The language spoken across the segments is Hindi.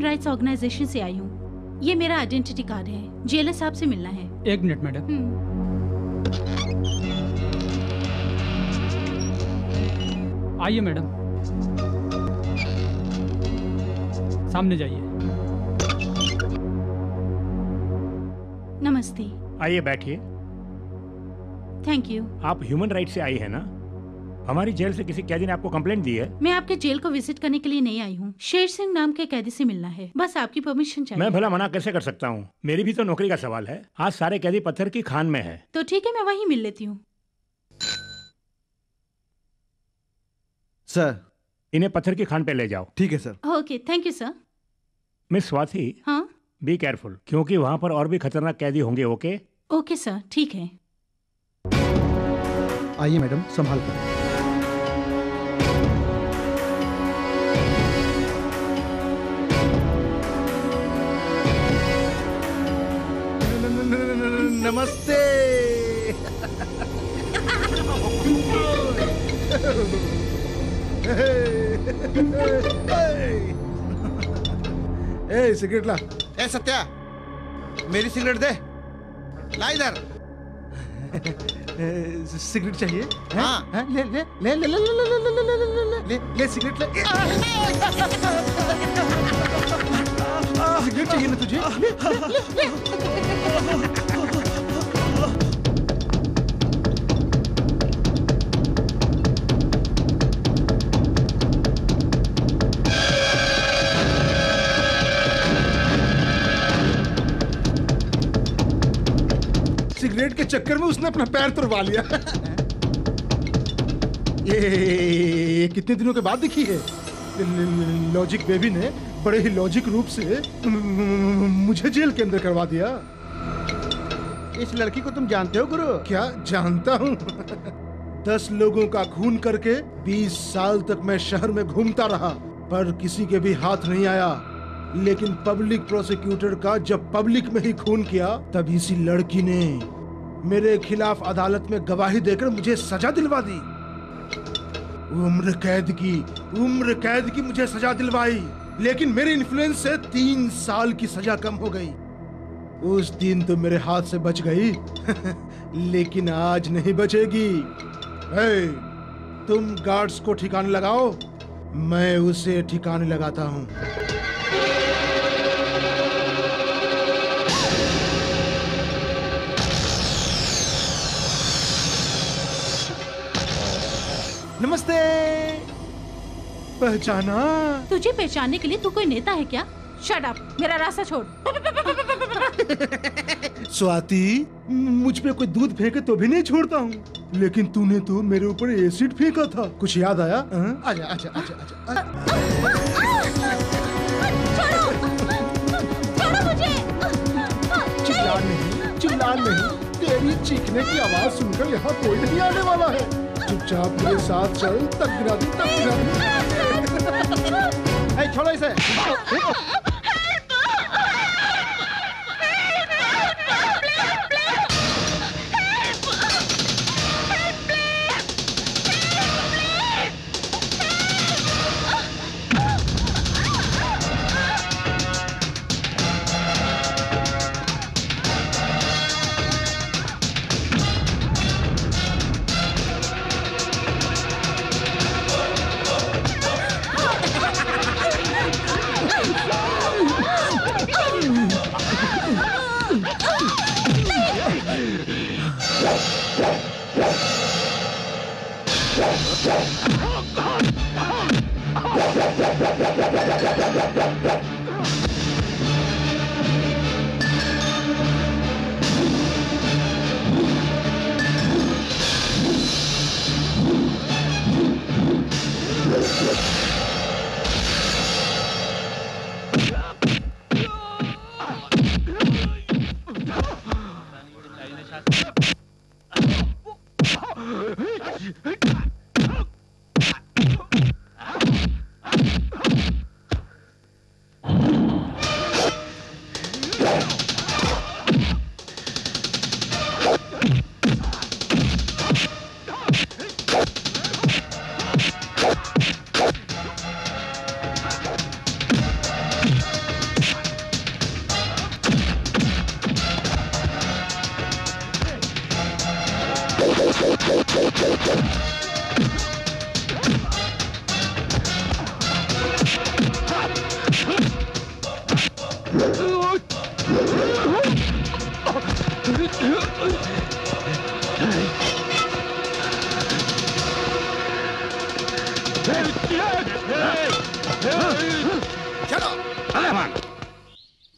ह्यूमन राइट्स ऑर्गेनाइजेशन से आई हूँ। ये मेरा आइडेंटिटी कार्ड है, जेलर साहब से मिलना है। एक मिनट मैडम, आइए मैडम, सामने जाइए। नमस्ते। आइए बैठिए। Thank you. आप ह्यूमन राइट से आई है ना? हमारी जेल से किसी कैदी ने आपको कंप्लेंट दी है। मैं आपके जेल को विजिट करने के लिए नहीं आई हूँ, शेर सिंह नाम के कैदी से मिलना है, बस आपकी परमिशन चाहिए। मैं भला मना कैसे कर सकता हूँ, मेरी भी तो नौकरी का सवाल है। आज सारे कैदी पत्थर की खान में है। तो ठीक है, मैं वहीं मिल लेती हूँ। सर, इन्हें पत्थर की खान पे ले जाओ। ठीक है sir. Okay, thank you sir. Miss Swati, हाँ, बी केयरफुल, क्योंकि वहाँ पर और भी खतरनाक कैदी होंगे। ओके? ओके सर, ठीक है। आइए मैडम, संभाल कर। नमस्ते। ए, सिगरेट ला। ए सत्या, मेरी सिगरेट दे। ला इधर। सिगरेट चाहिए? हाँ, ले ले ले ले ले ले ले सिगरेट ले। सिगरेट चाहिए ना तुझे? सिगरेट के चक्कर में उसने अपना पैर तुड़वा लिया। ये कितने दिनों के बाद दिखी है। लॉजिक बेबी ने बड़े ही लॉजिक रूप से मुझे जेल के अंदर करवा दिया। इस लड़की को तुम जानते हो गुरु? क्या जानता हूँ। 10 लोगों का खून करके 20 साल तक मैं शहर में घूमता रहा, पर किसी के भी हाथ नहीं आया। लेकिन पब्लिक प्रोसिक्यूटर का जब पब्लिक में ही खून किया, तब इसी लड़की ने मेरे खिलाफ अदालत में गवाही देकर मुझे सजा दिलवा दी। उम्र कैद की मुझे सजा दिलवाई, लेकिन मेरे इन्फ्लुएंस से 3 साल की सजा कम हो गई। उस दिन तो मेरे हाथ से बच गई, लेकिन आज नहीं बचेगी। तुम गार्ड्स को ठिकाने लगाओ, मैं उसे ठिकाने लगाता हूँ। नमस्ते। पहचाना? तुझे पहचानने के लिए तू कोई नेता है क्या? शट अप, मेरा रास्ता छोड़। स्वाति, मुझ पे कोई दूध फेंके तो भी नहीं छोड़ता हूँ, लेकिन तूने तो मेरे ऊपर एसिड फेंका था। कुछ याद आया? आजा आजा आजा आजा। चिल्ला नहीं, चिल्ला नहीं। तेरी चीखने की आवाज सुनकर यहाँ कोई नहीं आने वाला है। चुपचाप मेरे साथ चल। तकरारी। छोड़ो इसे।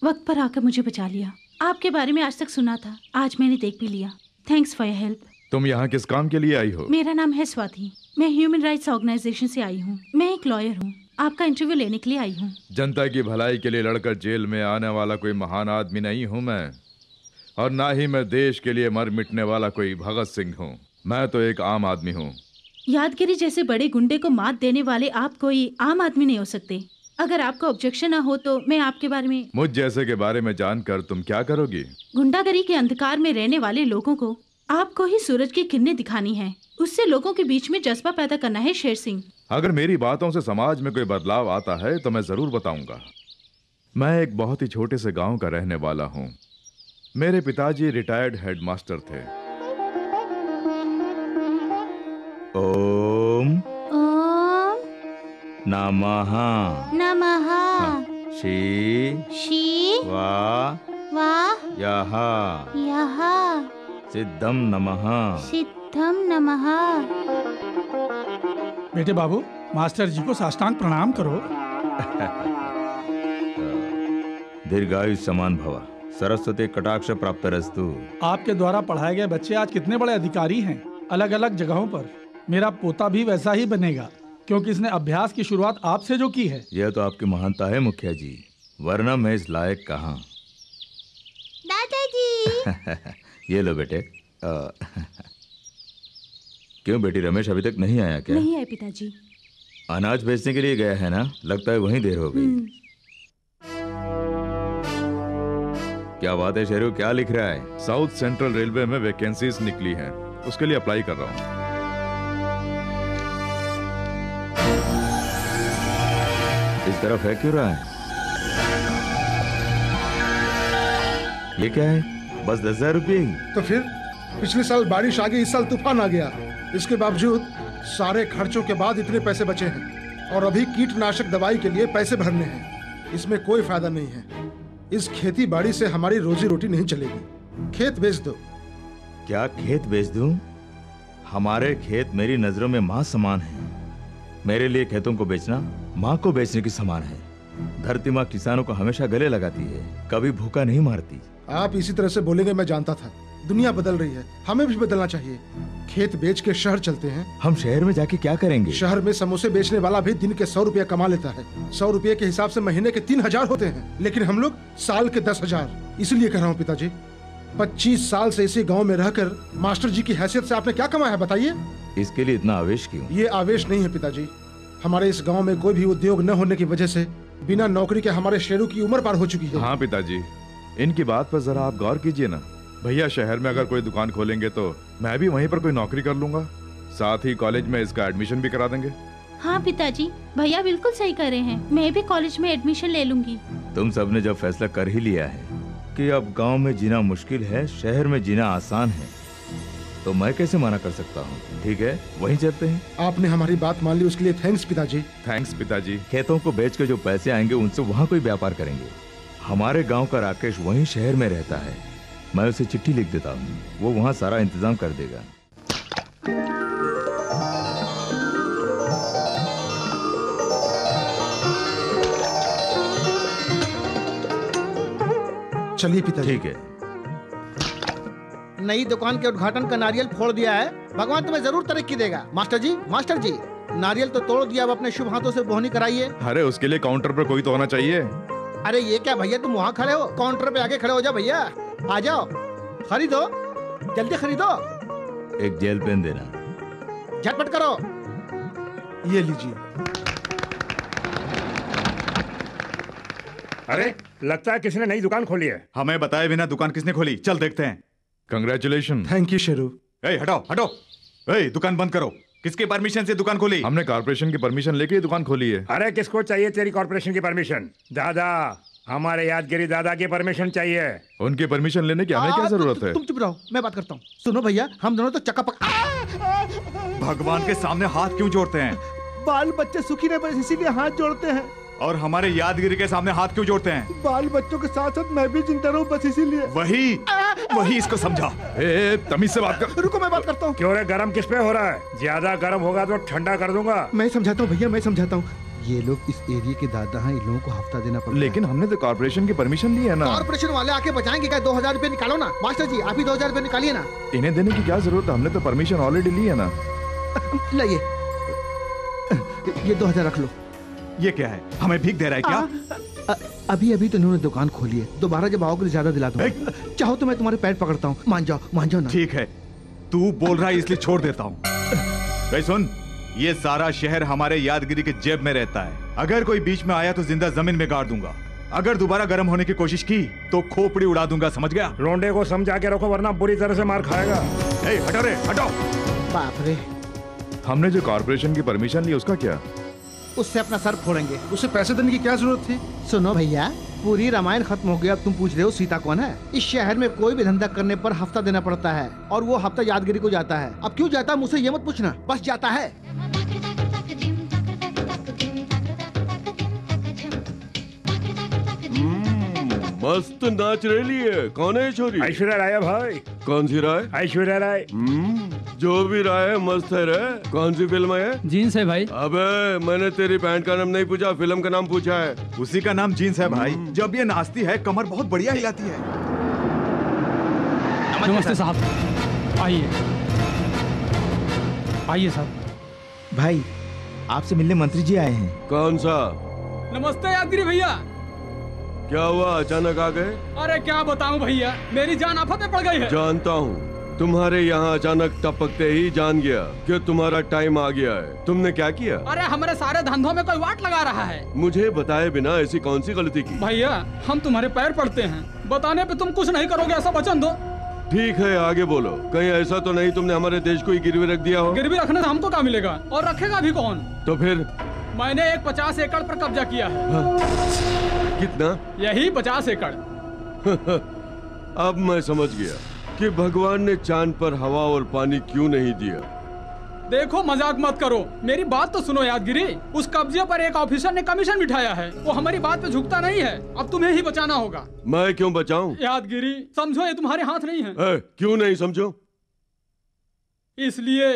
वक्त पर आकर मुझे बचा लिया। आपके बारे में आज तक सुना था, आज मैंने देख भी लिया। Thanks for your help. तुम यहाँ किस काम के लिए आई हो? मेरा नाम है स्वाति, मैं ह्यूमन राइट्स ऑर्गेनाइजेशन से आई हूँ। मैं एक लॉयर हूँ, आपका इंटरव्यू लेने के लिए आई हूँ। जनता की भलाई के लिए लड़कर जेल में आने वाला कोई महान आदमी नहीं हूँ मैं, और ना ही मैं देश के लिए मर मिटने वाला कोई भगत सिंह हूँ। मैं तो एक आम आदमी हूँ। यादगिरी जैसे बड़े गुंडे को मात देने वाले आप कोई आम आदमी नहीं हो सकते। अगर आपका ऑब्जेक्शन ना हो तो मैं आपके बारे में। मुझ जैसे के बारे में जानकर तुम क्या करोगी? गुंडागरी के अंधकार में रहने वाले लोगों को आपको ही सूरज की किरणें दिखानी है, उससे लोगों के बीच में जज्बा पैदा करना है। शेर सिंह, अगर मेरी बातों से समाज में कोई बदलाव आता है तो मैं जरूर बताऊंगा। मैं एक बहुत ही छोटे से गाँव का रहने वाला हूँ। मेरे पिताजी रिटायर्ड हेडमास्टर थे। ओम ओम नमः नमः शी शी वा वा यः यः सिद्धं नमः सिद्धं नमः। बेटे बाबू, मास्टर जी को साष्टांग प्रणाम करो। दीर्घायु समान भवा, सरस्वती कटाक्ष प्राप्त रस्तु। आपके द्वारा पढ़ाए गए बच्चे आज कितने बड़े अधिकारी हैं अलग अलग जगहों पर। मेरा पोता भी वैसा ही बनेगा, क्योंकि इसने अभ्यास की शुरुआत आपसे जो की है। यह तो आपकी महानता है मुखिया जी, वरना मैं इस लायक कहाँ। दादाजी ये लो बेटे। क्यों बेटी, रमेश अभी तक नहीं आया क्या? नहीं आया पिताजी। अनाज बेचने के लिए गया है ना, लगता है वहीं देर हो गई। क्या बात है शेरू, क्या लिख रहा है? साउथ सेंट्रल रेलवे में वैकेंसीज निकली हैं, उसके लिए अप्लाई कर रहा हूँ। इस तरफ है क्यों रहा है? ये क्या है, बस 10,000 रुपये? तो फिर पिछले साल बारिश आ गई, इस साल तूफान आ गया, इसके बावजूद सारे खर्चों के बाद इतने पैसे बचे हैं और अभी कीटनाशक दवाई के लिए पैसे भरने हैं। इसमें कोई फायदा नहीं है, इस खेती बाड़ी से हमारी रोजी रोटी नहीं चलेगी। खेत बेच दो। क्या खेत बेच दूं? हमारे खेत मेरी नजरों में माँ समान है। मेरे लिए खेतों को बेचना माँ को बेचने के समान है। धरती माँ किसानों को हमेशा गले लगाती है, कभी भूखा नहीं मारती। आप इसी तरह से बोलेंगे मैं जानता था। दुनिया बदल रही है, हमें भी बदलना चाहिए। खेत बेच के शहर चलते हैं। हम शहर में जाके क्या करेंगे? शहर में समोसे बेचने वाला भी दिन के 100 रुपया कमा लेता है। 100 रुपये के हिसाब से महीने के 3,000 होते हैं, लेकिन हम लोग साल के 10,000। इसलिए कह रहा हूँ पिताजी, 25 साल से इसी गांव में रहकर मास्टर जी की हैसियत से आपने क्या कमाया है बताइए? इसके लिए इतना आवेश क्यों? ये आवेश नहीं है पिताजी, हमारे इस गाँव में कोई भी उद्योग न होने की वजह से बिना नौकरी के हमारे शेरों की उम्र पार हो चुकी है। हाँ पिताजी, इनकी बात पर जरा आप गौर कीजिए ना। भैया शहर में अगर कोई दुकान खोलेंगे तो मैं भी वहीं पर कोई नौकरी कर लूंगा, साथ ही कॉलेज में इसका एडमिशन भी करा देंगे। हाँ पिताजी, भैया बिल्कुल सही कर रहे हैं, मैं भी कॉलेज में एडमिशन ले लूंगी। तुम सबने जब फैसला कर ही लिया है कि अब गांव में जीना मुश्किल है, शहर में जीना आसान है, तो मैं कैसे मना कर सकता हूँ? ठीक है, वहीं चलते हैं। आपने हमारी बात मान ली, उसके लिए थैंक्स पिताजी। थैंक्स पिताजी। खेतों को बेच कर जो पैसे आएंगे उनसे वहाँ कोई व्यापार करेंगे। हमारे गाँव का राकेश वहीं शहर में रहता है, मैं उसे चिट्ठी लिख देता हूँ, वो वहाँ सारा इंतजाम कर देगा। चलिए पिताजी। ठीक है। नई दुकान के उद्घाटन का नारियल फोड़ दिया है, भगवान तुम्हें जरूर तरक्की देगा। मास्टर जी, नारियल तो तोड़ दिया, अब अपने शुभ हाथों से बोहनी कराइए। अरे उसके लिए काउंटर पर कोई तो होना चाहिए। अरे ये क्या भैया, तुम वहाँ खड़े हो? काउंटर पे आगे खड़े हो जाओ भैया, आ जाओ, खरीदो, जल्दी खरीदो। एक जेल पेन देना, झटपट करो। ये लीजिए। अरे लगता है किसी ने नई दुकान खोली है, हमें बताए बिना दुकान किसने खोली, चल देखते हैं। कंग्रेचुलेशन। Thank you Sheru. ए हटो हटो, ए दुकान बंद करो। किसके परमिशन से दुकान खोली? हमने कॉर्पोरेशन की परमिशन लेके दुकान खोली है। अरे किसको चाहिए तेरी कॉर्पोरेशन की परमिशन? दादा हमारे यादगिरी दादा की परमिशन चाहिए। उनकी परमिशन लेने की हमें क्या जरूरत है? तुम चुप रहो, मैं बात करता हूँ। सुनो भैया, हम दोनों तो चकापक भगवान के सामने हाथ क्यों जोड़ते हैं? बाल बच्चे सुखी रहे बस इसीलिए हाथ जोड़ते हैं। और हमारे यादगिरी के सामने हाथ क्यों जोड़ते हैं? बाल बच्चों के साथ साथ मैं भी जिंदा रहूं बस इसीलिए। वही इसको समझा। तमीज से बात कर। रुको मैं बात करता हूँ। क्यों रे, गरम किस पे हो रहा है? ज्यादा गर्म होगा तो ठंडा कर दूंगा। मैं समझाता हूँ भैया, मैं समझाता हूँ। ये लोग इस एरिया के दादा हैं, इन लोगों को हफ्ता देना पड़ेगा। लेकिन हमने तो कॉर्पोरेशन की परमिशन ली है ना। कॉर्पोरेशन वाले आके बचाएंगे क्या? 2000 रुपए निकालो ना मास्टर जी, आप ही 2000 रुपए निकालिए ना। इन्हें देने की क्या जरूरत है, हमने तो परमिशन ऑलरेडी ली है ना। लाइए ये 2000 रख लो। ये क्या है, हमें भीख दे रहा है क्या? अभी अभी तो इन्होंने दुकान खोली है, दोबारा जब आओगे ज्यादा दिला दूंगा। चाहो तो मैं तुम्हारे पैर पकड़ता हूँ। मान जाओ ना। ठीक है, तू बोल रहा है इसलिए छोड़ देता हूँ। सुन, ये सारा शहर हमारे यादगिरी के जेब में रहता है। अगर कोई बीच में आया तो जिंदा जमीन में गाड़ दूंगा। अगर दोबारा गर्म होने की कोशिश की तो खोपड़ी उड़ा दूंगा, समझ गया? लोंडे को समझा के रखो वरना बुरी तरह से मार खाएगा। हटो रे, हटो। बाप रे, हमने जो कॉर्पोरेशन की परमिशन ली उसका क्या? उससे अपना सर फोड़ेंगे। उससे पैसे देने की क्या जरूरत थी? सुनो भैया, पूरी रामायण खत्म हो गया, अब तुम पूछ रहे हो सीता कौन है? इस शहर में कोई भी धंधा करने पर हफ्ता देना पड़ता है और वो हफ्ता यादगिरी को जाता है। अब क्यों जाता है मुझसे ये मत पूछना, बस जाता है। मस्त नाच रही है। कौन है छोरी? ऐश्वर्या राय। भाई कौन सी राय? ऐश्वर्या राय। जो भी राय मस्त है रे। कौन सी फिल्म है? जींस है भाई। अबे मैंने तेरी पैंट का नाम नहीं पूछा, फिल्म का नाम पूछा है। उसी का नाम जींस है भाई। जब ये नाचती है कमर बहुत बढ़िया हिलाती है। नमस्ते साहब। आइए आइए साहब। भाई आपसे मिलने मंत्री जी आए हैं। कौन सा? नमस्ते यादगिरी भैया। क्या हुआ, अचानक आ गए? अरे क्या बताऊं भैया, मेरी जान आफत में पड़ गई है। जानता हूँ, तुम्हारे यहाँ अचानक टपकते ही जान गया कि तुम्हारा टाइम आ गया है। तुमने क्या किया? अरे हमारे सारे धंधों में कोई वाट लगा रहा है। मुझे बताए बिना ऐसी कौन सी गलती की? भैया हम तुम्हारे पैर पड़ते हैं, बताने पे तुम कुछ नहीं करोगे ऐसा वचन दो। ठीक है आगे बोलो, कहीं ऐसा तो नहीं तुमने हमारे देश को ही गिरवी रख दिया हो? गिरवी रखने से हमको क्या मिलेगा, और रखेगा भी कौन? तो फिर? मैंने एक 50 एकड़ पर कब्जा किया है। हाँ। कितना? यही 50 एकड़। अब मैं समझ गया कि भगवान ने चांद पर हवा और पानी क्यों नहीं दिया। देखो मजाक मत करो, मेरी बात तो सुनो यादगिरी। उस कब्जे पर एक ऑफिसर ने कमीशन बिठाया है, वो हमारी बात पे झुकता नहीं है। अब तुम्हें ही बचाना होगा। मैं क्यों बचाऊं? यादगिरी समझो ये तुम्हारे हाथ नहीं है। क्यों नहीं समझो? इसलिए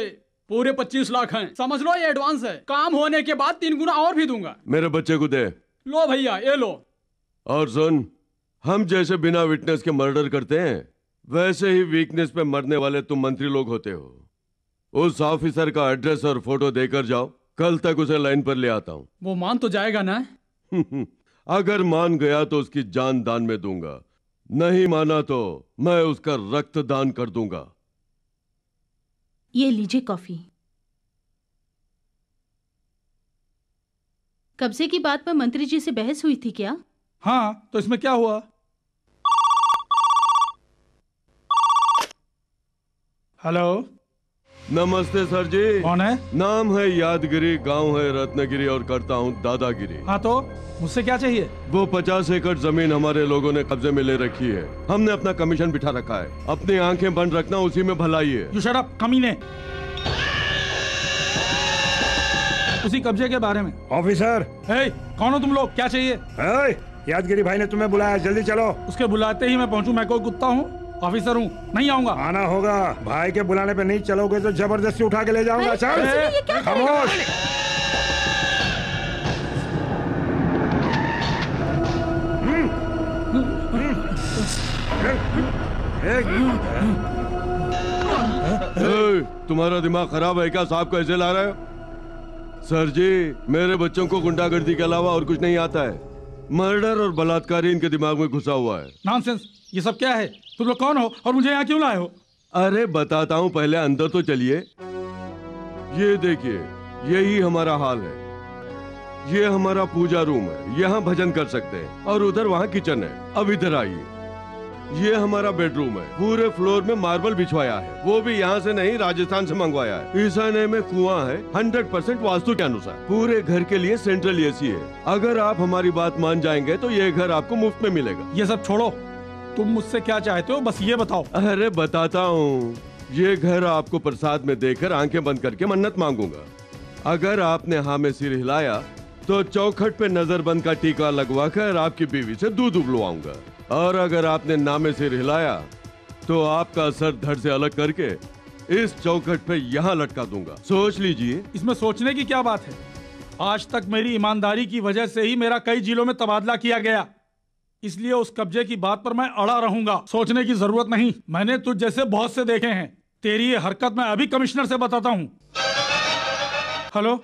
पूरे 25 लाख हैं, समझ लो ये एडवांस है। काम होने के बाद 3 गुना और भी दूंगा। मेरे बच्चे को दे। लो भैया ये लो। और सुन, हम जैसे बिना विटनेस के मर्डर करते हैं वैसे ही वीकनेस पे मरने वाले तुम मंत्री लोग होते हो। उस ऑफिसर का एड्रेस और फोटो देकर जाओ, कल तक उसे लाइन पर ले आता हूँ। वो मान तो जाएगा ना? अगर मान गया तो उसकी जान दान में दूंगा, नहीं माना तो मैं उसका रक्त दान कर दूंगा। ये लीजिए कॉफी। कब्जे की बात पर मंत्री जी से बहस हुई थी क्या? हाँ, तो इसमें क्या हुआ? हेलो। नमस्ते सर जी। कौन है? नाम है यादगिरी, गांव है रत्नगिरी और करता हूँ दादागिरी। हाँ तो मुझसे क्या चाहिए? वो 50 एकड़ जमीन हमारे लोगों ने कब्जे में ले रखी है, हमने अपना कमीशन बिठा रखा है। अपनी आंखें बंद रखना, उसी में भलाई है। यू शट अप कमीने। उसी कब्जे के बारे में। ऑफिसर। कौन हो तुम लोग, क्या चाहिए? यादगिरी भाई ने तुम्हें बुलाया, जल्दी चलो। उसके बुलाते ही मैं पहुँचू? मैं कोई कुत्ता हूँ? ऑफिसर हूँ, नहीं आऊंगा। आना होगा, भाई के बुलाने पे नहीं चलोगे तो जबरदस्ती उठा के ले जाऊंगा। खामोश। तुम्हारा दिमाग खराब है क्या? साहब कैसे ला रहे हो? सर जी मेरे बच्चों को गुंडागर्दी के अलावा और कुछ नहीं आता है। मर्डर और बलात्कारी इनके दिमाग में घुसा हुआ है। नॉनसेंस, ये सब क्या है? तुम लोग कौन हो और मुझे यहाँ क्यों लाए हो? अरे बताता हूँ, पहले अंदर तो चलिए। ये देखिए, यही हमारा हाल है। ये हमारा पूजा रूम है, यहाँ भजन कर सकते हैं। और उधर वहाँ किचन है। अब इधर आइए। ये हमारा बेडरूम है। पूरे फ्लोर में मार्बल बिछवाया है, वो भी यहाँ से नहीं राजस्थान से मंगवाया है। ईशान्य में कुआं है, 100% वास्तु के अनुसार। पूरे घर के लिए सेंट्रल एसी है। अगर आप हमारी बात मान जाएंगे तो ये घर आपको मुफ्त में मिलेगा। ये सब छोड़ो, तुम मुझसे क्या चाहते हो बस ये बताओ। अरे बताता हूँ, ये घर आपको प्रसाद में देकर आंखें बंद करके मन्नत मांगूंगा। अगर आपने हाँ में सिर हिलाया तो चौखट पे नजरबंद का टीका लगवाकर आपकी बीवी से दूध उबलवाऊंगा, और अगर आपने ना में सिर हिलाया तो आपका सर धड़ से अलग करके इस चौखट पे यहाँ लटका दूंगा। सोच लीजिए। इसमें सोचने की क्या बात है? आज तक मेरी ईमानदारी की वजह से ही मेरा कई जिलों में तबादला किया गया, इसलिए उस कब्जे की बात पर मैं अड़ा रहूंगा। सोचने की जरूरत नहीं, मैंने तुझ जैसे बहुत से देखे हैं। तेरी ये हरकत मैं अभी कमिश्नर से बताता हूँ। हेलो,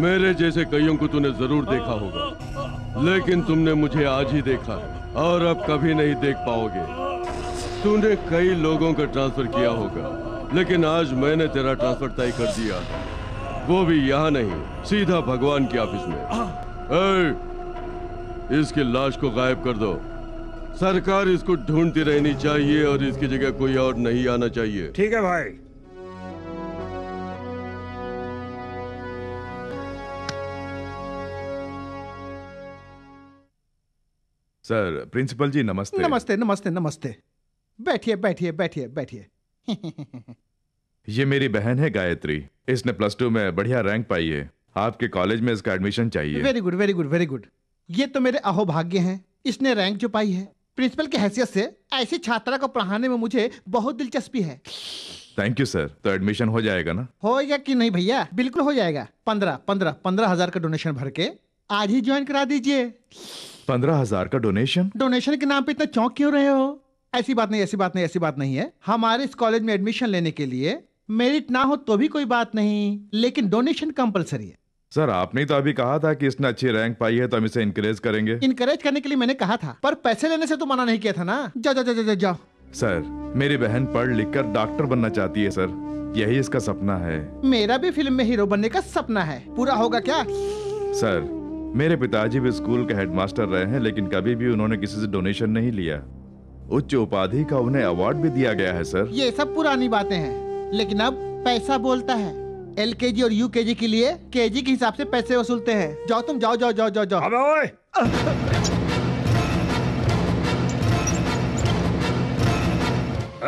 मेरे जैसे कईयों को तूने जरूर देखा होगा, लेकिन तुमने मुझे आज ही देखा है और अब कभी नहीं देख पाओगे। तूने कई लोगों का ट्रांसफर किया होगा, लेकिन आज मैंने तेरा ट्रांसफर तय कर दिया, वो भी यहाँ नहीं, सीधा भगवान के ऑफिस में। ए, इसकी लाश को गायब कर दो। सरकार इसको ढूंढती रहनी चाहिए और इसकी जगह कोई और नहीं आना चाहिए। ठीक है भाई। सर, प्रिंसिपल जी नमस्ते। नमस्ते नमस्ते नमस्ते। बैठिए बैठिए बैठिए बैठिए। ये मेरी बहन है गायत्री, इसने +2 में बढ़िया रैंक पाई है। आपके कॉलेज में इसका एडमिशन चाहिए। Very good very good very good. ये तो मेरे अहोभाग्य हैं, इसने रैंक जो पाई है। प्रिंसिपल की हैसियत से ऐसी छात्रा को पढ़ाने में मुझे बहुत दिलचस्पी है। Thank you sir. तो एडमिशन हो जाएगा ना? होगा कि नहीं भैया? बिल्कुल हो जाएगा। 15,000 का डोनेशन भर के आज ही ज्वाइन करा दीजिए। 15,000 का डोनेशन? डोनेशन के नाम पे इतना चौंक क्यों रहे हो? ऐसी बात नहीं, ऐसी बात नहीं, ऐसी बात नहीं है। हमारे इस कॉलेज में एडमिशन लेने के लिए मेरिट ना हो तो भी कोई बात नहीं, लेकिन डोनेशन कंपलसरी है। सर आपने तो अभी कहा था कि इसने अच्छी रैंक पाई है तो हम इसे इनकरेज करेंगे। इनकरेज करने के लिए मैंने कहा था, पर पैसे लेने से तो मना नहीं किया था ना। जाओ जाओ जाओ जाओ। सर मेरी बहन पढ़ लिख कर डॉक्टर बनना चाहती है सर, यही इसका सपना है। मेरा भी फिल्म में हीरो बनने का सपना है, पूरा होगा क्या? सर मेरे पिताजी भी स्कूल के हेडमास्टर रहे हैं, लेकिन कभी भी उन्होंने किसी से डोनेशन नहीं लिया। उच्च उपाधि का उन्हें अवार्ड भी दिया गया है सर। ये सब पुरानी बातें हैं, लेकिन अब पैसा बोलता है। LKG और UKG के लिए KG के हिसाब से पैसे वसूलते हैं। जाओ तुम जाओ जाओ जाओ जाओ जाओ। अबे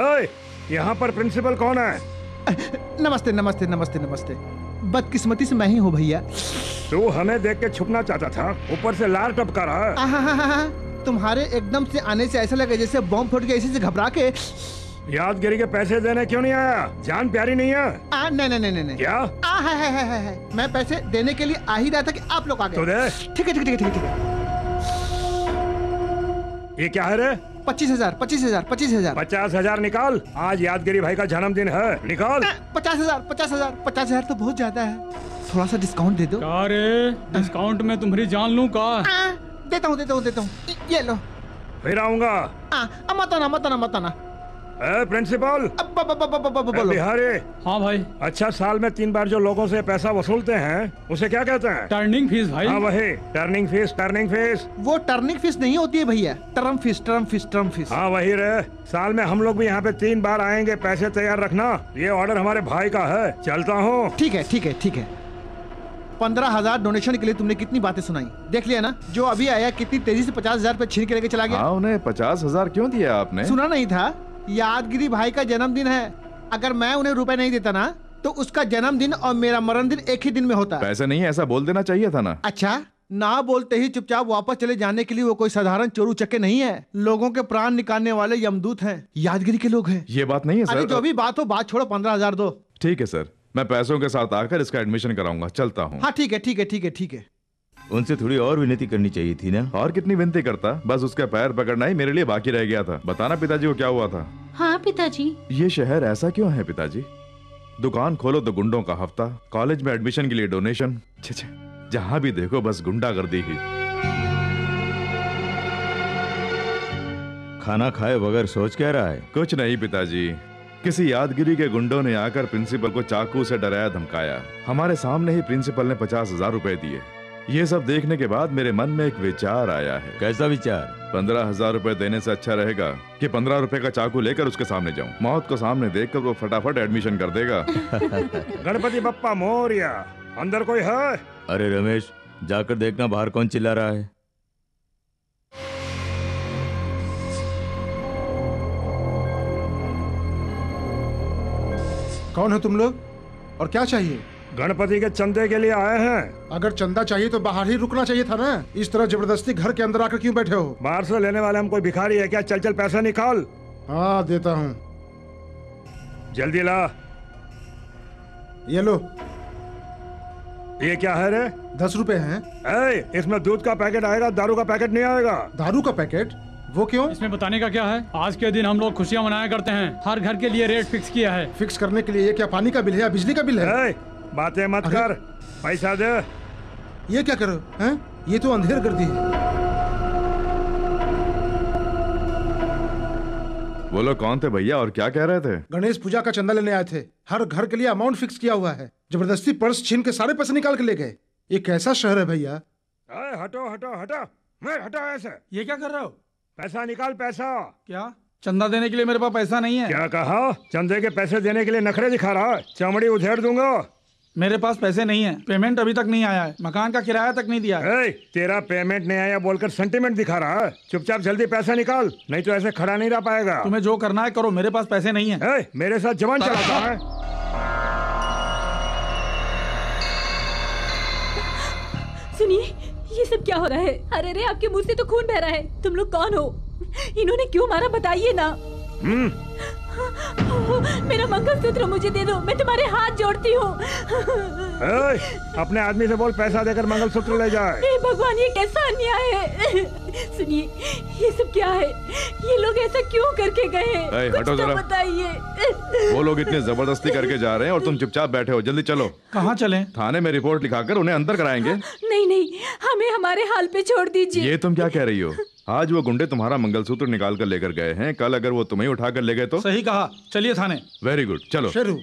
ओए, यहाँ पर प्रिंसिपल कौन है? नमस्ते नमस्ते नमस्ते नमस्ते। बदकिस्मती से मैं ही हूँ भैया। तू हमें देख के छुपना चाहता था, ऊपर से लार टपका रहा है। तुम्हारे एकदम से आने से ऐसा लगा जैसे बम फट गया, इसी से घबरा के। यादगिरी के पैसे देने क्यों नहीं आया? जान प्यारी नहीं है? नहीं। क्या? है। मैं पैसे देने के लिए आ ही रहा था कि आप लोग आ गए। ठीक है ठीक है ठीक है ठीक है। ये क्या है रे? 25,000 50,000 निकाल। आज यादगिरी भाई का जन्मदिन है, निकाल। 50,000 तो बहुत ज्यादा है, थोड़ा सा डिस्काउंट दे दो। क्या रे? डिस्काउंट में तुम्हारी जान लूं का? देता हूँ। ये लो। फिर आऊंगा। मत आना। प्रिंसिपल। बिहारी। हाँ भाई। अच्छा, साल में 3 बार जो लोगों से पैसा वसूलते हैं उसे क्या कहते हैं? टर्निंग फीस भाई। हाँ वही, टर्निंग फीस। वो टर्निंग फीस नहीं होती है भैया, टर्म फीस। हाँ वही रे। साल में हम लोग भी यहाँ पे 3 बार आएंगे, पैसे तैयार रखना। ये ऑर्डर हमारे भाई का है। चलता हूँ। ठीक है। 15,000 डोनेशन के लिए तुमने कितनी बातें सुनाई, देख लिया ना? जो अभी आया कितनी तेजी से 50,000 छीन के लेके चला गया। उन्हें 50,000 क्यों दिया आपने? सुना नहीं था? यादगिरी भाई का जन्मदिन है, अगर मैं उन्हें रुपए नहीं देता ना तो उसका जन्मदिन और मेरा मरण दिन एक ही दिन में होता। पैसे नहीं ऐसा बोल देना चाहिए था ना। अच्छा, ना बोलते ही चुपचाप वापस चले जाने के लिए वो कोई साधारण चोरू चक्के नहीं है, लोगों के प्राण निकालने वाले यमदूत हैं। यादगिरी के लोग हैं। ये बात नहीं है सर। अरे जो भी बात हो, बात छोड़ो, 15,000 दो। ठीक है सर, मैं पैसों के साथ आकर इसका एडमिशन कराऊंगा। चलता हूँ। हाँ ठीक है। उनसे थोड़ी और विनती करनी चाहिए थी ना। और कितनी विनती करता, बस उसका पैर पकड़ना ही मेरे लिए बाकी रह गया था। बताना पिताजी को क्या हुआ था। हाँ पिताजी। ये शहर ऐसा क्यों है पिताजी? दुकान खोलो तो गुंडों का हफ्ता, कॉलेज में एडमिशन के लिए डोनेशन, छे, जहाँ भी देखो बस गुंडागर्दी ही। खाना खाए बगैर सोच क्या रहा है? कुछ नहीं पिताजी, किसी यादगिरी के गुंडों ने आकर प्रिंसिपल को चाकू से डराया धमकाया। हमारे सामने ही प्रिंसिपल ने 50,000 रुपए दिए। ये सब देखने के बाद मेरे मन में एक विचार आया है। कैसा विचार? 15,000 रुपए देने से अच्छा रहेगा कि 15 रुपए का चाकू लेकर उसके सामने जाऊं। मौत को सामने देखकर वो फटाफट एडमिशन कर देगा। गणपति बप्पा मोरिया। अंदर कोई है? अरे रमेश, जाकर देखना बाहर कौन चिल्ला रहा है। कौन हो तुम लोग और क्या चाहिए? गणपति के चंदे के लिए आए हैं। अगर चंदा चाहिए तो बाहर ही रुकना चाहिए था ना। इस तरह जबरदस्ती घर के अंदर आकर क्यों बैठे हो? बाहर से लेने वाले हम कोई भिखारी है क्या? चल चल पैसा निकाल। हाँ देता हूँ, जल्दी ला। ये लो। ये क्या है रे? 10 रुपए हैं। ए, इसमें दूध का पैकेट आएगा, दारू का पैकेट नहीं आएगा। दारू का पैकेट? वो क्यों? इसमें बताने का क्या है? आज के दिन हम लोग खुशियाँ मनाया करते हैं। हर घर के लिए रेट फिक्स किया है। फिक्स करने के लिए? ये क्या पानी का बिल है या बिजली का बिल है? बातें मत कर, पैसा दे। ये क्या करो है? ये तो अंधेर कर दी। बोलो कौन थे भैया और क्या कह रहे थे? गणेश पूजा का चंदा लेने आए थे। हर घर के लिए अमाउंट फिक्स किया हुआ है। जबरदस्ती पर्स छीन के सारे पैसे निकाल के ले गए। ये कैसा शहर है भैया? हटो हटो हटो, मैं हटो ऐसे। ये क्या कर रहे हो? पैसा निकाल। पैसा क्या? चंदा देने के लिए मेरे पास पैसा नहीं है। क्या कहा? चंदे के पैसे देने के लिए नखरे दिखा रहा है। चमड़ी उधेड़ दूंगा। मेरे पास पैसे नहीं है। पेमेंट अभी तक नहीं आया है। मकान का किराया तक नहीं दिया। तेरा पेमेंट नहीं आया बोलकर सेंटीमेंट दिखा रहा है। चुपचाप जल्दी पैसा निकाल, नहीं तो ऐसे खड़ा नहीं रह पाएगा। तुम्हें जो करना है करो, मेरे पास पैसे नहीं है। मेरे साथ जवान चलाता है। सुनिए ये सब क्या हो रहा है? अरे रे, आपके मुंह से तो खून बह रहा है। तुम लोग कौन हो? इन्होंने क्यों मारा बताइए ना। मेरा मंगलसूत्र मुझे दे दो, मैं तुम्हारे हाथ जोड़ती हूँ। अपने आदमी से बोल पैसा देकर मंगलसूत्र ले जाए। हे भगवान, ये कैसा अन्याय है? सुनिए ये सब क्या है? ये लोग ऐसा क्यों करके गए? हटो जरा, बताइए। वो लोग इतने जबरदस्ती करके जा रहे हैं और तुम चुपचाप बैठे हो। जल्दी चलो। कहाँ चलें? थाने में रिपोर्ट लिखाकर उन्हें अंदर कराएंगे। नहीं नहीं, हमें हमारे हाल पे छोड़ दीजिए। ये तुम क्या कह रही हो? आज वो गुंडे तुम्हारा मंगलसूत्र निकाल कर लेकर गए हैं, कल अगर वो तुम्हें उठा कर ले गए तो? सही कहा, चलिए थाने। वेरी गुड, चलो। शेरू,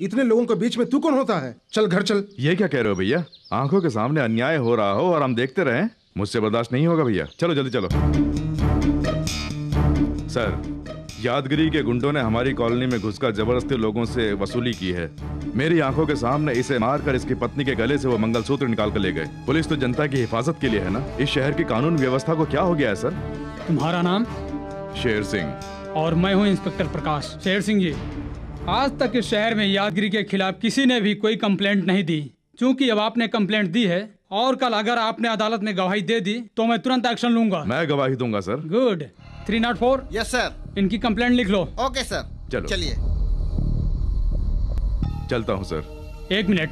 इतने लोगों के बीच में तू कौन होता है? चल घर चल। ये क्या कह रहे हो भैया? आंखों के सामने अन्याय हो रहा हो और हम देखते रहे? मुझसे बर्दाश्त नहीं होगा भैया, चलो जल्दी चलो। सर, यादगिरी के गुंडों ने हमारी कॉलोनी में घुसकर जबरदस्ती लोगों से वसूली की है। मेरी आंखों के सामने इसे मारकर इसकी पत्नी के गले से वो मंगलसूत्र निकाल कर ले गए। पुलिस तो जनता की हिफाजत के लिए है ना। इस शहर की कानून व्यवस्था को क्या हो गया है सर? तुम्हारा नाम? शेर सिंह। और मैं हूँ इंस्पेक्टर प्रकाश। शेर सिंह जी, आज तक इस शहर में यादगिरी के खिलाफ किसी ने भी कोई कम्प्लेंट नहीं दी। चूँकि अब आपने कम्प्लेंट दी है और कल अगर आपने अदालत में गवाही दे दी तो मैं तुरंत एक्शन लूंगा। मैं गवाही दूंगा सर। गुड। 304। Yes sir. इनकी कंप्लेंट लिख लो। Okay sir. चलो। चलिए। चलता हूं सर। 1 मिनट।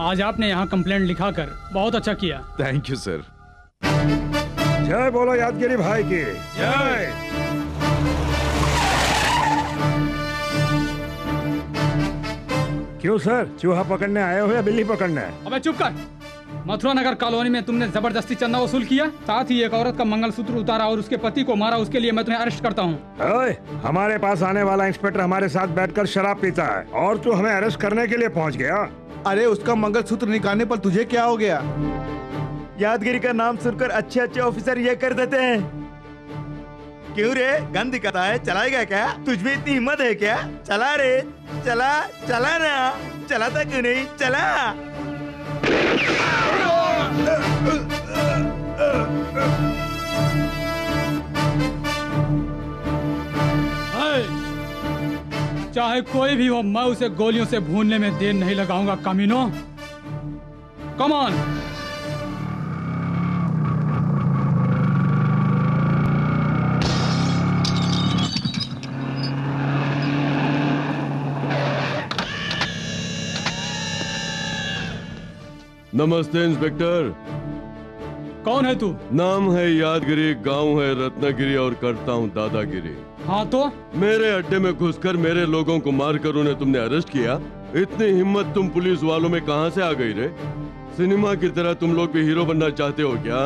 आज आपने यहां कंप्लेंट लिखा कर बहुत अच्छा किया। Thank you sir. जय बोलो यादगिरी भाई की जय। क्यों सर, चूहा पकड़ने आए हो या बिल्ली पकड़ने? अबे चुप कर। मथुरा नगर कॉलोनी में तुमने जबरदस्ती चंदा वसूल किया, साथ ही एक औरत का मंगलसूत्र उतारा और उसके पति को मारा। उसके लिए मैं तुम्हें अरेस्ट करता हूँ। हमारे पास आने वाला इंस्पेक्टर हमारे साथ बैठकर शराब पीता है और तू हमें अरेस्ट करने के लिए पहुँच गया। अरे उसका मंगलसूत्र निकालने पर तुझे क्या हो गया? यादगिरी का नाम सुनकर अच्छे अच्छे ऑफिसर ये कर देते हैं। क्यों रे, गन दिखाता है? चलाएगा क्या? तुझमें इतनी हिम्मत है क्या? चला रे, चला चला ना। चलाता क्यों नहीं? चला। चाहे कोई भी हो, मैं उसे गोलियों से भूनने में देर नहीं लगाऊंगा। कामिनो, कम ऑन। नमस्ते इंस्पेक्टर। कौन है तू? नाम है यादगिरी, गांव है रत्नागिरी और करता हूँ दादागिरी। हाँ तो? मेरे अड्डे में घुसकर मेरे लोगों को मारकर उन्हें तुमने अरेस्ट किया। इतनी हिम्मत तुम पुलिस वालों में कहाँ से आ गई रे? सिनेमा की तरह तुम लोग भी हीरो बनना चाहते हो क्या?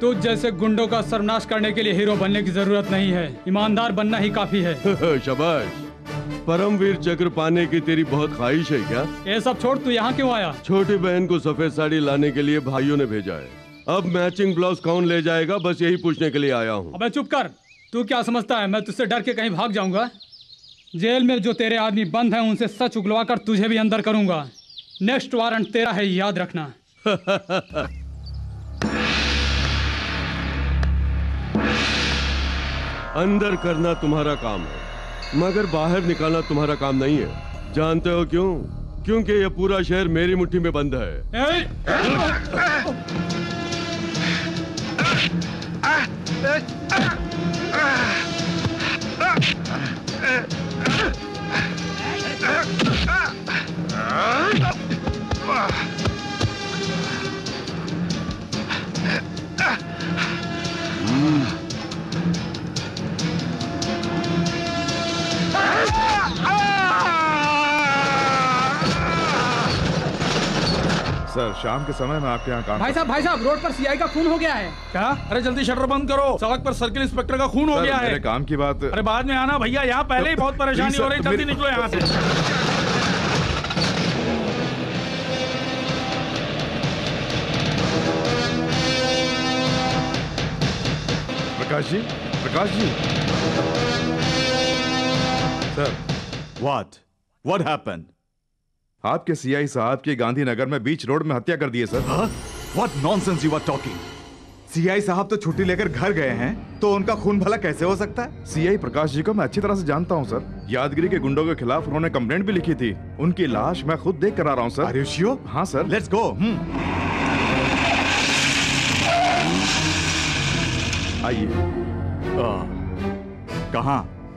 तो जैसे गुंडों का सर्वनाश करने के लिए हीरो बनने की जरूरत नहीं है, ईमानदार बनना ही काफी है। शाबाश। परमवीर चक्र पाने की तेरी बहुत ख्वाहिश है क्या? ये सब छोड़, तू यहाँ क्यों आया? छोटी बहन को सफेद साड़ी लाने के लिए भाइयों ने भेजा है। अब मैचिंग ब्लाउज कौन ले जाएगा, बस यही पूछने के लिए आया हूँ। अबे चुप कर, तू क्या समझता है मैं तुझसे डर के कहीं भाग जाऊंगा? जेल में जो तेरे आदमी बंद हैं उनसे सच उगलवा कर तुझे भी अंदर करूंगा। नेक्स्ट वारंट तेरा है, याद रखना। अंदर करना तुम्हारा काम है, मगर बाहर निकालना तुम्हारा काम नहीं है। जानते हो क्यों? क्योंकि ये पूरा शहर मेरी मुट्ठी में बंद है। सर, शाम के समय में आपके यहाँ काम। भाई साहब, रोड पर सीआई का खून हो गया है। क्या? अरे जल्दी शटर बंद करो, सड़क पर सर्किल इंस्पेक्टर का खून हो गया है। मेरे काम की बात। अरे बाद में आना भैया, यहाँ पहले ही बहुत परेशानी हो रही। जल्दी निकलो यहाँ से। Prakash ji, sir, what happened? आपके सीआई साहब की गांधीनगर में बीच रोड में हत्या कर दिए sir. What nonsense you are talking? CI साहब तो छुट्टी लेकर घर गए हैं, तो उनका खून भला कैसे हो सकता है? सीआई प्रकाश जी को मैं अच्छी तरह से जानता हूं सर। यादगिरी के गुंडों के खिलाफ उन्होंने कंप्लेंट भी लिखी थी। उनकी लाश मैं खुद देख कर आ रहा हूँ सर। Are you sure? हाँ सर। Let's go. आइए।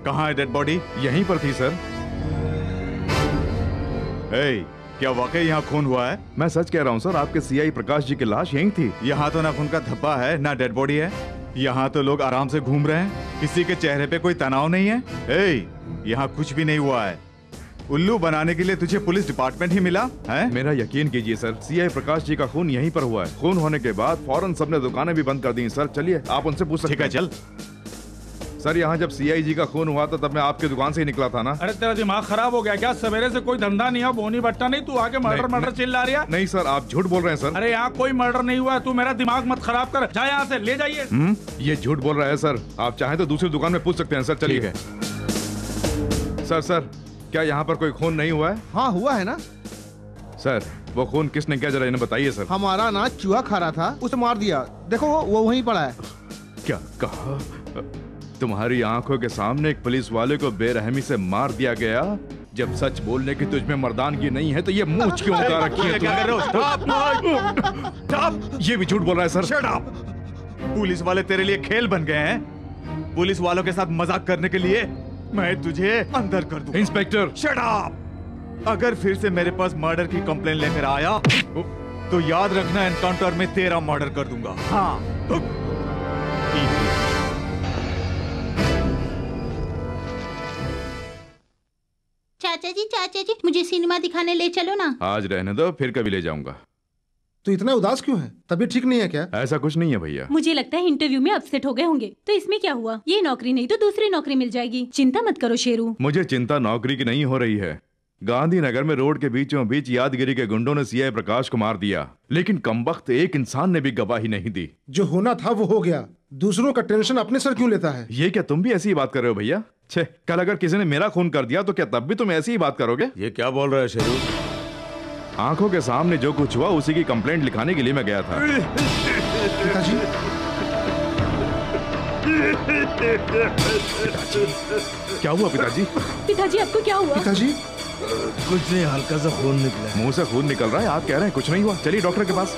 कहाँ है डेड बॉडी? यहीं पर थी सर। क्या वाकई यहाँ खून हुआ है? मैं सच कह रहा हूँ सर, आपके सीआई प्रकाश जी की लाश यहीं थी। यहाँ तो ना खून का धब्बा है ना डेड बॉडी है, यहाँ तो लोग आराम से घूम रहे हैं, किसी के चेहरे पे कोई तनाव नहीं है। यहाँ कुछ भी नहीं हुआ है। उल्लू बनाने के लिए तुझे पुलिस डिपार्टमेंट ही मिला है? मेरा यकीन कीजिए सर, सीआई प्रकाश जी का खून यहीं पर हुआ है। खून होने के बाद फौरन सबने दुकानें भी बंद कर दी सर। चलिए आप उनसे पूछ सकते हैं। चल सर, यहाँ जब सीआई जी का खून हुआ था तब मैं आपकी दुकान से ही निकला था ना। अरे तेरा दिमाग खराब हो गया क्या? सवेरे से कोई धंधा नहीं है, बोनी बट्टा नहीं, तू आके मर्डर चिल्ला रहा है। नहीं सर, आप झूठ बोल रहे हैं सर। अरे यहाँ कोई मर्डर नहीं हुआ है, तू मेरा दिमाग मत खराब कर, जा यहाँ से, ले जाइए। ये झूठ बोल रहा है सर, आप चाहे तो दूसरी दुकान में पूछ सकते हैं सर। चलिए सर, क्या यहाँ पर कोई खून नहीं हुआ है? हाँ हुआ है ना सर। वो खून किसने किया जरा इन्हें बताइए सर। हमारा ना चूहा खा रहा था, उसे मार दिया। देखो वो वहीं पड़ा है। क्या कहा? तुम्हारी आंखों के सामने एक पुलिस वाले को बेरहमी से मार दिया गया। जब सच बोलने की तुझ में मर्दानगी नहीं है तो ये मूंछ क्यों उतार रखी है? ये भी झूठ बोल रहा है सर। Shut up. पुलिस वाले तेरे लिए खेल बन गए हैं। पुलिस वालों के साथ मजाक करने के लिए मैं तुझे अंदर कर दूं। Inspector shut up. अगर फिर से मेरे पास मर्डर की कंप्लेन लेकर आया तो याद रखना, एनकाउंटर में तेरा मर्डर कर दूंगा। हाँ चाचा जी, मुझे सिनेमा दिखाने ले चलो ना। आज रहने दो, फिर कभी ले जाऊंगा। तो इतना उदास क्यों है? तबीयत ठीक नहीं है क्या? ऐसा कुछ नहीं है भैया, मुझे लगता है इंटरव्यू में अपसेट हो गए होंगे। तो इसमें क्या हुआ, ये नौकरी नहीं तो दूसरी नौकरी मिल जाएगी। चिंता मत करो शेरू। मुझे चिंता नौकरी की नहीं हो रही है। गांधीनगर में रोड के बीचों बीच यादगिरी के गुंडों ने सीआई प्रकाश को मार दिया, लेकिन कमबख्त एक इंसान ने भी गवाही नहीं दी। जो होना था वो हो गया, दूसरों का टेंशन अपने सर क्यों लेता है? ये क्या तुम भी ऐसी बात कर रहे हो भैया? छे, कल अगर किसी ने मेरा खून कर दिया तो क्या तब भी तुम ऐसी ही बात करोगे? ये क्या बोल रहे हो शेरू? आंखों के सामने जो कुछ हुआ उसी की कंप्लेंट लिखाने के लिए मैं गया था। पिताजी। क्या हुआ पिताजी? पिताजी आपको क्या हुआ? पिताजी कुछ नहीं, हल्का सा खून निकला। मुंह से खून निकल रहा है, आप कह रहे हैं कुछ नहीं हुआ। चलिए डॉक्टर के पास।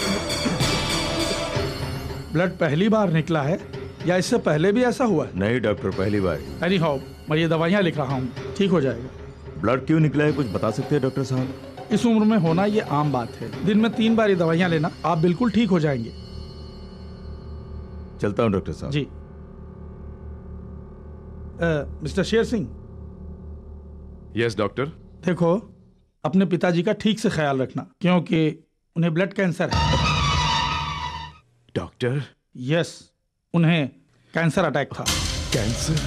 ब्लड पहली बार निकला है या इससे पहले भी ऐसा हुआ? नहीं डॉक्टर, पहली बार। अरे हाँ, मैं ये दवाइयाँ लिख रहा हूँ, ठीक हो जाएगा। ब्लड क्यों निकला है कुछ बता सकते हैं डॉक्टर साहब? इस उम्र में होना ये आम बात है। दिन में 3 बार ये दवाइयाँ लेना, आप बिल्कुल ठीक हो जाएंगे। चलता हूँ डॉक्टर साहब। जी। Mister Sher Singh. Yes doctor. देखो, अपने पिताजी का ठीक से ख्याल रखना, क्योंकि उन्हें ब्लड कैंसर है। डॉक्टर? यस, उन्हें कैंसर अटैक था। कैंसर?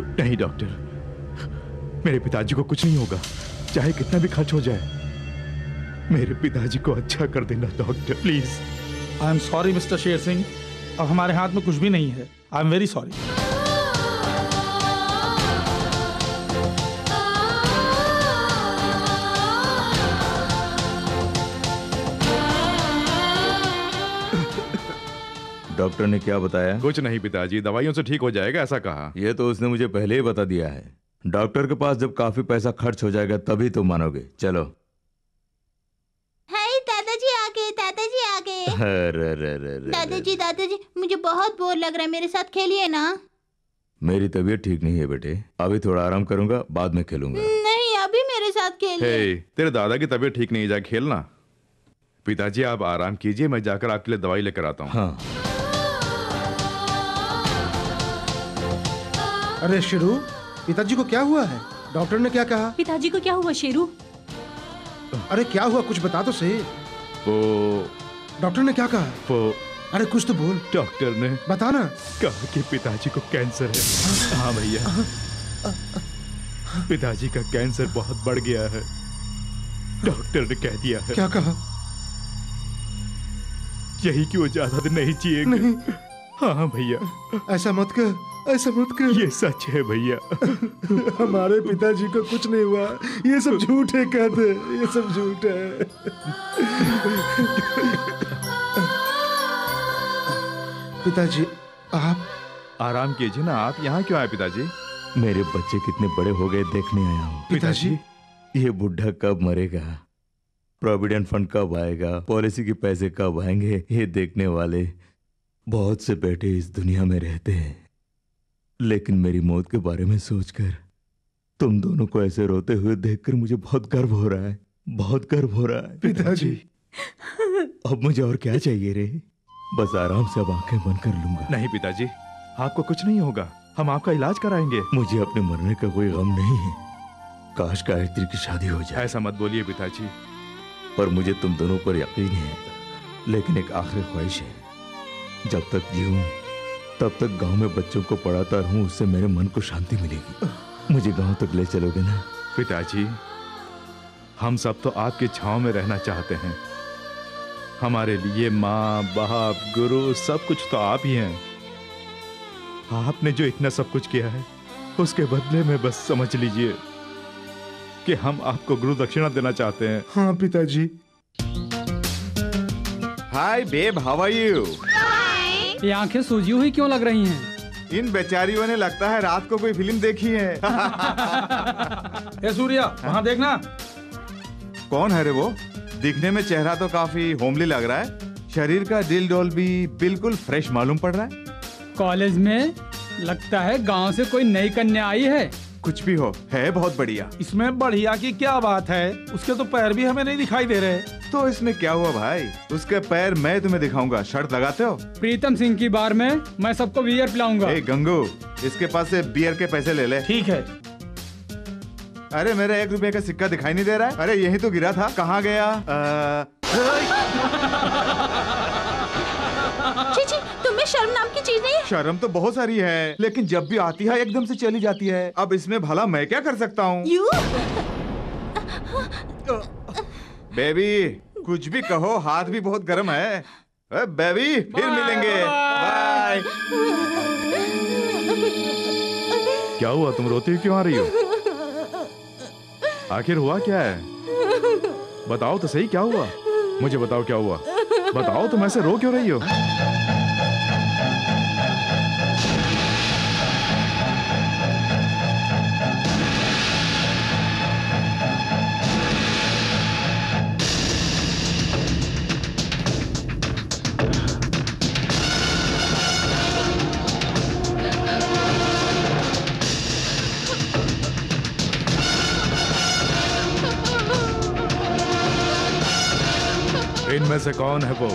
नहीं डॉक्टर, मेरे पिताजी को कुछ नहीं होगा, चाहे कितना भी खर्च हो जाए। मेरे पिताजी को अच्छा कर देना doctor, please. I am sorry mister Sher Singh, अब हमारे हाथ में कुछ भी नहीं है। I am very sorry. Doctor ने क्या बताया? कुछ नहीं पिताजी, दवाइयों से ठीक हो जाएगा ऐसा कहा। यह तो उसने मुझे पहले ही बता दिया है। डॉक्टर के पास जब काफी पैसा खर्च हो जाएगा तभी तुम मानोगे। चलो। हाय दादाजी आ गए, दादाजी आ गए। दादाजी दादाजी मुझे बहुत बोर लग रहा है, मेरे साथ खेलिए ना। मेरी तबीयत ठीक नहीं है बेटे, अभी थोड़ा आराम करूंगा, बाद में खेलूंगा। नहीं अभी मेरे साथ खेलिए। तेरे दादा की तबीयत ठीक नहीं है, खेलना। पिताजी आप आराम कीजिए, मैं जाकर आपके लिए दवाई लेकर आता हूँ। अरे शेरू, पिताजी को क्या हुआ है? डॉक्टर ने क्या कहा? पिताजी को क्या हुआ शेरू? अरे क्या हुआ कुछ बता तो सही। वो डॉक्टर ने क्या कहा? वो अरे कुछ तो बोल। डॉक्टर ने बता ना, कहा कि पिताजी को कैंसर है। हाँ भैया, पिताजी का कैंसर बहुत बढ़ गया है, डॉक्टर ने कह दिया है। क्या कहा? यही कि वो ज्यादा दिन नहीं जिएंगे। हाँ भैया, ऐसा मत कर, ऐसा मत कर। ये सच है भैया। हमारे पिताजी को कुछ नहीं हुआ, ये सब झूठ है। कहते ये सब झूठ है। पिताजी आप आराम कीजिए ना, आप यहाँ क्यों आए पिताजी? मेरे बच्चे कितने बड़े हो गए देखने आया हूँ। पिताजी ये बुढ़ा कब मरेगा, प्रोविडेंट फंड कब आएगा, पॉलिसी के पैसे कब आएंगे, ये देखने वाले बहुत से बेटे इस दुनिया में रहते हैं, लेकिन मेरी मौत के बारे में सोचकर तुम दोनों को ऐसे रोते हुए देखकर मुझे बहुत गर्व हो रहा है, बहुत गर्व हो रहा है। पिताजी अब मुझे और क्या चाहिए रे, बस आराम से अब आंखें बंद कर लूंगा। नहीं पिताजी, आपको कुछ नहीं होगा, हम आपका इलाज कराएंगे। मुझे अपने मरने का कोई गम नहीं है, काश गायत्री की शादी हो जाए। ऐसा मत बोलिए पिताजी। पर मुझे तुम दोनों पर यकीन है, लेकिन एक आखिरी ख्वाहिश है, जब तक जीऊँ तब तक गांव में बच्चों को पढ़ाता रहूं, उससे मेरे मन को शांति मिलेगी। मुझे गांव तक ले चलोगे ना? पिताजी हम सब तो आपके छांव में रहना चाहते हैं, हमारे लिए माँ बाप गुरु सब कुछ तो आप ही हैं। आपने जो इतना सब कुछ किया है उसके बदले में बस समझ लीजिए कि हम आपको गुरु दक्षिणा देना चाहते हैं। हाँ पिताजी। Hi babe, how are you? ये आंखें सूजी हुई क्यों लग रही हैं? इन बेचारियों ने लगता है रात को कोई फिल्म देखी है। ए सूर्या, वहाँ देखना। कौन है रे वो? दिखने में चेहरा तो काफी होमली लग रहा है, शरीर का दिल डोल भी बिल्कुल फ्रेश मालूम पड़ रहा है। कॉलेज में लगता है गांव से कोई नई कन्या आई है। कुछ भी हो, है बहुत बढ़िया। इसमें बढ़िया की क्या बात है, उसके तो पैर भी हमें नहीं दिखाई दे रहे। तो इसमें क्या हुआ भाई, उसके पैर मैं तुम्हें दिखाऊंगा, शर्त लगाते हो? प्रीतम सिंह की बार में मैं सबको बियर पिलाऊंगा। ए गंगू, इसके पास से बियर के पैसे ले ले। ठीक है। अरे मेरा 1 रुपये का सिक्का दिखाई नहीं दे रहा है। अरे यही तो गिरा था, कहाँ गया? शर्म नाम की चीज नहीं है। शर्म तो बहुत सारी है, लेकिन जब भी आती है एकदम से चली जाती है। अब इसमें भला मैं क्या कर सकता हूँ? बेबी कुछ भी कहो, हाथ भी बहुत गर्म है। बेबी फिर मिलेंगे, बाय। क्या हुआ, तुम रोती क्यों आ रही हो? आखिर हुआ क्या है, बताओ तो सही, क्या हुआ? मुझे बताओ क्या हुआ, बताओ। तुम ऐसे रो क्यों रही हो? इनमें से कौन है वो?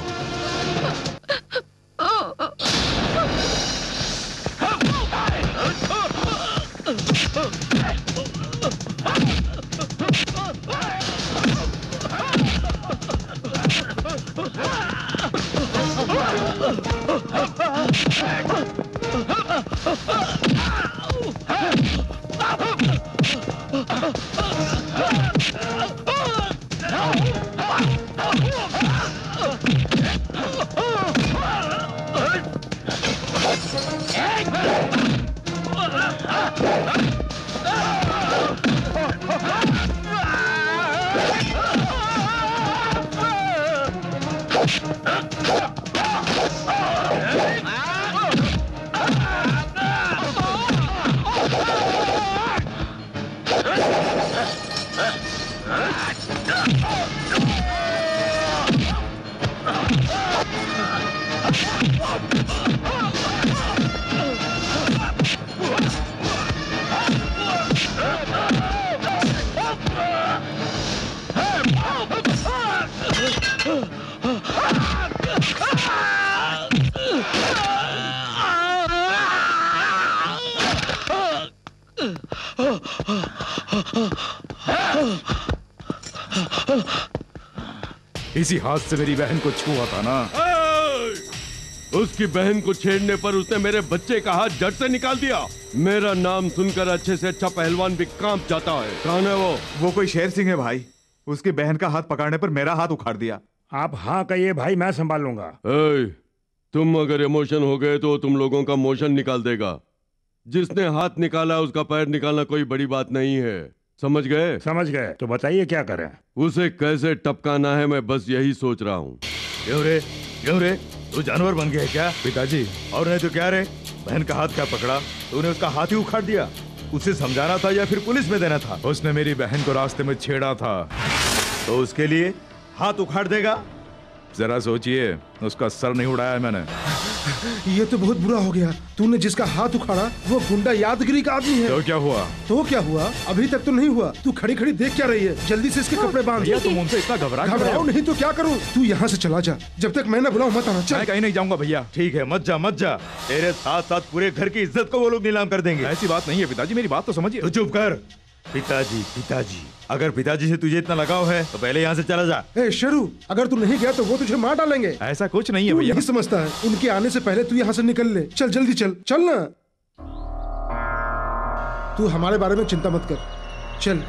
इसी हाथ से मेरी बहन को छुआ था ना। उसकी बहन को छेड़ने पर उसने मेरे बच्चे का हाथ जड़ से निकाल दिया। मेरा नाम सुनकर अच्छे से अच्छा पहलवान भी कांप जाता है। कौन है वो कोई शेर सिंह है भाई। उसकी बहन का हाथ पकड़ने पर मेरा हाथ उखाड़ दिया। आप हाँ कहिए भाई, मैं संभाल लूंगा। तुम अगर इमोशन हो गए तो तुम लोगों का मोशन निकाल देगा। जिसने हाथ निकाला उसका पैर निकालना कोई बड़ी बात नहीं है। समझ गए? समझ गए। तो बताइए क्या करें? उसे कैसे टपकाना है, मैं बस यही सोच रहा हूँ। तू जानवर बन गया क्या? पिताजी और नहीं तो क्या रे, बहन का हाथ क्या पकड़ा तूने? उसका हाथ ही उखाड़ दिया। उसे समझाना था या फिर पुलिस में देना था? उसने मेरी बहन को रास्ते में छेड़ा था तो उसके लिए हाथ उखाड़ देगा? जरा सोचिए, उसका सर नहीं उड़ाया मैंने। ये तो बहुत बुरा हो गया। तूने जिसका हाथ उखाड़ा वो गुंडा यादगिरी का आदमी है। तो क्या हुआ? तो क्या हुआ? अभी तक तो नहीं हुआ। तू खड़ी खड़ी देख क्या रही है? जल्दी से इसके कपड़े बांध। भैया तुम उनसे इतना घबराओ नहीं तो क्या करूँ? तू यहाँ से चला जा, जब तक मैं ना बुलाऊं मत आना। मैं कहीं नहीं जाऊंगा भैया। ठीक है, मत जा मत जा। तेरे साथ साथ पूरे घर की इज्जत को वो लोग नीलाम कर देंगे। ऐसी बात नहीं है पिताजी, मेरी बात तो समझिए। चुप कर। पिताजी पिताजी, अगर पिताजी से तुझे इतना लगाव है तो पहले यहाँ से चला जा। ए शरू, अगर तू नहीं गया तो वो तुझे मार डालेंगे। ऐसा कुछ नहीं है भैया। नहीं समझता है, उनके आने से पहले तू यहाँ से निकल ले। चल जल्दी चल। चल ना, तू हमारे बारे में चिंता मत कर। चल।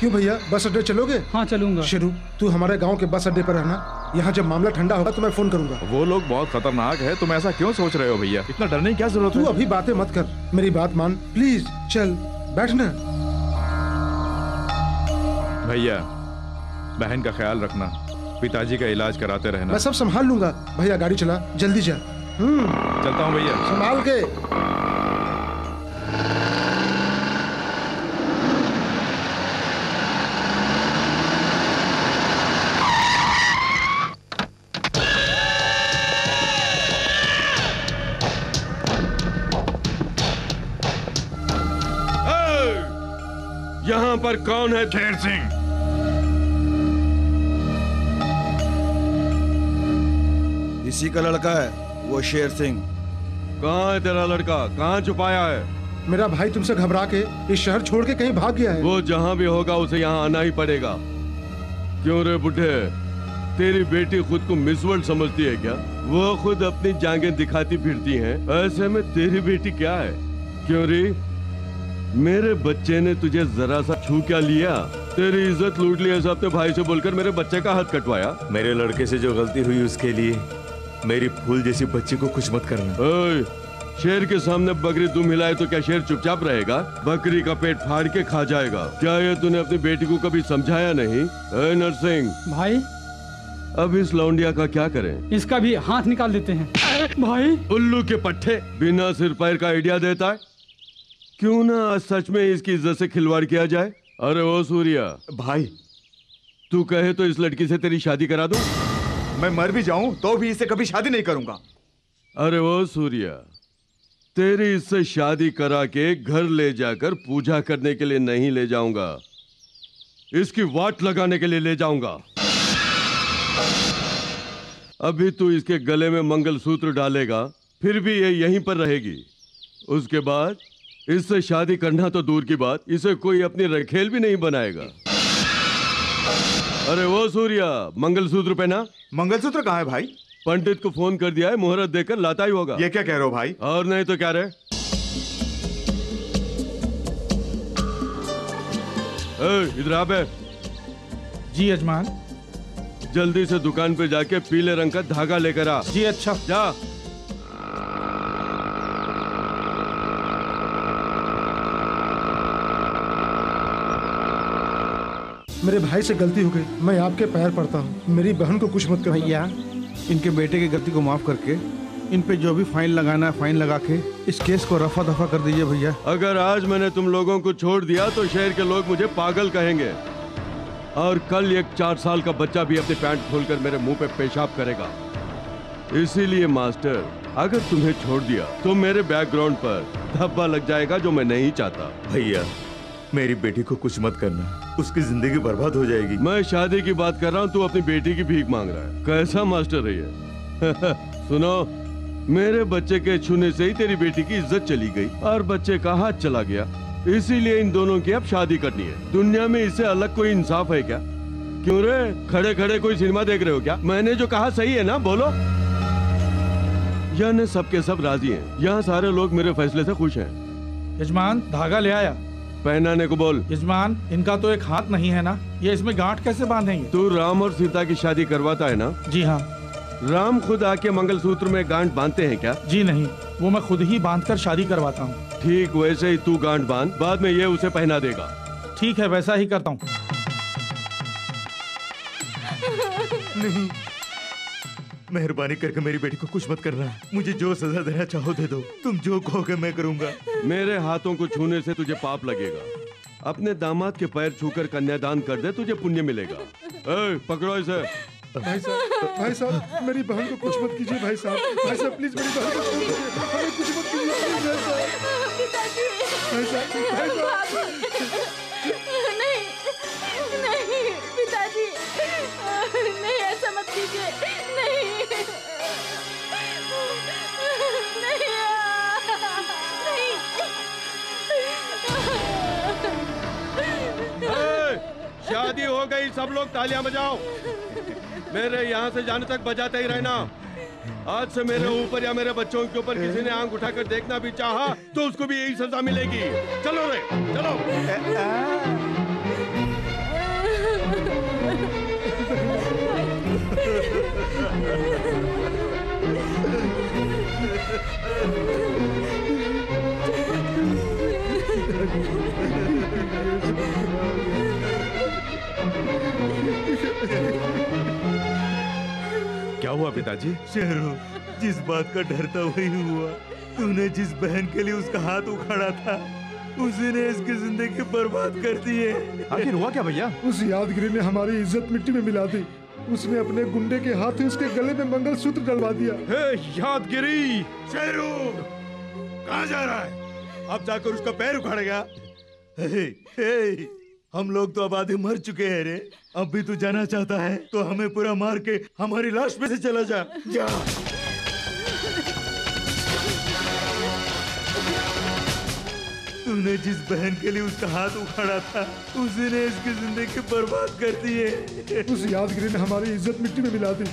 क्यों भैया, बस अड्डे चलोगे? हाँ चलूंगा। शरू तू हमारे गाँव के बस अड्डे पर रहना। यहाँ जब मामला ठंडा होगा तो मैं फोन करूंगा। वो लोग बहुत खतरनाक है, तुम ऐसा क्यों सोच रहे हो भैया? इतना डरने की क्या जरूरत है। तू अभी बातें मत कर, मेरी बात मान प्लीज। चल बैठना। भैया बहन का ख्याल रखना, पिताजी का इलाज कराते रहना। मैं सब संभाल लूंगा। भैया गाड़ी चला, जल्दी जा। चलता हूँ भैया, संभाल के। यहाँ पर कौन है? शेर सिंह। इसी का लड़का है वो, शेर सिंह। कहाँ है तेरा लड़का? कहाँ छुपाया है? मेरा भाई तुमसे घबरा के इस शहर छोड़ के कहीं भाग गया है। वो जहाँ भी होगा उसे यहाँ आना ही पड़ेगा। क्यों रे बुढ़े, तेरी बेटी खुद को मिस वर्ल्ड समझती है क्या? वो खुद अपनी जांघें दिखाती फिरती हैं, ऐसे में तेरी बेटी क्या है? क्यों रे, मेरे बच्चे ने तुझे जरा सा छू क्या लिया? तेरी इज्जत लूट ली है सबने। भाई से बोलकर मेरे बच्चे का हाथ कटवाया। मेरे लड़के से जो गलती हुई उसके लिए मेरी फूल जैसी बच्ची को कुछ मत करना। ओए, शेर के सामने बकरी दुम हिलाए तो क्या शेर चुपचाप रहेगा? बकरी का पेट फाड़ के खा जाएगा। क्या ये तूने अपनी बेटी को कभी समझाया नहीं? ए नरसिंह भाई, अब इस लौंडिया का क्या करें? इसका भी हाथ निकाल देते हैं। भाई उल्लू के पट्टे, बिना सिर पैर का आइडिया देता है। क्यों ना सच में इसकी इज्जत से खिलवाड़ किया जाए। अरे ओ सूर्या भाई, तू कहे तो इस लड़की से तेरी शादी करा दूं। मैं मर भी जाऊं तो भी इससे कभी शादी नहीं करूंगा। अरे ओ सूर्या, तेरी इससे शादी करा के घर ले जाकर पूजा करने के लिए नहीं ले जाऊंगा, इसकी वाट लगाने के लिए ले जाऊंगा। अभी तू इसके गले में मंगलसूत्र डालेगा, फिर भी ये यहीं पर रहेगी। उसके बाद इससे शादी करना तो दूर की बात, इसे कोई अपनी रखेल भी नहीं बनाएगा। अरे वो सूर्या, मंगलसूत्र पहना। मंगलसूत्र कहाँ है भाई? पंडित को फोन कर दिया है, मुहूर्त देखकर लाता ही होगा। ये क्या कह रहे हो भाई? और नहीं तो क्या रे। इधर आ बे। जी यजमान। जल्दी से दुकान पे जाके पीले रंग का धागा लेकर आ। जी अच्छा। जा। मेरे भाई से गलती हो गई, मैं आपके पैर पड़ता हूँ। मेरी बहन को कुछ मत करो। भैया इनके बेटे की गलती को माफ करके इन पे जो भी फाइन लगाना है फाइन लगा के इस केस को रफा दफा कर दीजिए भैया। अगर आज मैंने तुम लोगों को छोड़ दिया तो शहर के लोग मुझे पागल कहेंगे और कल एक 4 साल का बच्चा भी अपने पैंट खोलकर मेरे मुंह पे पेशाब करेगा। इसीलिए मास्टर, अगर तुम्हें छोड़ दिया तो मेरे बैकग्राउंड पर धब्बा लग जाएगा जो मैं नहीं चाहता। भैया मेरी बेटी को कुछ मत करना, उसकी जिंदगी बर्बाद हो जाएगी। मैं शादी की बात कर रहा हूँ, तू अपनी बेटी की भीख मांग रहा है। कैसा मास्टर है ये? सुनो, मेरे बच्चे के छूने से ही तेरी बेटी की इज्जत चली गई और बच्चे का हाथ चला गया, इसीलिए इन दोनों की अब शादी करनी है। दुनिया में इससे अलग कोई इंसाफ है क्या? क्यों रे, खड़े खड़े कोई सिनेमा देख रहे हो क्या? मैंने जो कहा सही है ना? बोलो। यहाँ सबके सब राजी हैं, यहाँ सारे लोग मेरे फैसले से खुश हैं। यजमान धागा ले आया, पहनाने को बोल। यजमान इनका तो एक हाथ नहीं है ना, ये इसमें गांठ कैसे बांधेंगे? तू राम और सीता की शादी करवाता है ना? जी हाँ। राम खुद आके मंगलसूत्र में गांठ बांधते हैं क्या? जी नहीं, वो मैं खुद ही बांधकर शादी करवाता हूँ। ठीक वैसे ही तू गांठ बांध, बाद में ये उसे पहना देगा। ठीक है, वैसा ही करता हूँ। नहीं, मेहरबानी करके मेरी बेटी को कुछ मत करना। मुझे जो सजा देना चाहो दे दो, तुम जो कहोगे मैं करूँगा। मेरे हाथों को छूने से तुझे पाप लगेगा, अपने दामाद के पैर छूकर कन्यादान कर दे, तुझे पुण्य मिलेगा। ए, पकड़ो इसे। भाई साहब, भाई साहब मेरी बहन को कुछ मत कीजिए। भाई साहब, भाई साहब प्लीज मेरी बहन को कुछ मत कीजिए। पिताजी नहीं, ऐसा मत कीजिए। नहीं, शादी हो गई, सब लोग तालियां बजाओ। मेरे यहाँ से जाने तक बजाते ही रहना। आज से मेरे ऊपर या मेरे बच्चों के ऊपर किसी ने आंख उठाकर देखना भी चाहा तो उसको भी यही सजा मिलेगी। चलो रे, चलो। क्या हुआ पिताजी? शेरू, जिस बात का डर था वही हुआ। तूने जिस बहन के लिए उसका हाथ उखाड़ा था, उसी ने इसकी जिंदगी बर्बाद कर दी है। आखिर हुआ क्या भैया? उस यादगिरी ने हमारी इज्जत मिट्टी में मिला दी। उसने अपने गुंडे के हाथ से उसके गले में मंगलसूत्र डलवा दिया। हे यादगिरी! शेरू कहाँ जा रहा है? अब जाकर उसका पैर उखाड़ेगा। हम लोग तो अब आधे मर चुके हैं रे। अब भी तू जाना चाहता है तो हमें पूरा मार के हमारी लाश में से चला जा। जा। तूने जिस बहन के लिए उसका हाथ उखाड़ा था, उसी ने इसकी जिंदगी बर्बाद कर दी है। उस यादगिरी ने हमारी इज्जत मिट्टी में मिला दी।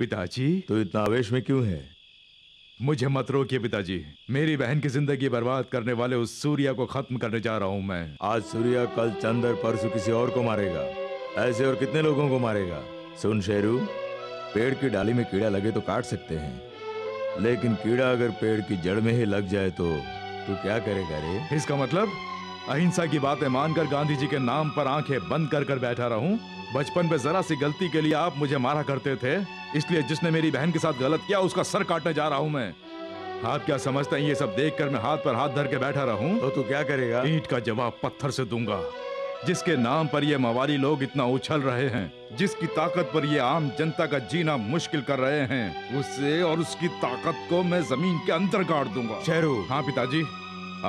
पिताजी तो इतना आवेश में क्यों है? मुझे मत रोकिए पिताजी, मेरी बहन की जिंदगी बर्बाद करने वाले उस सूर्या को खत्म करने जा रहा हूं मैं। आज सूर्या, कल चंदर, परसों किसी और को मारेगा। ऐसे और कितने लोगों को मारेगा? सुन शेरू, पेड़ की डाली में कीड़ा लगे तो काट सकते हैं, लेकिन कीड़ा अगर पेड़ की जड़ में ही लग जाए तो तू क्या करेगा रे? इसका मतलब अहिंसा की बातें मानकर गांधी जी के नाम पर आंखें बंद कर बैठा रहूं? बचपन में जरा सी गलती के लिए आप मुझे मारा करते थे, इसलिए जिसने मेरी बहन के साथ गलत किया उसका सर काटने जा रहा हूं मैं। आप क्या समझते हैं ये सब देखकर मैं हाथ पर हाथ धर के बैठा रहूं? तो तू क्या करेगा? ईंट का जवाब पत्थर से दूंगा। जिसके नाम पर ये मवाली लोग इतना उछल रहे हैं, जिसकी ताकत पर ये आम जनता का जीना मुश्किल कर रहे हैं, उससे और उसकी ताकत को मैं जमीन के अंदर गाड़ दूंगा। शेरू। हाँ पिताजी,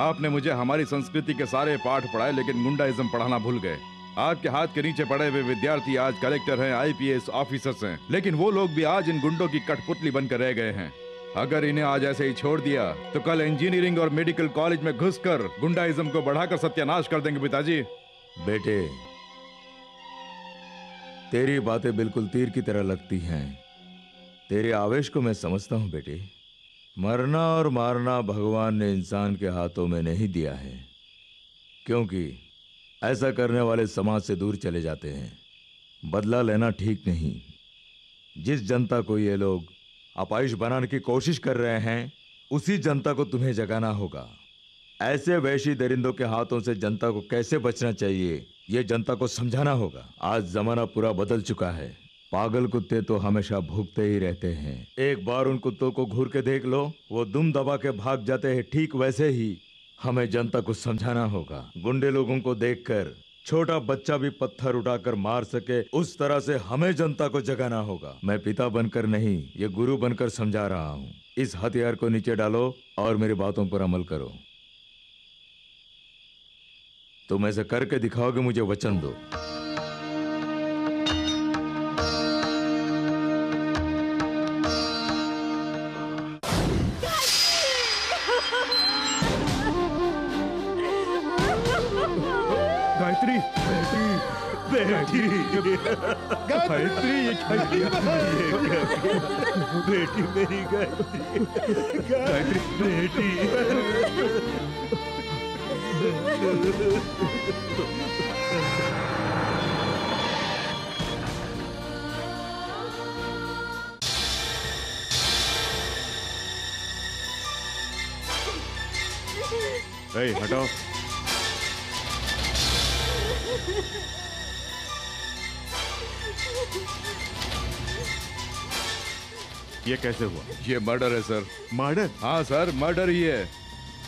आपने मुझे हमारी संस्कृति के सारे पाठ पढ़ाए, लेकिन गुंडाइज्म पढ़ाना भूल गए। आपके हाथ के नीचे पड़े हुए विद्यार्थी आज कलेक्टर हैं, आईपीएस ऑफिसर्स हैं, लेकिन वो लोग भी आज इन गुंडों की कठपुतली बनकर रह गए हैं। अगर इन्हें आज ऐसे ही छोड़ दिया तो कल इंजीनियरिंग और मेडिकल कॉलेज में घुसकर गुंडाइज्म को बढ़ाकर सत्यानाश कर देंगे। पिताजी। बेटे, तेरी बातें बिल्कुल तीर की तरह लगती हैं। तेरे आवेश को मैं समझता हूँ बेटे। मरना और मारना भगवान ने इंसान के हाथों में नहीं दिया है, क्योंकि ऐसा करने वाले समाज से दूर चले जाते हैं। बदला लेना ठीक नहीं। जिस जनता को ये लोग अपाहिज बनाने की कोशिश कर रहे हैं, उसी जनता को तुम्हें जगाना होगा। ऐसे वैशी दरिंदों के हाथों से जनता को कैसे बचना चाहिए ये जनता को समझाना होगा। आज जमाना पूरा बदल चुका है। पागल कुत्ते तो हमेशा भूखते ही रहते हैं। एक बार उन कुत्तों को घूर के देख लो, वो दुम दबा के भाग जाते हैं। ठीक वैसे ही हमें जनता को समझाना होगा। गुंडे लोगों को देखकर छोटा बच्चा भी पत्थर उठाकर मार सके, उस तरह से हमें जनता को जगाना होगा। मैं पिता बनकर नहीं, ये गुरु बनकर समझा रहा हूँ। इस हथियार को नीचे डालो और मेरी बातों पर अमल करो। तुम ऐसा करके दिखाओगे, मुझे वचन दो। गायत्री, बेटी, गायत्री, बेटी मेरी गायत्री, बेटी। हटाओ। ये कैसे हुआ? ये मर्डर है सर। मर्डर? हाँ सर, मर्डर ही है।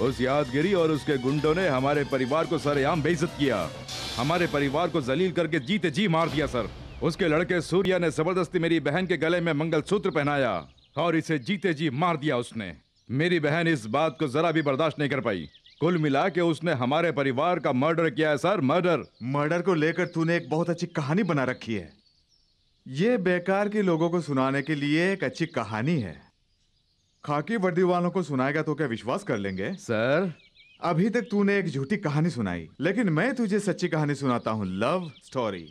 उस यादगिरी और उसके गुंडों ने हमारे परिवार को सरेआम बेइज्जत किया, हमारे परिवार को जलील करके जीते जी मार दिया सर। उसके लड़के सूर्या ने जबरदस्ती मेरी बहन के गले में मंगलसूत्र पहनाया और इसे जीते जी मार दिया उसने। मेरी बहन इस बात को जरा भी बर्दाश्त नहीं कर पाई। कुल मिला के उसने हमारे परिवार का मर्डर किया है सर। मर्डर। मर्डर को लेकर तूने एक बहुत अच्छी कहानी बना रखी है। ये बेकार के लोगों को सुनाने के लिए एक अच्छी कहानी है। खाकी वर्दी वालों को सुनाएगा तो क्या विश्वास कर लेंगे? सर, अभी तक तूने एक झूठी कहानी सुनाई, लेकिन मैं तुझे सच्ची कहानी सुनाता हूँ। Love story.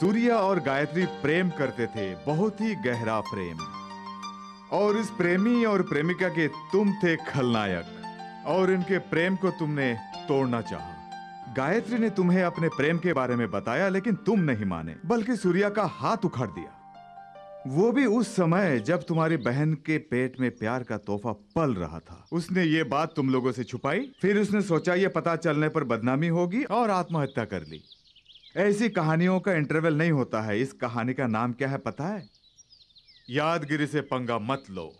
सूर्या और गायत्री प्रेम करते थे, बहुत ही गहरा प्रेम। और इस प्रेमी और प्रेमिका के तुम थे खलनायक, और इनके प्रेम को तुमने तोड़ना चाहा। गायत्री ने तुम्हें अपने प्रेम के बारे में बताया, लेकिन तुम नहीं माने, बल्कि सूर्या का हाथ उखाड़ दिया। वो भी उस समय जब तुम्हारी बहन के पेट में प्यार का तोहफा पल रहा था। उसने ये बात तुम लोगों से छुपाई, फिर उसने सोचा ये पता चलने पर बदनामी होगी और आत्महत्या कर ली। ऐसी कहानियों का इंटरवल नहीं होता है। इस कहानी का नाम क्या है पता है? यादगिरी से पंगा मत लो।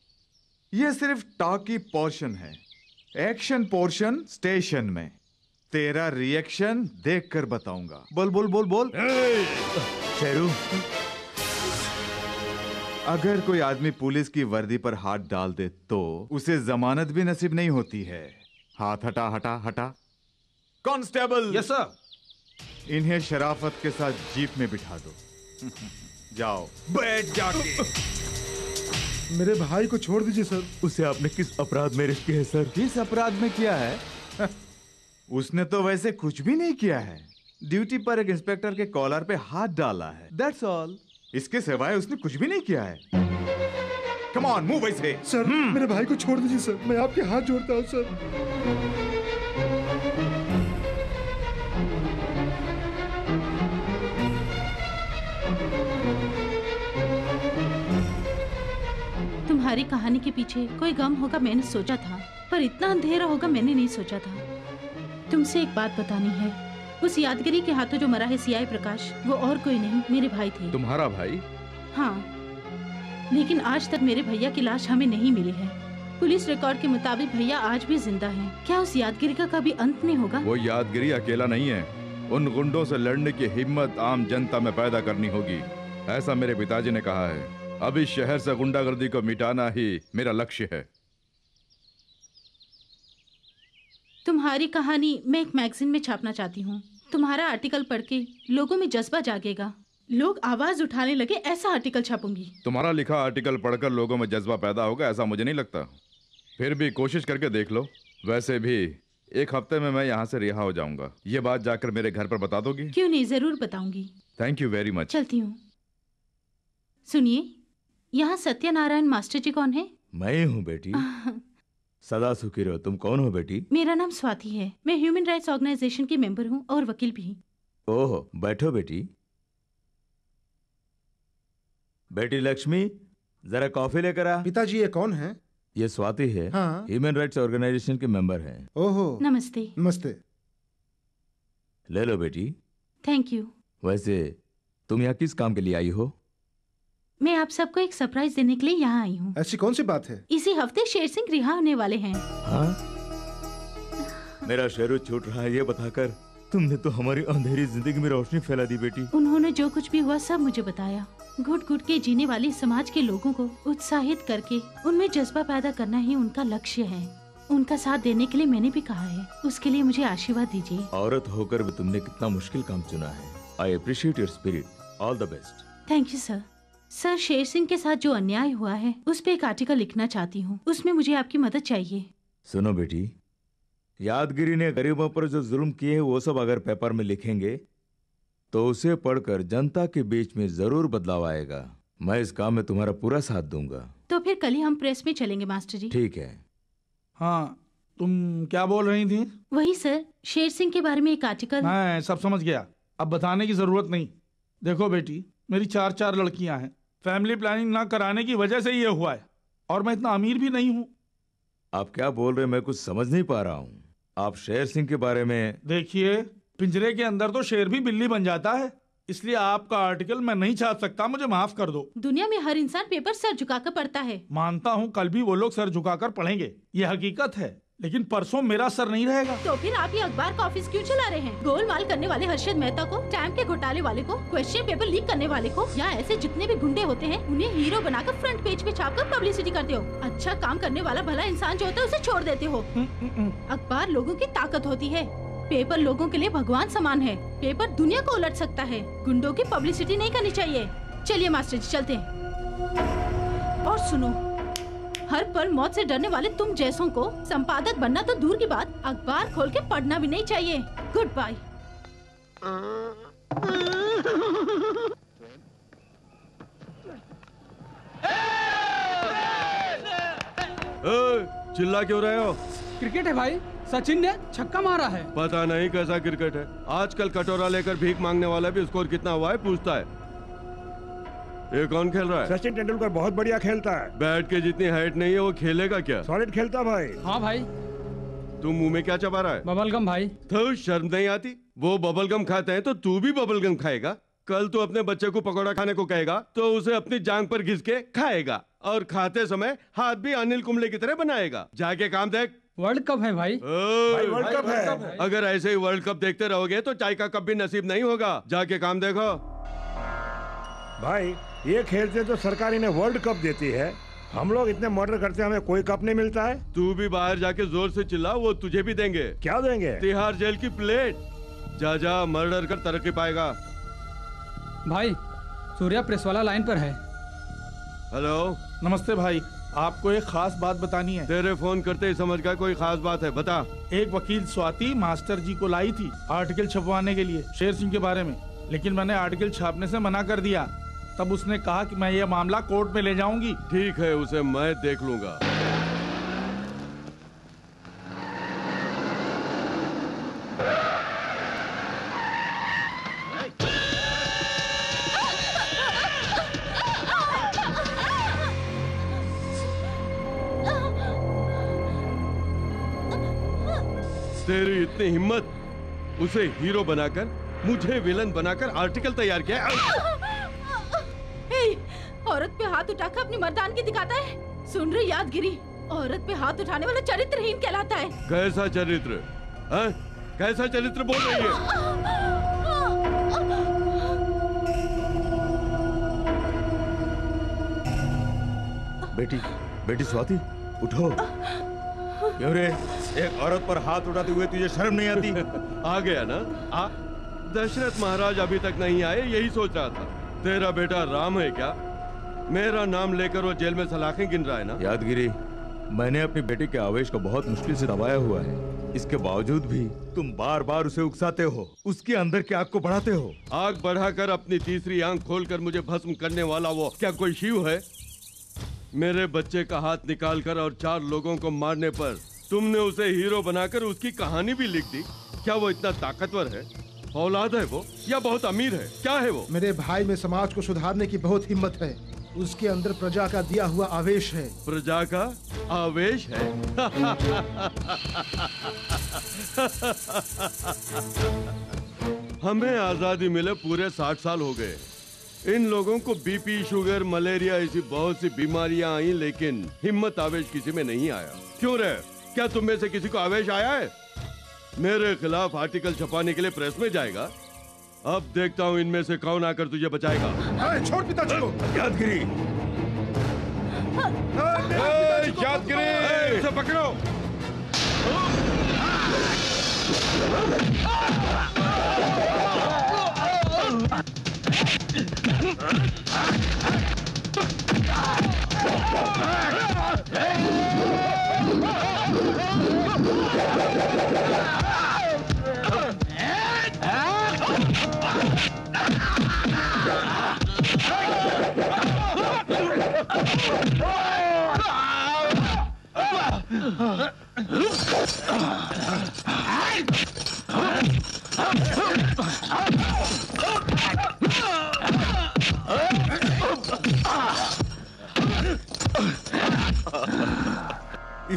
ये सिर्फ टॉक की पोर्शन है। एक्शन पोर्शन स्टेशन में। तेरा रिएक्शन देख कर बताऊंगा। बोल बोल बोल बोल। शेरू, अगर कोई आदमी पुलिस की वर्दी पर हाथ डाल दे तो उसे जमानत भी नसीब नहीं होती है। हाथ हटा हटा हटा। कांस्टेबल। Yes sir. इन्हें शराफत के साथ जीप में बिठा दो। जाओ। बैठ जाके। मेरे भाई को छोड़ दीजिए सर। उसे आपने किस अपराध में अरेस्ट किया है सर? किस अपराध में किया है? उसने तो वैसे कुछ भी नहीं किया है। ड्यूटी पर एक इंस्पेक्टर के कॉलर पे हाथ डाला है, दैट्स ऑल। इसके सिवाय उसने कुछ भी नहीं किया है। Come on, move ऐसे। सर, मेरे भाई को छोड़ दीजिए सर। मैं आपके हाथ जोड़ता हूँ सर। तुम्हारी कहानी के पीछे कोई गम होगा मैंने सोचा था, पर इतना अंधेरा होगा मैंने नहीं सोचा था। तुमसे एक बात बतानी है। उस यादगिरी के हाथों जो मरा है सीआई प्रकाश, वो और कोई नहीं मेरे भाई थे। तुम्हारा भाई? हाँ, लेकिन आज तक मेरे भैया की लाश हमें नहीं मिली है। पुलिस रिकॉर्ड के मुताबिक भैया आज भी जिंदा है। क्या उस यादगिरी का कभी अंत नहीं होगा? वो यादगिरी अकेला नहीं है। उन गुंडों से लड़ने की हिम्मत आम जनता में पैदा करनी होगी, ऐसा मेरे पिताजी ने कहा है। अब इस शहर से गुंडागर्दी को मिटाना ही मेरा लक्ष्य है। तुम्हारी कहानी मैं एक मैगजीन में छापना चाहती हूँ। तुम्हारा आर्टिकल पढ़ के लोगों में जज्बा जागेगा, लोग आवाज उठाने लगे, ऐसा आर्टिकल छापूंगी। तुम्हारा लिखा आर्टिकल पढ़कर लोगों में जज्बा पैदा होगा ऐसा मुझे नहीं लगता, फिर भी कोशिश करके देख लो। वैसे भी एक हफ्ते में मैं यहाँ से रिहा हो जाऊंगा। ये बात जाकर मेरे घर पर बता दोगी? क्यों नहीं, जरूर बताऊंगी। Thank you very much. चलती हूँ। सुनिए, यहाँ सत्यनारायण मास्टर जी कौन है? मैं हूँ बेटी। सदा सुखी रहो। तुम कौन हो बेटी? मेरा नाम स्वाति है। मैं ह्यूमन राइट्स ऑर्गेनाइजेशन की मेंबर हूँ और वकील भी। ओह, बैठो बेटी। बेटी लक्ष्मी, जरा कॉफी लेकर आ। पिताजी ये कौन है? ये स्वाति है, ह्यूमन राइट्स ऑर्गेनाइजेशन के मेंबर हैं। ओहो, नमस्ते। नमस्ते। ले लो बेटी। Thank you. वैसे तुम यहाँ किस काम के लिए आई हो? मैं आप सबको एक सरप्राइज देने के लिए यहाँ आई हूँ। ऐसी कौन सी बात है? इसी हफ्ते शेर सिंह रिहा होने वाले हैं। हाँ? मेरा शेरू छूट रहा है ये बताकर तुमने तो हमारी अंधेरी जिंदगी में रोशनी फैला दी बेटी। उन्होंने जो कुछ भी हुआ सब मुझे बताया। घुट घुट के जीने वाले समाज के लोगों को उत्साहित करके उनमें जज्बा पैदा करना ही उनका लक्ष्य है। उनका साथ देने के लिए मैंने भी कहा है, उसके लिए मुझे आशीर्वाद दीजिए। औरत होकर भी तुमने कितना मुश्किल काम चुना है। I appreciate your spirit, all the best. Thank you sir. Sir, Sher Singh के साथ जो अन्याय हुआ है उस पर एक आर्टिकल लिखना चाहती हूँ, उसमें मुझे आपकी मदद चाहिए। सुनो बेटी, यादगिरी ने गरीबों पर जो जुल्म किए हैं वो सब अगर पेपर में लिखेंगे तो उसे पढ़कर जनता के बीच में जरूर बदलाव आएगा। मैं इस काम में तुम्हारा पूरा साथ दूंगा। तो फिर कल ही हम प्रेस में चलेंगे मास्टर जी। ठीक है। हाँ, तुम क्या बोल रही थी? वही सर, शेर सिंह के बारे में एक आर्टिकल। मैं सब समझ गया, अब बताने की जरूरत नहीं। देखो बेटी, मेरी चार लड़कियां हैं। फैमिली प्लानिंग ना कराने की वजह से ये हुआ है, और मैं इतना अमीर भी नहीं हूँ। आप क्या बोल रहे हैं, मैं कुछ समझ नहीं पा रहा हूँ। आप शेर सिंह के बारे में। देखिए, पिंजरे के अंदर तो शेर भी बिल्ली बन जाता है, इसलिए आपका आर्टिकल मैं नहीं छाप सकता, मुझे माफ कर दो। दुनिया में हर इंसान पेपर सर झुकाकर पढ़ता है। मानता हूँ कल भी वो लोग सर झुकाकर पढ़ेंगे, ये हकीकत है, लेकिन परसों मेरा सर नहीं रहेगा। तो फिर आप ये अखबार का ऑफिस क्यों चला रहे हैं? गोलमाल करने वाले हर्षद मेहता को, टाइम के घोटाले वाले को, क्वेश्चन पेपर लीक करने वाले को, या ऐसे जितने भी गुंडे होते हैं उन्हें हीरो बनाकर फ्रंट पेज पे छापकर पब्लिसिटी करते हो। अच्छा काम करने वाला भला इंसान जो होता है उसे छोड़ देते हो। अखबार लोगों की ताकत होती है, पेपर लोगों के लिए भगवान समान है। पेपर दुनिया को उलट सकता है, गुंडों की पब्लिसिटी नहीं करनी चाहिए। चलिए मास्टर जी, चलते हैं। और सुनो, हर पल मौत से डरने वाले तुम जैसों को संपादक बनना तो दूर की बात, अखबार खोल के पढ़ना भी नहीं चाहिए। Good bye. चिल्ला क्यों रहे हो? क्रिकेट है भाई, सचिन ने छक्का मारा है। पता नहीं कैसा क्रिकेट है, आजकल कटोरा लेकर भीख मांगने वाला भी स्कोर कितना हुआ है पूछता है। ये कौन खेल रहा है? सचिन तेंदुलकर बहुत बढ़िया खेलता है। बैट के जितनी हाइट नहीं है वो खेलेगा क्या? सॉलिड खेलता भाई। हाँ भाई, तू मुंह में क्या चबा रहा है? बबलगम भाई। तो शर्म नहीं आती? वो बबलगम खाते हैं तो तू भी बबलगम खाएगा। कल तू अपने बच्चे को पकौड़ा खाने को कहेगा तो उसे अपनी जांग पर घिस के खाएगा, और खाते समय हाथ भी अनिल कुंबले की तरह बनाएगा। जाके काम देख। वर्ल्ड कप है भाई, वर्ल्ड कप है। अगर ऐसे ही वर्ल्ड कप देखते रहोगे तो चाय का कप भी नसीब नहीं होगा। जाके काम देखो भाई। ये खेलते तो सरकार इन्हें वर्ल्ड कप देती है, हम लोग इतने मर्डर करते हैं, हमें कोई कप नहीं मिलता है। तू भी बाहर जाके जोर से चिल्ला, वो तुझे भी देंगे। क्या देंगे? तिहाड़ जेल की प्लेट। जा जा, मर्डर कर तरक्की पाएगा। भाई, सूर्या प्रेस वाला लाइन पर है। हेलो, नमस्ते भाई, आपको एक खास बात बतानी है। तेरे फोन करते ही समझ गया कोई खास बात है, बता। एक वकील स्वाति मास्टर जी को लाई थी आर्टिकल छपवाने के लिए शेर सिंह के बारे में, लेकिन मैंने आर्टिकल छापने से मना कर दिया। तब उसने कहा कि मैं ये मामला कोर्ट में ले जाऊंगी। ठीक है, उसे मैं देख लूंगा। तेरी इतनी हिम्मत, उसे हीरो बनाकर मुझे विलन बनाकर आर्टिकल तैयार किया। औरत पे हाथ उठाकर अपनी मर्दानगी दिखाता है। सुन रही यादगिरी, औरत पे हाथ उठाने वाला चरित्रहीन कहलाता है। कैसा चरित्र? हाँ? कैसा चरित्र बोल रही है? बेटी, बेटी स्वाति, उठो। क्यों रे, एक औरत पर हाथ उठाते हुए तुझे शर्म नहीं आती? आ गया ना? दशरथ महाराज अभी तक नहीं आए, यही सोच रहा था। तेरा बेटा राम है क्या? मेरा नाम लेकर वो जेल में सलाखें गिन रहा है ना? यादगिरी, मैंने अपनी बेटी के आवेश को बहुत मुश्किल से दबाया हुआ है, इसके बावजूद भी तुम बार बार उसे उकसाते हो, उसके अंदर की आग को बढ़ाते हो। आग बढ़ाकर अपनी तीसरी आंख खोलकर मुझे भस्म करने वाला वो क्या कोई शिव है? मेरे बच्चे का हाथ निकालकर और 4 लोगों को मारने पर तुमने उसे हीरो बनाकर उसकी कहानी भी लिख दी। क्या वो इतना ताकतवर है? औलाद है वो या बहुत अमीर है? क्या है वो? मेरे भाई में समाज को सुधारने की बहुत हिम्मत है। उसके अंदर प्रजा का दिया हुआ आवेश है। प्रजा का आवेश है। हमें आजादी मिले पूरे 60 साल हो गए। इन लोगों को बीपी, शुगर, मलेरिया ऐसी बहुत सी बीमारियां आई, लेकिन हिम्मत आवेश किसी में नहीं आया। क्यों रे, क्या तुम में से किसी को आवेश आया है? मेरे खिलाफ आर्टिकल छपाने के लिए प्रेस में जाएगा। अब देखता हूं इनमें से कौन आकर तुझे बचाएगा। छोड़ पिताजी को। यादगिरी, यादगिरी, इसे पकड़ो।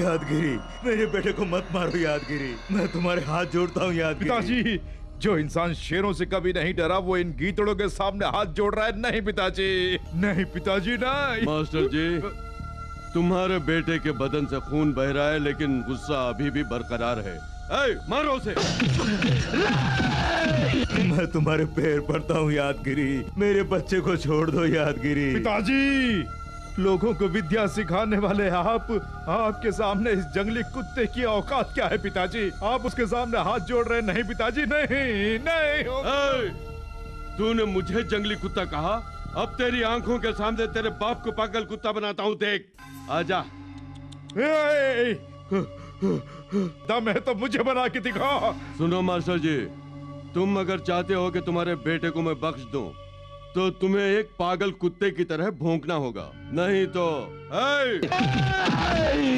यादगिरी, मेरे बेटे को मत मारो यादगिरी, मैं तुम्हारे हाथ जोड़ता हूँ यादगिरी। पिताजी, जो इंसान शेरों से कभी नहीं डरा वो इन गीतड़ों के सामने हाथ जोड़ रहा है। नहीं पिताजी, नहीं पिताजी, नहीं। मास्टर जी, तुम्हारे बेटे के बदन से खून बह रहा है लेकिन गुस्सा अभी भी बरकरार है। ऐ, मारो उसे। मैं तुम्हारे पैर पड़ता हूँ यादगिरी, मेरे बच्चे को छोड़ दो यादगिरी। पिताजी, लोगों को विद्या सिखाने वाले आपके सामने इस जंगली कुत्ते की औकात क्या है पिताजी? आप उसके सामने हाथ जोड़ रहे। नहीं पिताजी, नहीं, नहीं। तूने मुझे जंगली कुत्ता कहा? अब तेरी आंखों के सामने तेरे बाप को पागल कुत्ता बनाता हूँ, देख। आजा। दम है तो मुझे बना के दिखा। सुनो मास्टर जी, तुम अगर चाहते हो कि तुम्हारे बेटे को मैं बख्श दूं तो तुम्हें एक पागल कुत्ते की तरह भौंकना होगा, नहीं तो।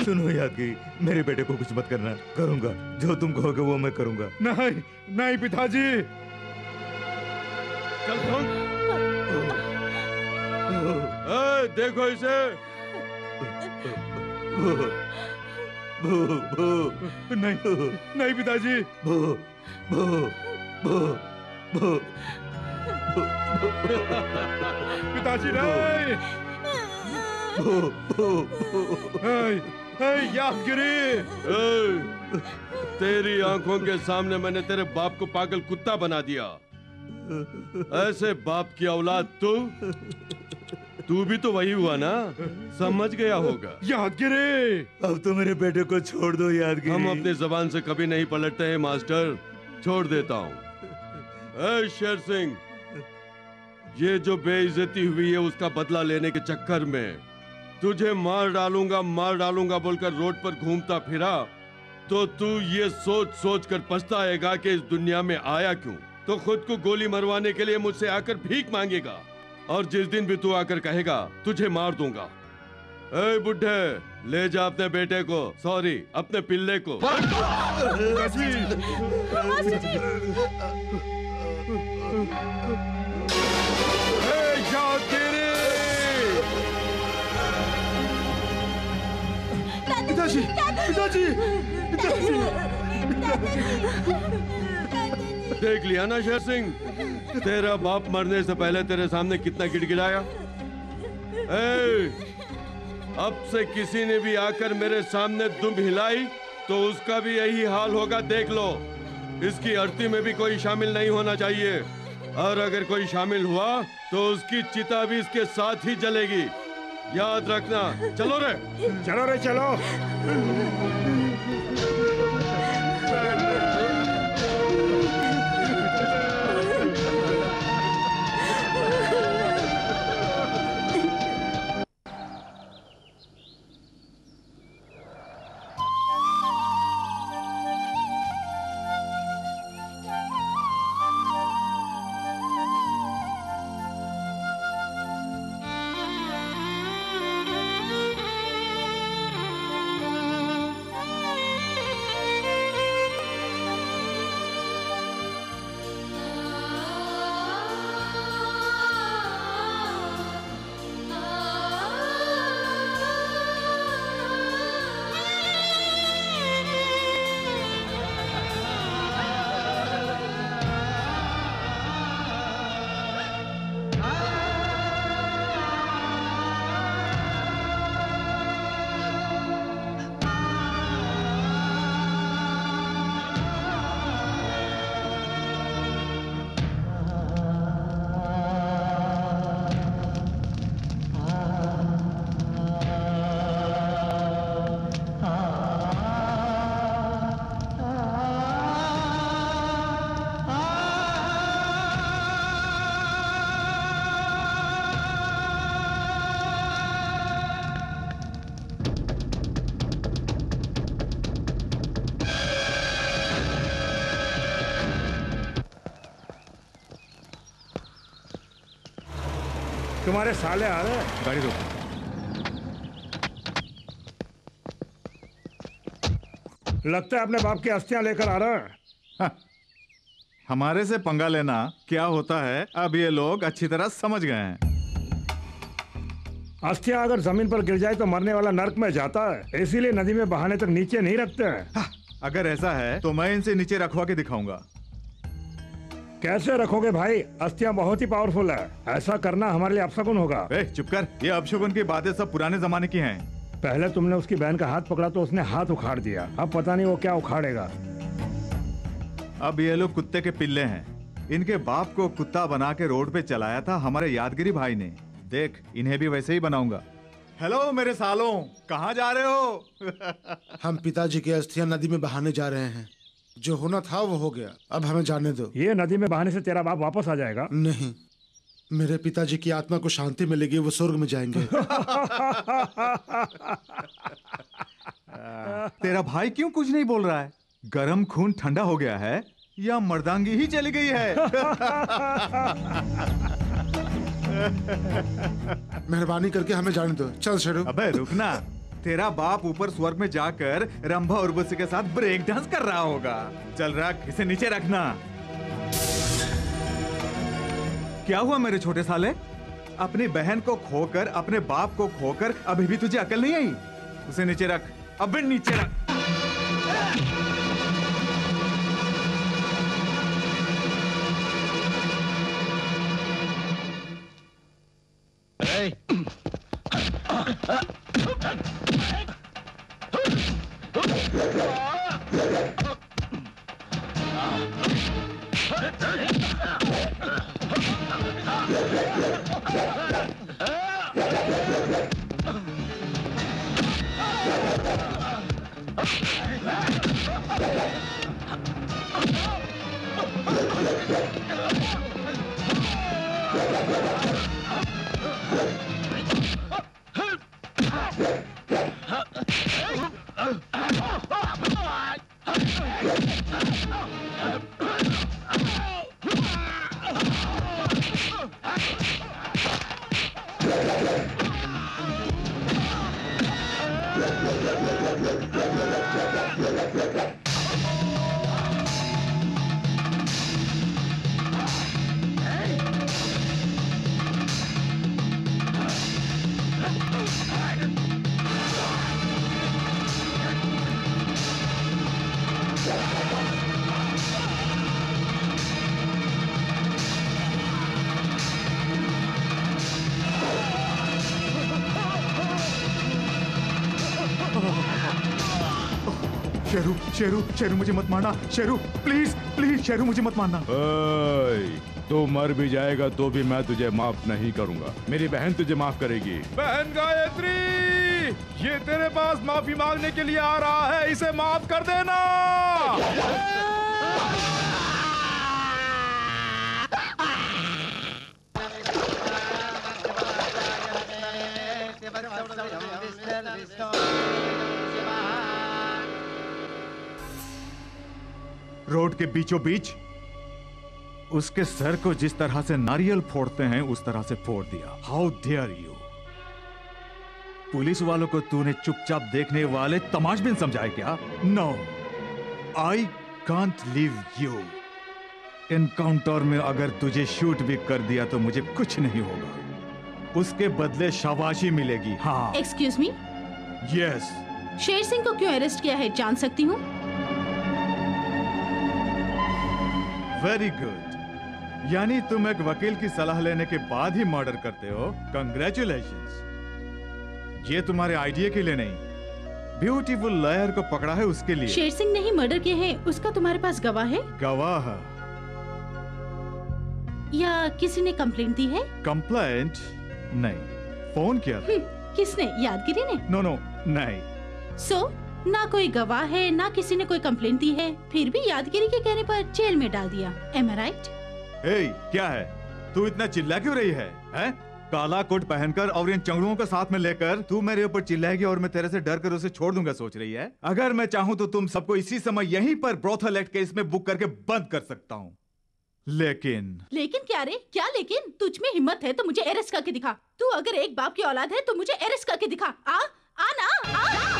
सुनो यादगिरी, मेरे बेटे को कुछ मत करना। करूंगा जो तुम कहोगे वो मैं करूंगा। नहीं, नहीं पिताजी। चल भौंक। देखो इसे। नहीं, नहीं पिताजी। पिताजी नहीं। यादगिरी, तेरी आंखों के सामने मैंने तेरे बाप को पागल कुत्ता बना दिया। ऐसे बाप की औलाद तू भी तो वही हुआ ना, समझ गया होगा। यादगिरी, अब तो मेरे बेटे को छोड़ दो यादगिरी। हम अपनी जबान से कभी नहीं पलटते हैं मास्टर, छोड़ देता हूँ। शेर सिंह, ये जो बेइज्जती हुई है उसका बदला लेने के चक्कर में तुझे मार डालूंगा बोलकर रोड पर घूमता फिरा तो तू ये सोच सोच कर पछताएगा कि इस दुनिया में आया क्यों। तो खुद को गोली मरवाने के लिए मुझसे आकर भीख मांगेगा और जिस दिन भी तू आकर कहेगा तुझे मार दूंगा। ए बुढ़े, ले जा अपने बेटे को, सॉरी अपने पिल्ले को। पिताजी, पिताजी, पिताजी, पिताजी। देख लिया ना शेर सिंह, तेरा बाप मरने से पहले तेरे सामने कितना गिड़गिड़ाया। अब से किसी ने भी आकर मेरे सामने दुम हिलाई तो उसका भी यही हाल होगा, देख लो। इसकी आरती में भी कोई शामिल नहीं होना चाहिए, और अगर कोई शामिल हुआ तो उसकी चिता भी इसके साथ ही जलेगी, याद रखना। चलो रे, चलो रे, चलो। तुम्हारे साले आ रहे हैं। गाड़ी रोको। लगता है अपने बाप की अस्थियां लेकर आ रहा है। हाँ। हमारे से पंगा लेना क्या होता है अब ये लोग अच्छी तरह समझ गए हैं। अस्थियां अगर जमीन पर गिर जाए तो मरने वाला नर्क में जाता है, इसीलिए नदी में बहाने तक नीचे नहीं रखते हैं। हाँ। अगर ऐसा है तो मैं इनसे नीचे रखवा के दिखाऊंगा। कैसे रखोगे भाई? अस्थियां बहुत ही पावरफुल है, ऐसा करना हमारे लिए अपशगुन होगा। चुप कर, ये अपशगुन की बातें सब पुराने जमाने की हैं। पहले तुमने उसकी बहन का हाथ पकड़ा तो उसने हाथ उखाड़ दिया, अब पता नहीं वो क्या उखाड़ेगा। अब ये लोग कुत्ते के पिल्ले हैं, इनके बाप को कुत्ता बना के रोड पे चलाया था हमारे यादगिरी भाई ने। देख, इन्हें भी वैसे ही बनाऊंगा। हेलो मेरे सालों, कहाँ जा रहे हो? हम पिताजी की अस्थियां नदी में बहाने जा रहे हैं, जो होना था वो हो गया, अब हमें जाने दो। ये नदी में बहाने से तेरा बाप वापस आ जाएगा। नहीं, मेरे पिताजी की आत्मा को शांति मिलेगी, वो स्वर्ग में जाएंगे। तेरा भाई क्यों कुछ नहीं बोल रहा है? गरम खून ठंडा हो गया है या मर्दांगी ही चली गई है? मेहरबानी करके हमें जाने दो, चल शेरू। अबे रुकना, तेरा बाप ऊपर स्वर्ग में जाकर रंभा उर्वशी के साथ ब्रेक डांस कर रहा होगा। चल रख, इसे नीचे रखना। क्या हुआ मेरे छोटे साले? अपनी बहन को खोकर, अपने बाप को खोकर अभी भी तुझे अकल नहीं आई? उसे नीचे रख, अबे नीचे रख। शेरू, शेरू, शेरू मुझे मत मारना, शेरू प्लीज प्लीज, शेरू मुझे मत मारना। तू मर भी जाएगा तो भी मैं तुझे माफ नहीं करूंगा, मेरी बहन तुझे माफ करेगी। बहन गायत्री, ये तेरे पास माफी मांगने के लिए आ रहा है, इसे माफ कर देना। रोड के बीचों बीच उसके सर को जिस तरह से नारियल फोड़ते हैं उस तरह से फोड़ दिया। How dare you! पुलिस वालों को तूने चुपचाप देखने वाले तमाशबिन समझाए क्या? No, I can't leave you. Encounter में अगर तुझे शूट भी कर दिया तो मुझे कुछ नहीं होगा, उसके बदले शाबाशी मिलेगी। हाँ। Excuse me. Yes. Sher Singh को क्यों अरेस्ट किया है जान सकती हूँ? वेरी गुड, यानी तुम एक वकील की सलाह लेने के बाद ही मर्डर करते हो। कंग्रेचुलेशंस। ये तुम्हारे आइडिया के लिए नहीं, ब्यूटीफुल लॉयर को पकड़ा है उसके लिए। शेर सिंह ने ही मर्डर किया है, उसका तुम्हारे पास गवाह है? गवाह या किसी ने कंप्लेंट दी है? कंप्लेंट नहीं, फोन किया था। किसने? यादगिरी ने? नो नो, नहीं। सो ना कोई गवाह है, ना किसी ने कोई कंप्लेंट दी है, फिर भी यादगिरी के कहने पर जेल में डाल दिया। Am I right? Hey, क्या है? तू इतना चिल्ला क्यों रही है? काला कोट पहनकर और इन चंगड़ुओं को साथ में लेकर तू मेरे ऊपर चिल्लाएगी और मैं तेरे से डर कर उसे छोड़ दूंगा सोच रही है? अगर मैं चाहूँ तो तुम सबको इसी समय यहीं पर ब्रोथल एक्ट केस में बुक करके बंद कर सकता हूँ। लेकिन क्या रे क्या लेकिन? तुझ में हिम्मत है तो मुझे अरेस्ट करके दिखा। तू अगर एक बाप की औलाद है तो मुझे अरेस्ट करके दिखा। आ आ ना आ, आ।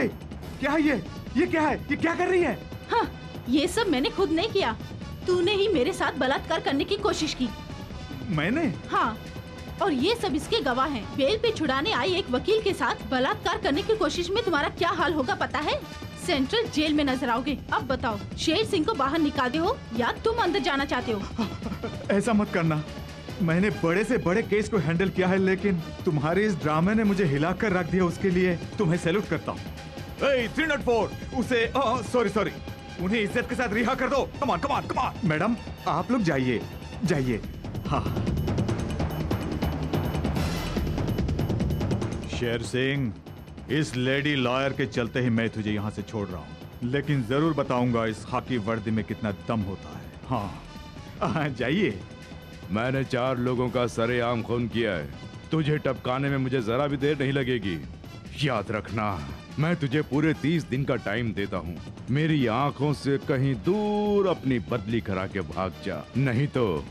ए, क्या है ये क्या है? ये क्या कर रही है? हाँ, ये सब मैंने खुद नहीं किया, तूने ही मेरे साथ बलात्कार करने की कोशिश की। मैंने? हाँ, और ये सब इसके गवाह हैं। बेल पे छुड़ाने आई एक वकील के साथ बलात्कार करने की कोशिश में तुम्हारा क्या हाल होगा पता है? सेंट्रल जेल में नजर आओगे। अब बताओ, शेर सिंह को बाहर निकालते हो या तुम अंदर जाना चाहते हो? ऐसा मत करना, मैंने बड़े से बड़े केस को हैंडल किया है, लेकिन तुम्हारे इस ड्रामे ने मुझे हिला कर रख दिया। उसके लिए तुम्हें सैल्यूट करता हूँ। 304 उसे सॉरी उन्हें इज्जत के साथ रिहा कर दो। कमान कमान कमान। मैडम आप लोग जाइए जाइए। हाँ शेर सिंह, इस लेडी लॉयर के चलते ही मैं तुझे यहाँ से छोड़ रहा हूँ, लेकिन जरूर बताऊंगा इस खाकी वर्दी में कितना दम होता है। हाँ जाइए। मैंने 4 लोगों का सरेआम खून किया है, तुझे टपकाने में मुझे जरा भी देर नहीं लगेगी। याद रखना, मैं तुझे पूरे 30 दिन का टाइम देता हूँ। मेरी आंखों से कहीं दूर अपनी बदली करा के भाग जा, नहीं तो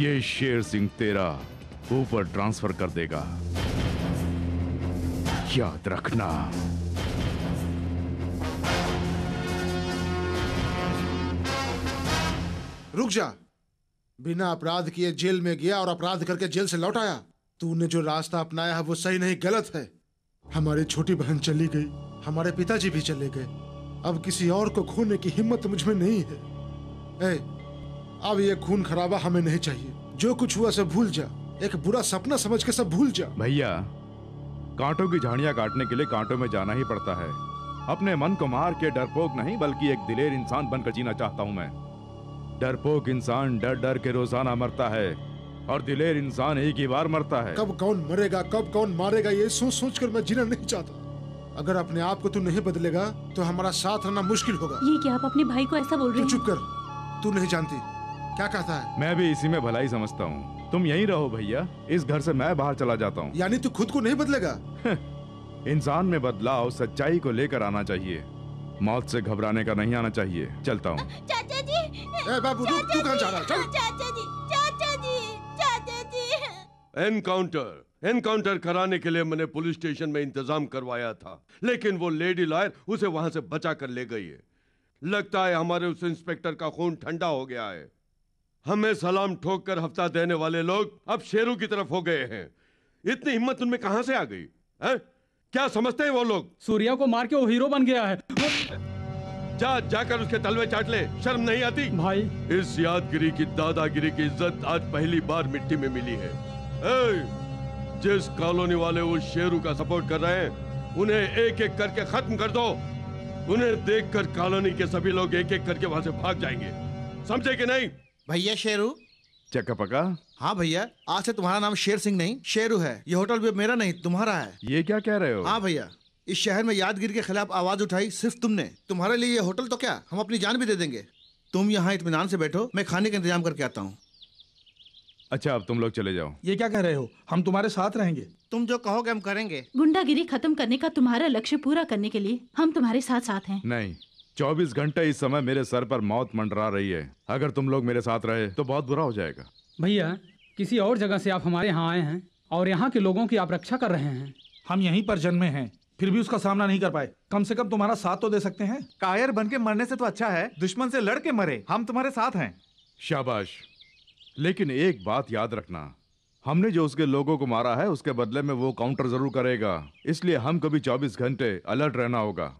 ये शेर सिंह तेरा ऊपर ट्रांसफर कर देगा। याद रखना। रुक जा। बिना अपराध किए जेल में गया और अपराध करके जेल से लौट आया। तूने जो रास्ता अपनाया है वो सही नहीं गलत है। हमारी छोटी बहन चली गई, हमारे पिताजी भी चले गए। अब किसी और को खोने की हिम्मत मुझ में नहीं है। ए, अब ये खून खराबा हमें नहीं चाहिए। जो कुछ हुआ सब भूल जा, एक बुरा सपना समझ के सब भूल जा। भैया, कांटों की झाड़ियां काटने के लिए कांटों में जाना ही पड़ता है। अपने मन को मार के डरपोक नहीं बल्कि एक दिलेर इंसान बनकर जीना चाहता हूँ मैं। डरपोक इंसान डर डर के रोजाना मरता है और दिलेर इंसान एक ही बार मरता है। कब कौन मरेगा, कब कौन मारेगा, ये सोच सोच कर मैं जीना नहीं चाहता। अगर अपने आप को तू नहीं बदलेगा तो हमारा साथ रहना मुश्किल होगा। ये क्या आप अपने भाई को ऐसा बोल रहे हो? चुप कर, तू नहीं जानती क्या कहता है। मैं भी इसी में भलाई समझता हूँ। तुम यहीं रहो भैया, इस घर से मैं बाहर चला जाता हूँ। यानी तू खुद को नहीं बदलेगा? इंसान में बदलाव सच्चाई को लेकर आना चाहिए, मौत से घबराने का नहीं आना चाहिए। चलता हूँ। चाचा जी, बाबू तू कहाँ जा रहा है? चल। चाचा जी। एनकाउंटर कराने के लिए मैंने पुलिस स्टेशन में इंतजाम करवाया था, लेकिन वो लेडी लॉयर उसे वहाँ से बचा कर ले गई है। लगता है हमारे उस इंस्पेक्टर का खून ठंडा हो गया है। हमें सलाम ठोक कर हफ्ता देने वाले लोग अब शेरों की तरफ हो गए हैं। इतनी हिम्मत उनमें कहाँ से आ गई है? क्या समझते हैं वो लोग? सूर्या को मार के वो हीरो बन गया है। जा जाकर उसके तलवे चाट ले, शर्म नहीं आती? भाई, इस यादगिरी की दादागिरी की इज्जत आज पहली बार मिट्टी में मिली है। जिस कॉलोनी वाले उस शेरू का सपोर्ट कर रहे हैं, उन्हें एक एक करके खत्म कर दो। उन्हें देखकर कॉलोनी के सभी लोग एक एक करके वहाँ से भाग जाएंगे, समझे कि नहीं? भैया शेरू चक्का पक्का। हाँ भैया, आज से तुम्हारा नाम शेर सिंह नहीं शेरू है। ये होटल भी मेरा नहीं तुम्हारा है। ये क्या कह रहे हो? हाँ भैया, इस शहर में यादगिरी के खिलाफ आवाज उठाई सिर्फ तुमने। तुम्हारे लिए ये होटल तो क्या, हम अपनी जान भी दे देंगे। तुम यहाँ इत्मीनान से बैठो, मैं खाने का इंतजाम करके आता हूँ। अच्छा, अब तुम लोग चले जाओ। ये क्या कह रहे हो? हम तुम्हारे साथ रहेंगे, तुम जो कहोगे हम करेंगे। गुंडागिरी खत्म करने का तुम्हारा लक्ष्य पूरा करने के लिए हम तुम्हारे साथ हैं। नहीं, 24 घंटे इस समय मेरे सर पर मौत मंडरा रही है। अगर तुम लोग मेरे साथ रहे तो बहुत बुरा हो जाएगा। भैया, किसी और जगह से आप हमारे यहाँ आए हैं और यहाँ के लोगों की आप रक्षा कर रहे हैं। हम यहीं पर जन्मे हैं, फिर भी उसका सामना नहीं कर पाए। कम से कम तुम्हारा साथ तो दे सकते हैं। कायर बनके मरने से तो अच्छा है दुश्मन से लड़ के मरे। हम तुम्हारे साथ हैं। शाबाश। लेकिन एक बात याद रखना, हमने जो उसके लोगों को मारा है उसके बदले में वो काउंटर जरूर करेगा, इसलिए हम कभी 24 घंटे अलर्ट रहना होगा।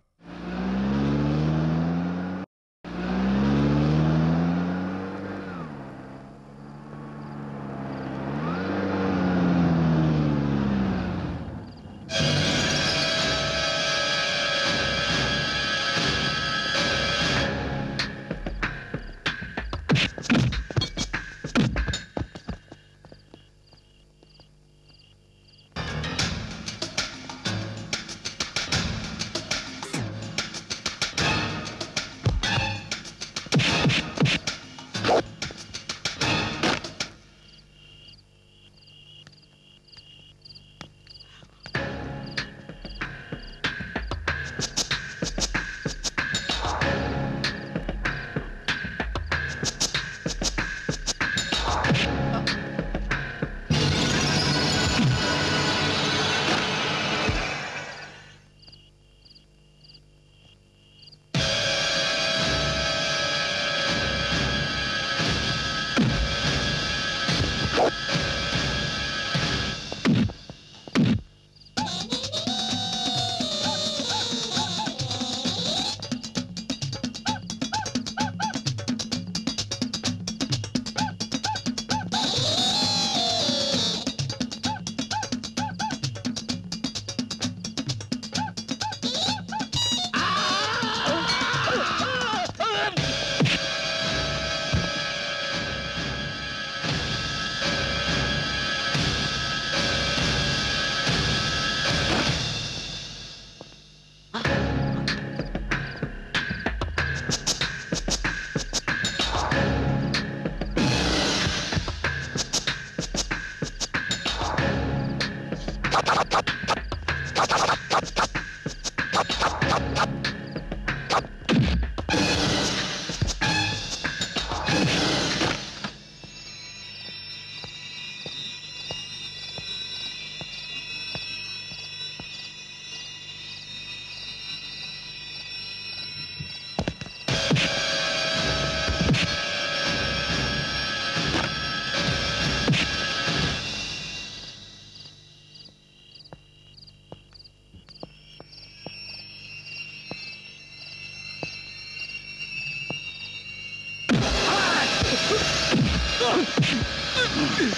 कौन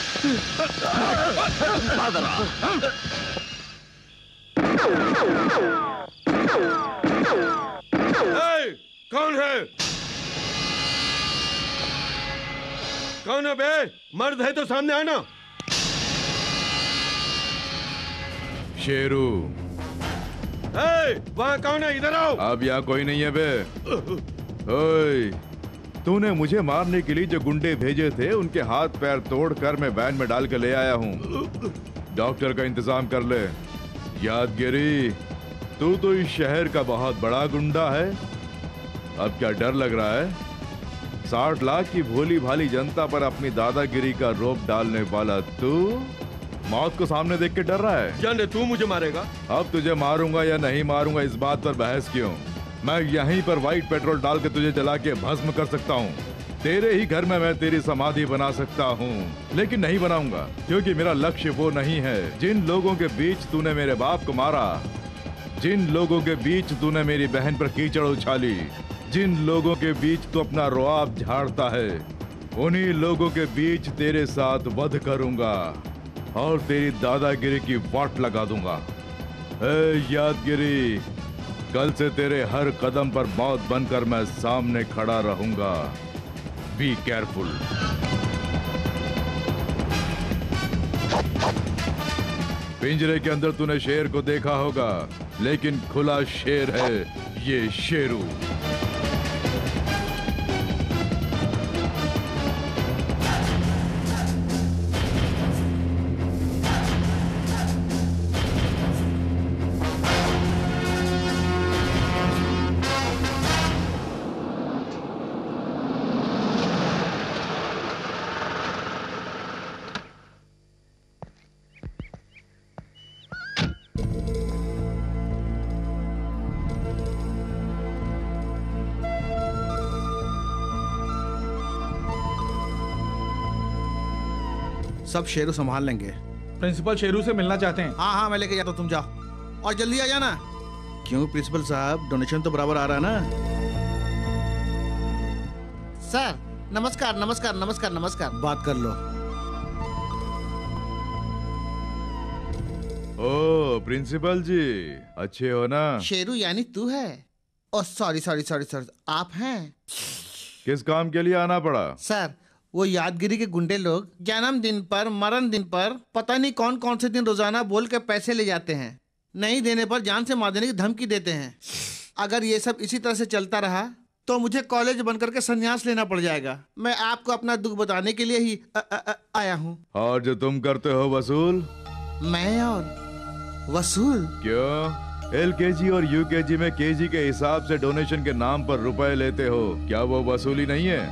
है? कौन है बे? मर्द है तो सामने आना। शेरू। वहाँ कौन है? इधर आओ। अब यहाँ कोई नहीं है बे। तूने मुझे मारने के लिए जो गुंडे भेजे थे उनके हाथ पैर तोड़कर मैं वैन में डाल कर ले आया हूँ। डॉक्टर का इंतजाम कर ले। यादगिरी, तू तो इस शहर का बहुत बड़ा गुंडा है। अब क्या डर लग रहा है? 60 लाख की भोली भाली जनता पर अपनी दादागिरी का रोप डालने वाला तू मौत को सामने देख के डर रहा है? जाने तू मुझे मारेगा। अब तुझे मारूंगा या नहीं मारूंगा इस बात पर बहस क्यों? मैं यहीं पर व्हाइट पेट्रोल डाल के तुझे जला के भस्म कर सकता हूँ। तेरे ही घर में मैं तेरी समाधि बना सकता हूँ, लेकिन नहीं बनाऊंगा, क्योंकि मेरा लक्ष्य वो नहीं है। जिन लोगों के बीच तूने मेरे बाप को मारा, जिन लोगों के बीच तूने मेरी बहन पर कीचड़ उछाली, जिन लोगों के बीच तू अपना रुआब झाड़ता है, उन्हीं लोगों के बीच तेरे साथ वध करूंगा और तेरी दादागिरी की वाट लगा दूंगा। यादगिरी, कल से तेरे हर कदम पर मौत बनकर मैं सामने खड़ा रहूंगा। Be careful. पिंजरे के अंदर तूने शेर को देखा होगा, लेकिन खुला शेर है ये शेरू। सब शेरू संभाल लेंगे। प्रिंसिपल शेरू से मिलना चाहते हैं। हाँ हाँ मैं लेके जाता हूँ, तुम जाओ और जल्दी आ जाना। क्यों प्रिंसिपल साहब, डोनेशन तो बराबर आ रहा है ना? सर नमस्कार नमस्कार नमस्कार नमस्कार। बात कर लो। ओ प्रिंसिपल जी, अच्छे हो ना? शेरू यानी तू है? ओ सॉरी सॉरी सॉरी सॉरी, आप हैं? किस काम के लिए आना पड़ा? सर वो यादगिरी के गुंडे लोग जन्म दिन पर, मरण दिन पर, पता नहीं कौन कौन से दिन रोजाना बोल के पैसे ले जाते हैं। नहीं देने पर जान से मार देने की धमकी देते हैं। अगर ये सब इसी तरह से चलता रहा तो मुझे कॉलेज बनकर के संन्यास लेना पड़ जाएगा। मैं आपको अपना दुख बताने के लिए ही आया हूँ। और जो तुम करते हो वसूल? मैं और वसूल? क्यों? LKG और UKG में KG के हिसाब से डोनेशन के नाम पर रुपए लेते हो, क्या वो वसूली नहीं है?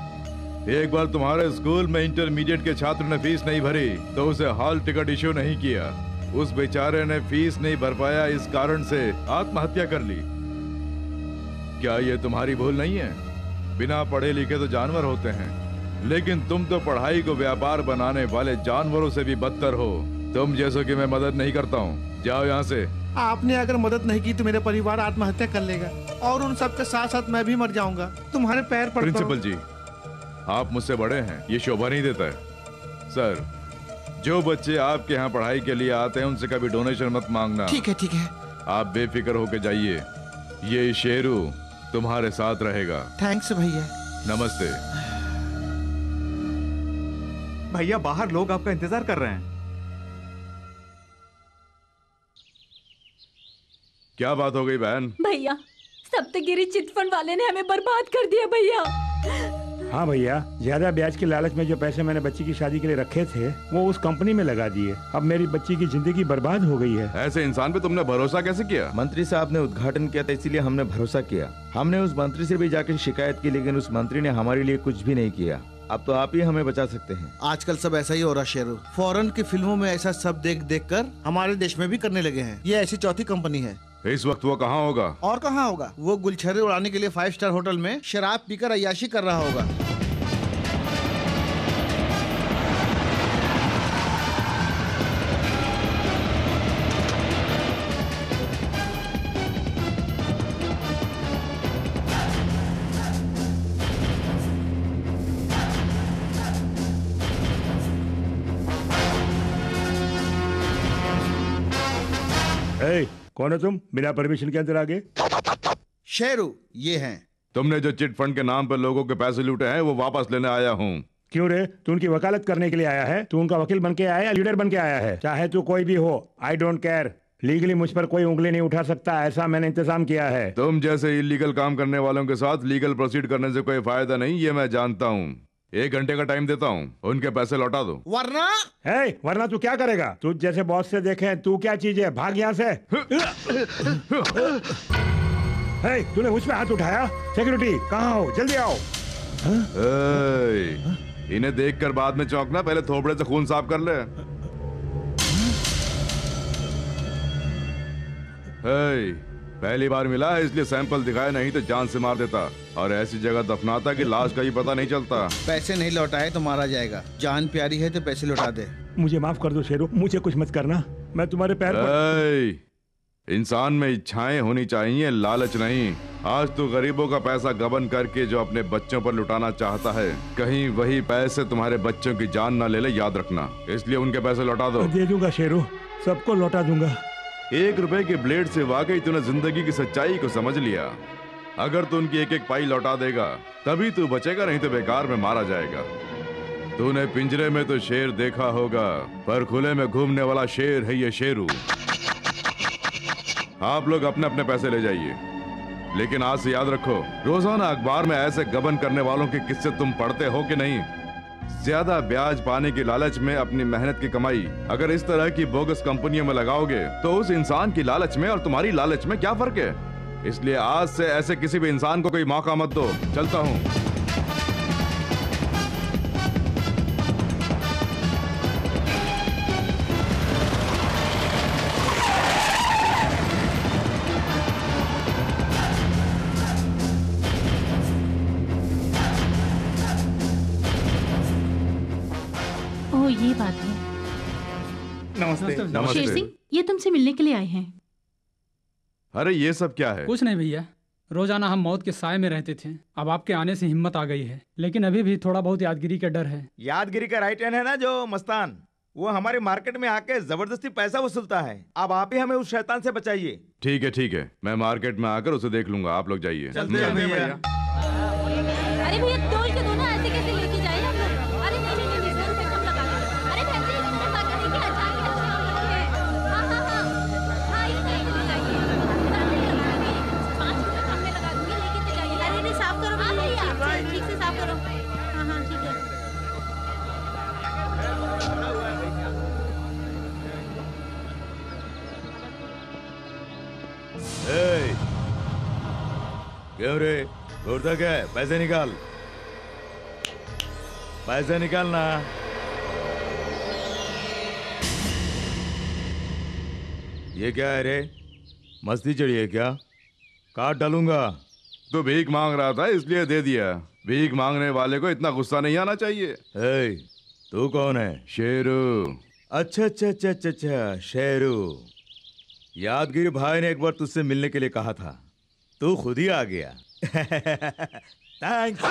एक बार तुम्हारे स्कूल में इंटरमीडिएट के छात्र ने फीस नहीं भरी तो उसे हॉल टिकट इश्यू नहीं किया। उस बेचारे ने फीस नहीं भर पाया, इस कारण से आत्महत्या कर ली। क्या ये तुम्हारी भूल नहीं है? बिना पढ़े लिखे तो जानवर होते हैं, लेकिन तुम तो पढ़ाई को व्यापार बनाने वाले जानवरों से भी बदतर हो। तुम जैसों की मैं मदद नहीं करता हूँ, जाओ यहाँ से। आपने अगर मदद नहीं की तो मेरा परिवार आत्महत्या कर लेगा और उन सबके साथ साथ मैं भी मर जाऊंगा। तुम्हारे पैर पड़। प्रिंसिपल जी आप मुझसे बड़े हैं, ये शोभा नहीं देता है। सर जो बच्चे आपके यहाँ पढ़ाई के लिए आते हैं उनसे कभी डोनेशन मत मांगना। ठीक है ठीक है। आप बेफिक्र होकर जाइए, ये शेरू तुम्हारे साथ रहेगा। थैंक्स भैया। नमस्ते भैया, बाहर लोग आपका इंतजार कर रहे हैं। क्या बात हो गई बहन? भैया सप्तगिरी चिटफंड वाले ने हमें बर्बाद कर दिया भैया। हाँ भैया, ज्यादा ब्याज के लालच में जो पैसे मैंने बच्ची की शादी के लिए रखे थे वो उस कंपनी में लगा दिए। अब मेरी बच्ची की जिंदगी बर्बाद हो गई है। ऐसे इंसान पे तुमने भरोसा कैसे किया? मंत्री साहब ने उद्घाटन किया था इसीलिए हमने भरोसा किया। हमने उस मंत्री से भी जाकर शिकायत की, लेकिन उस मंत्री ने हमारे लिए कुछ भी नहीं किया। अब तो आप ही हमें बचा सकते हैं। आजकल सब ऐसा ही हो रहा शेरू। फॉरेन की फिल्मों में ऐसा सब देख देख कर हमारे देश में भी करने लगे हैं। ये ऐसी चौथी कंपनी है। इस वक्त वो कहाँ होगा? और कहाँ होगा, वो गुलछर्रे उड़ाने के लिए 5 स्टार होटल में शराब पीकर अय्याशी कर रहा होगा। कौन हो तुम बिना परमिशन के अंदर आ गए? शेरू ये हैं। तुमने जो चिट फंड के नाम पर लोगों के पैसे लूटे हैं वो वापस लेने आया हूँ। क्यों रे, तू उनकी वकालत करने के लिए आया है? तू उनका वकील बन के आया है, लीडर बन के आया है? चाहे तू कोई भी हो, आई डोंट केयर। लीगली मुझ पर कोई उंगली नहीं उठा सकता, ऐसा मैंने इंतजाम किया है। तुम जैसे इलीगल काम करने वालों के साथ लीगल प्रोसीड करने से कोई फायदा नहीं, ये मैं जानता हूँ। 1 घंटे का टाइम देता हूँ, उनके पैसे लौटा दो। वरना? है, वरना तू क्या करेगा? तू जैसे बॉस से देखे तू क्या चीज है, भाग यहाँ से। तूने मुझ पे हाथ उठाया? सिक्योरिटी कहाँ हो, जल्दी आओ। इन्हें देखकर बाद में चौंकना, पहले थोबड़े से खून साफ कर ले। पहली बार मिला है इसलिए सैंपल दिखाया, नहीं तो जान से मार देता और ऐसी जगह दफनाता कि लाश का ही पता नहीं चलता। पैसे नहीं लौटाए तो मारा जाएगा, जान प्यारी है तो पैसे लौटा दे। मुझे माफ कर दो शेरू, मुझे कुछ मत करना, मैं तुम्हारे पैर पर। इंसान में इच्छाएं होनी चाहिए, लालच नहीं। आज तो गरीबों का पैसा गबन करके जो अपने बच्चों पर लुटाना चाहता है, कहीं वही पैसे तुम्हारे बच्चों की जान न ले ले, याद रखना। इसलिए उनके पैसे लौटा दो। दे दूंगा शेरू, सबको लौटा दूंगा। 1 रुपए के ब्लेड से वाकई तूने जिंदगी की सच्चाई को समझ लिया। अगर तू उनकी 1-1 पाई लौटा देगा तभी तू बचेगा, नहीं तो बेकार में मारा जाएगा। तूने पिंजरे में तो शेर देखा होगा, पर खुले में घूमने वाला शेर है ये शेरू। आप लोग अपने अपने पैसे ले जाइए, लेकिन आज से याद रखो, रोजाना अखबार में ऐसे गबन करने वालों के किस्से तुम पढ़ते हो कि नहीं? ज्यादा ब्याज पाने के लालच में अपनी मेहनत की कमाई अगर इस तरह की बोगस कंपनियों में लगाओगे तो उस इंसान की लालच में और तुम्हारी लालच में क्या फर्क है? इसलिए आज से ऐसे किसी भी इंसान को कोई मौका मत दो। चलता हूँ। शेर सिंह, ये तुमसे मिलने के लिए आए हैं। अरे ये सब क्या है? कुछ नहीं भैया, रोजाना हम मौत के साए में रहते थे, अब आपके आने से हिम्मत आ गई है, लेकिन अभी भी थोड़ा बहुत यादगिरी का डर है। यादगिरी का राइट हैंड है ना जो मस्तान, वो हमारे मार्केट में आके जबरदस्ती पैसा वसूलता है। अब आप ही हमें उस शैतान से बचाइए। ठीक है ठीक है, मैं मार्केट में आकर उसे देख लूंगा, आप लोग जाइए। अरे भैया तोल के दो ना, ऐसे कैसे लेके जाइए आप लोग? गुर्दा क्या है? पैसे निकाल, पैसे निकालना। ये क्या है रे, मस्ती चढ़ी है क्या? काट डालूंगा। तू भीख मांग रहा था इसलिए दे दिया, भीख मांगने वाले को इतना गुस्सा नहीं आना चाहिए। हे, तू कौन है? शेरू। अच्छा अच्छा अच्छा अच्छा अच्छा, शेरू। यादगिरी भाई ने एक बार तुझसे मिलने के लिए कहा था, तू खुद ही आ गया। थैंक्स।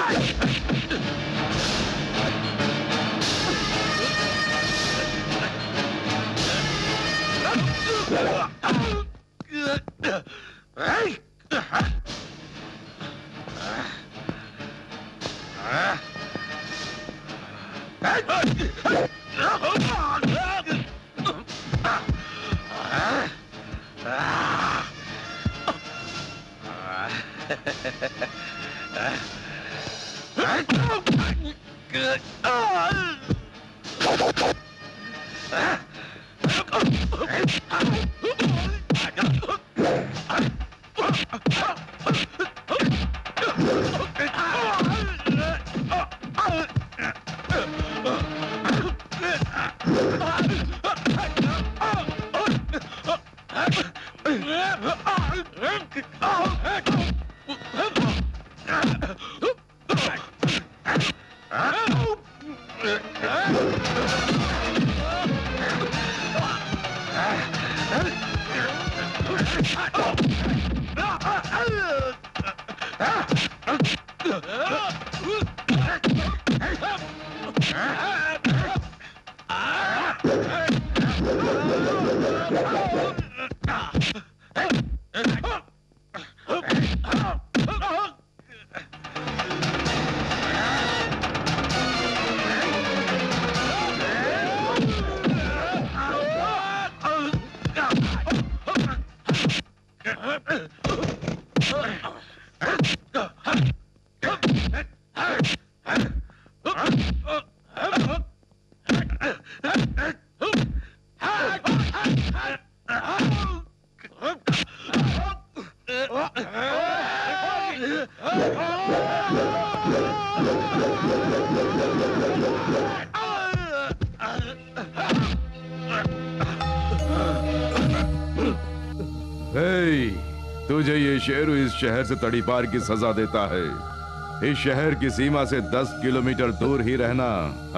तुझे ये शेर इस शहर से तड़ीपार की सजा देता है। इस शहर की सीमा से 10 किलोमीटर दूर ही रहना।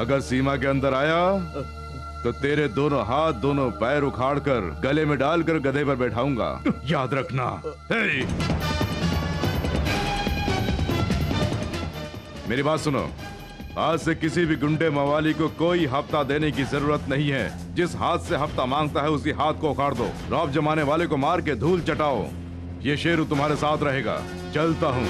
अगर सीमा के अंदर आया तो तेरे दोनों हाथ दोनों पैर उखाड़कर गले में डालकर गधे पर बैठाऊंगा, याद रखना। मेरी बात सुनो, आज से किसी भी गुंडे मवाली को कोई हफ्ता देने की जरूरत नहीं है। जिस हाथ से हफ्ता मांगता है उसी हाथ को उखाड़ दो। रौब जमाने वाले को मार के धूल चटाओ। ये शेरू तुम्हारे साथ रहेगा। चलता हूँ।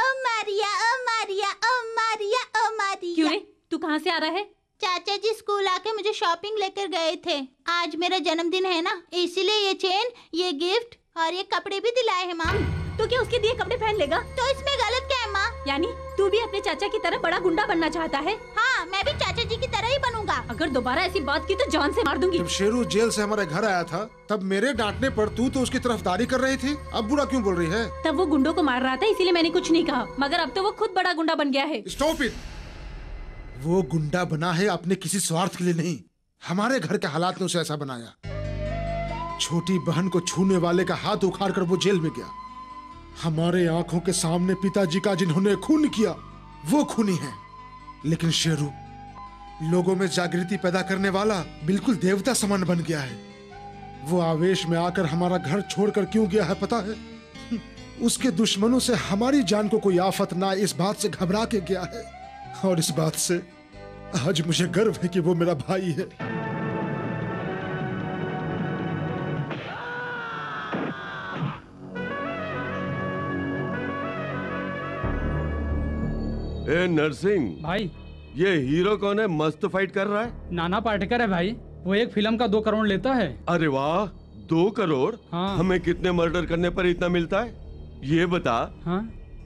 ओ मारिया, ओ मारिया, ओ मारिया, ओ मारिया। क्यों रे, तू कहाँ से आ रहा है? चाचा जी स्कूल आके मुझे शॉपिंग लेकर गए थे। आज मेरा जन्मदिन है ना, इसीलिए ये चेन, ये गिफ्ट और ये कपड़े भी दिलाए हैं माँ। तो क्या उसके दिए कपड़े पहन लेगा? तो इसमें गलत क्या है माँ? यानी तू भी अपने चाचा की तरह बड़ा गुंडा बनना चाहता है? हाँ, मैं भी चाचा जी की तरह ही बनूंगा। अगर दोबारा ऐसी बात की तो जान से मार दूंगी। जब शेरू जेल से हमारे घर आया था तब मेरे डांटने पर तू तो उसकी तरफदारी कर रही थी, अब बुरा क्यों बोल रही है? तब वो गुंडों को मार रहा था इसीलिए मैंने कुछ नहीं कहा, मगर अब तो वो खुद बड़ा गुंडा बन गया है। Stop it. वो गुंडा बना है अपने किसी स्वार्थ के लिए नहीं, हमारे घर के हालात ने उसे ऐसा बनाया। छोटी बहन को छूने वाले का हाथ उखाड़ कर वो जेल में गया। हमारे आंखों के सामने पिताजी का जिन्होंने खून किया वो खूनी है। लेकिन शेरू लोगों में जागृति पैदा करने वाला बिल्कुल देवता समान बन गया है। वो आवेश में आकर हमारा घर छोड़कर क्यों गया है पता है? उसके दुश्मनों से हमारी जान को कोई आफत ना इस बात से घबरा के गया है, और इस बात से आज मुझे गर्व है कि वो मेरा भाई है। ए नरसिंह भाई, ये हीरो कौन है? मस्त फाइट कर रहा है। नाना पाटेकर है भाई, वो एक फिल्म का 2 करोड़ लेता है। अरे वाह, 2 करोड़? हाँ। हमें कितने मर्डर करने पर इतना मिलता है ये बता। हाँ?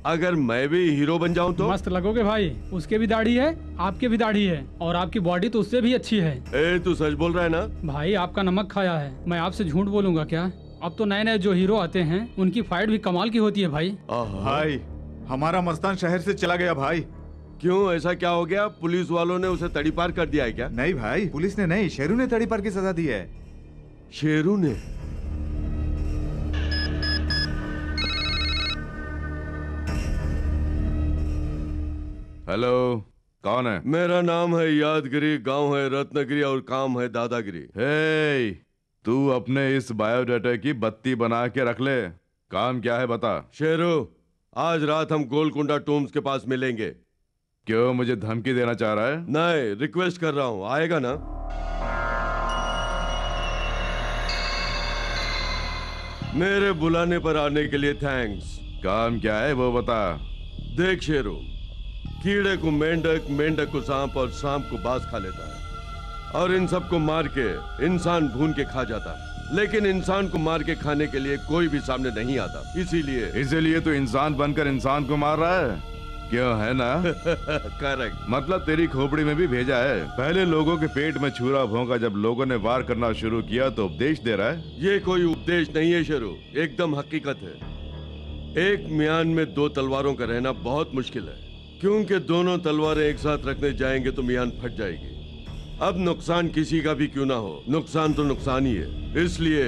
अगर मैं भी हीरो बन जाऊँ तो? मस्त लगोगे भाई, उसके भी दाढ़ी है, आपके भी दाढ़ी है, और आपकी बॉडी तो उससे भी अच्छी है। ए तू सच बोल रहा है ना? भाई आपका नमक खाया है, मैं आपसे झूठ बोलूंगा क्या? अब तो नए नए जो हीरो आते हैं उनकी फाइट भी कमाल की होती है भाई। भाई हमारा मस्तान शहर से चला गया भाई। क्यों, ऐसा क्या हो गया? पुलिस वालों ने उसे तड़ीपार कर दिया है क्या? नहीं भाई, पुलिस ने नहीं, शेरू ने तड़ीपार की सजा दी है। शेरू ने? हेलो, कौन है? मेरा नाम है यादगिरी, गांव है रत्नगिरी और काम है दादागिरी। हे, तू अपने इस बायोडाटा की 32 बना के रख ले। काम क्या है बता। शेरू, आज रात हम गोलकुंडा टूम्स के पास मिलेंगे। क्यों, मुझे धमकी देना चाह रहा है? नहीं, रिक्वेस्ट कर रहा हूँ, आएगा ना? मेरे बुलाने पर आने के लिए थैंक्स। काम क्या है वो बता। देख शेरू, कीड़े को मेंढक, मेंढक को सांप और सांप को बाज खा लेता है, और इन सबको मार के इंसान भून के खा जाता है। लेकिन इंसान को मार के खाने के लिए कोई भी सामने नहीं आता, इसीलिए तो इंसान बनकर इंसान को मार रहा है। क्यों, है ना? करेक्ट। मतलब तेरी खोपड़ी में भी भेजा है। पहले लोगों के पेट में छुरा भोंगा जब लोगों ने वार करना शुरू किया तो उपदेश दे रहा है। ये कोई उपदेश नहीं है शेरू, एकदम हकीकत है। एक म्यान में 2 तलवारों का रहना बहुत मुश्किल है, क्योंकि दोनों तलवारें एक साथ रखने जाएंगे तो म्यान फट जाएगी। अब नुकसान किसी का भी क्यों ना हो, नुकसान तो नुकसान ही है। इसलिए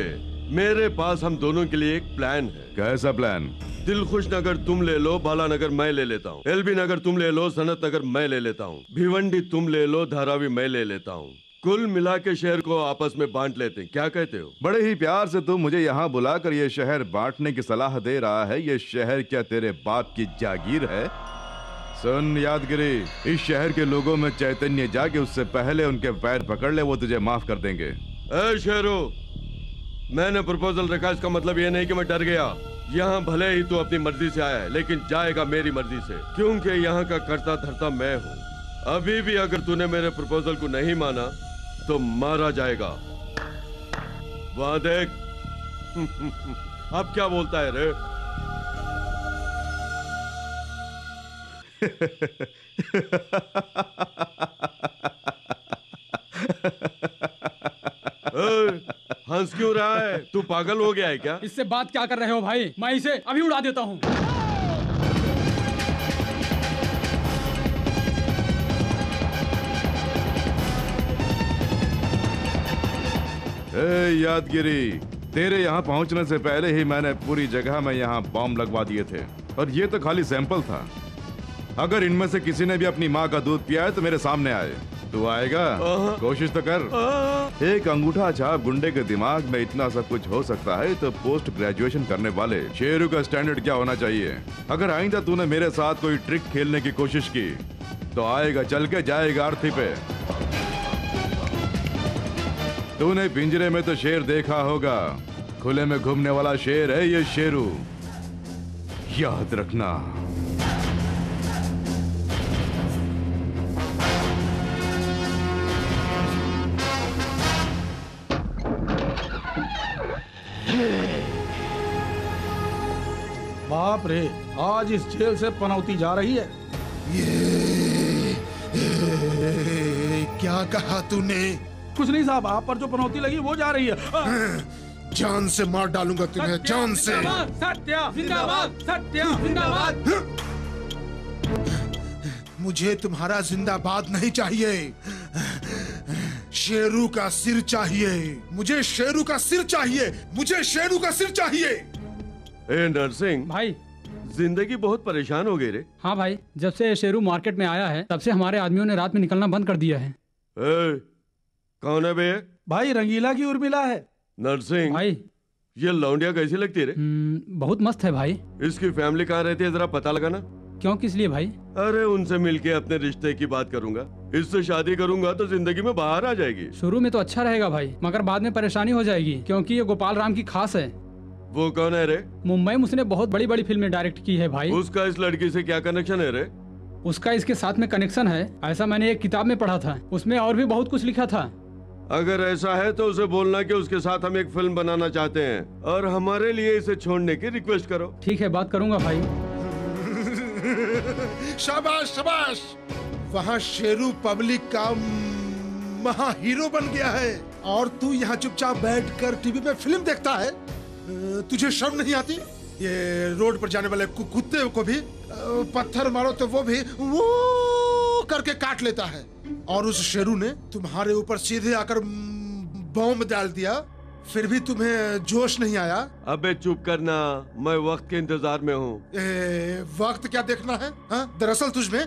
मेरे पास हम दोनों के लिए एक प्लान है। कैसा प्लान? दिलखुश नगर तुम ले लो, बाला नगर मैं ले लेता हूँ, एलबी नगर तुम ले लो, सनत नगर मैं ले लेता हूँ, भिवंडी तुम ले लो, धारावी मैं ले लेता हूँ। कुल मिला के शहर को आपस में बांट लेते हैं, क्या कहते हो? बड़े ही प्यार से तुम मुझे यहाँ बुलाकर ये शहर बांटने की सलाह दे रहा है। ये शहर क्या तेरे बाप की जागीर है? सुन यादगिरी, इस शहर के लोगों में चैतन्य जाके उससे पहले उनके पैर पकड़ ले, वो तुझे माफ कर देंगे। ए शेरू, मैंने प्रपोजल रखा इसका मतलब ये नहीं कि मैं डर गया। यहाँ भले ही तू अपनी मर्जी से आया है, लेकिन जाएगा मेरी मर्जी से, क्योंकि यहाँ का कर्ता धर्ता मैं हूँ। अभी भी अगर तूने मेरे प्रपोजल को नहीं माना तो मारा जाएगा। वाह देख अब क्या बोलता है रे। हंस क्यों रहा है? तू पागल हो गया है क्या? इससे बात क्या कर रहे हो भाई, मैं इसे अभी उड़ा देता हूँ। यादगिरी, तेरे यहाँ पहुँचने से पहले ही मैंने पूरी जगह में यहाँ बॉम्ब लगवा दिए थे, और ये तो खाली सैंपल था। अगर इनमें से किसी ने भी अपनी माँ का दूध पिया है तो मेरे सामने आए। तू आएगा? कोशिश तो कर। एक अंगूठा छाप गुंडे के दिमाग में इतना सब कुछ हो सकता है तो पोस्ट ग्रेजुएशन करने वाले शेरू का स्टैंडर्ड क्या होना चाहिए? अगर आइंदा तूने मेरे साथ कोई ट्रिक खेलने की कोशिश की तो आएगा चल के जाएगा अर्थी पे। तूने पिंजरे में तो शेर देखा होगा, खुले में घूमने वाला शेर है ये शेरू, याद रखना। बाप रे, आज इस जेल से पनौती जा रही है। ये क्या कहा तूने? कुछ नहीं साहब, आप पर जो पनौती लगी वो जा रही है। जान से मार डालूंगा तुम्हें, जान से। सत्या जिंदाबाद, सत्या जिंदाबाद। मुझे तुम्हारा जिंदाबाद नहीं चाहिए, शेरू का सिर चाहिए। मुझे शेरू का सिर चाहिए, मुझे शेरू का सिर चाहिए। नर सिंह भाई, जिंदगी बहुत परेशान हो गई रे। हाँ भाई, जब से शेरू मार्केट में आया है तब से हमारे आदमियों ने रात में निकलना बंद कर दिया है। ए, कौन है बे? भाई रंगीला की उर्मिला है। नर सिंह भाई, ये लौंडिया कैसी लगती रे? बहुत मस्त है भाई। इसकी फैमिली कहाँ रहती है जरा पता लगाना। क्यों, किस लिए भाई? अरे उनसे मिलके अपने रिश्ते की बात करूंगा। इससे शादी करूंगा तो जिंदगी में बाहर आ जाएगी। शुरू में तो अच्छा रहेगा भाई, मगर बाद में परेशानी हो जाएगी, क्योंकि ये गोपाल राम की खास है। वो कौन है रे? मुंबई में उसने बहुत बड़ी बड़ी फिल्में डायरेक्ट की है भाई। उसका इस लड़की से क्या कनेक्शन है रे? उसका इसके साथ में कनेक्शन है, ऐसा मैंने एक किताब में पढ़ा था, उसमें और भी बहुत कुछ लिखा था। अगर ऐसा है तो उसे बोलना कि उसके साथ हम एक फिल्म बनाना चाहते हैं और हमारे लिए इसे छोड़ने की रिक्वेस्ट करो। ठीक है, बात करूंगा भाई। शाबाश शाबाश, वहाँ शेरू पब्लिक का महा हीरो बन गया है और तू यहाँ चुपचाप बैठ कर टीवी में फिल्म देखता है। तुझे शर्म नहीं आती? ये रोड पर जाने वाले कुत्ते को भी पत्थर मारो तो वो भी वो करके काट लेता है, और उस शेरू ने तुम्हारे ऊपर सीधे आकर बम डाल दिया, फिर भी तुम्हें जोश नहीं आया? अबे चुप करना, मैं वक्त के इंतजार में हूँ। वक्त क्या देखना है? दरअसल तुझमें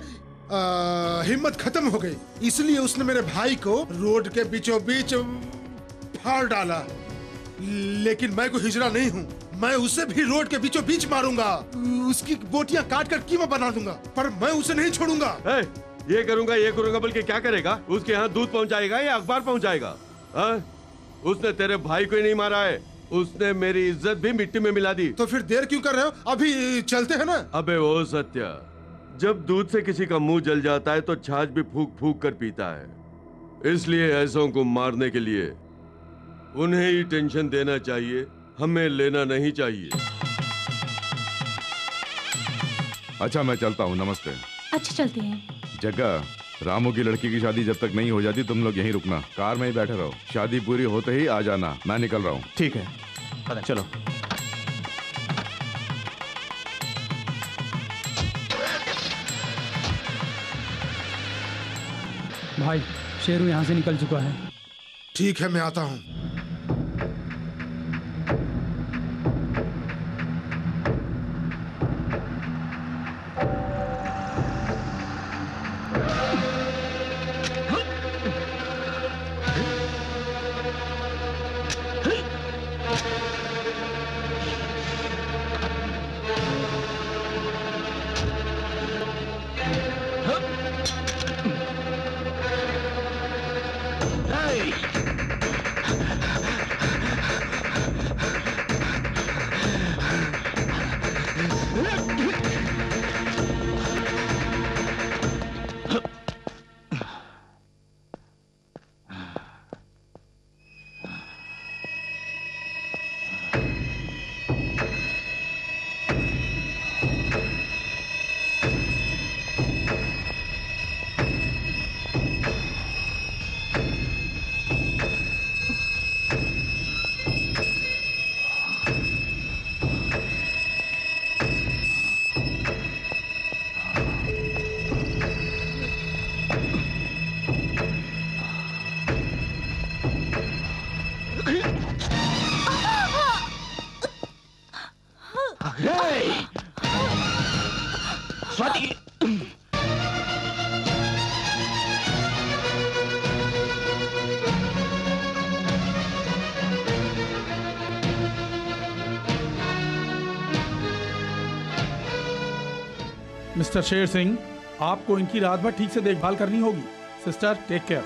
हिम्मत खत्म हो गई, इसलिए उसने मेरे भाई को रोड के बीचों बीच फाड़ डाला। लेकिन मैं कोई हिजड़ा नहीं हूँ, मैं उसे भी रोड के बीचों बीच मारूंगा, उसकी बोटियाँ काट कर कीमा बना दूंगा, पर मैं उसे नहीं छोड़ूंगा। ये करूंगा ये करूंगा बल्कि क्या करेगा? उसके यहाँ दूध पहुँचाएगा या अखबार पहुँचाएगा? उसने तेरे भाई को ही नहीं मारा है, उसने मेरी इज्जत भी मिट्टी में मिला दी। तो फिर देर क्यों कर रहे हो, अभी चलते है ना? अबे ओ सत्या, जब दूध से किसी का मुँह जल जाता है तो छाछ भी फूक फूक कर पीता है, इसलिए ऐसों को मारने के लिए उन्हें ही टेंशन देना चाहिए, हमें लेना नहीं चाहिए। अच्छा मैं चलता हूँ, नमस्ते। अच्छा चलते हैं। जग्गा, रामू की लड़की की शादी जब तक नहीं हो जाती तुम लोग यहीं रुकना, कार में ही बैठे रहो, शादी पूरी होते ही आ जाना। मैं निकल रहा हूँ। ठीक है, चलो। भाई शेरू यहाँ से निकल चुका है। ठीक है, मैं आता हूँ। मिस्टर शेर सिंह, आपको इनकी रात भर ठीक से देखभाल करनी होगी। Sister, take care.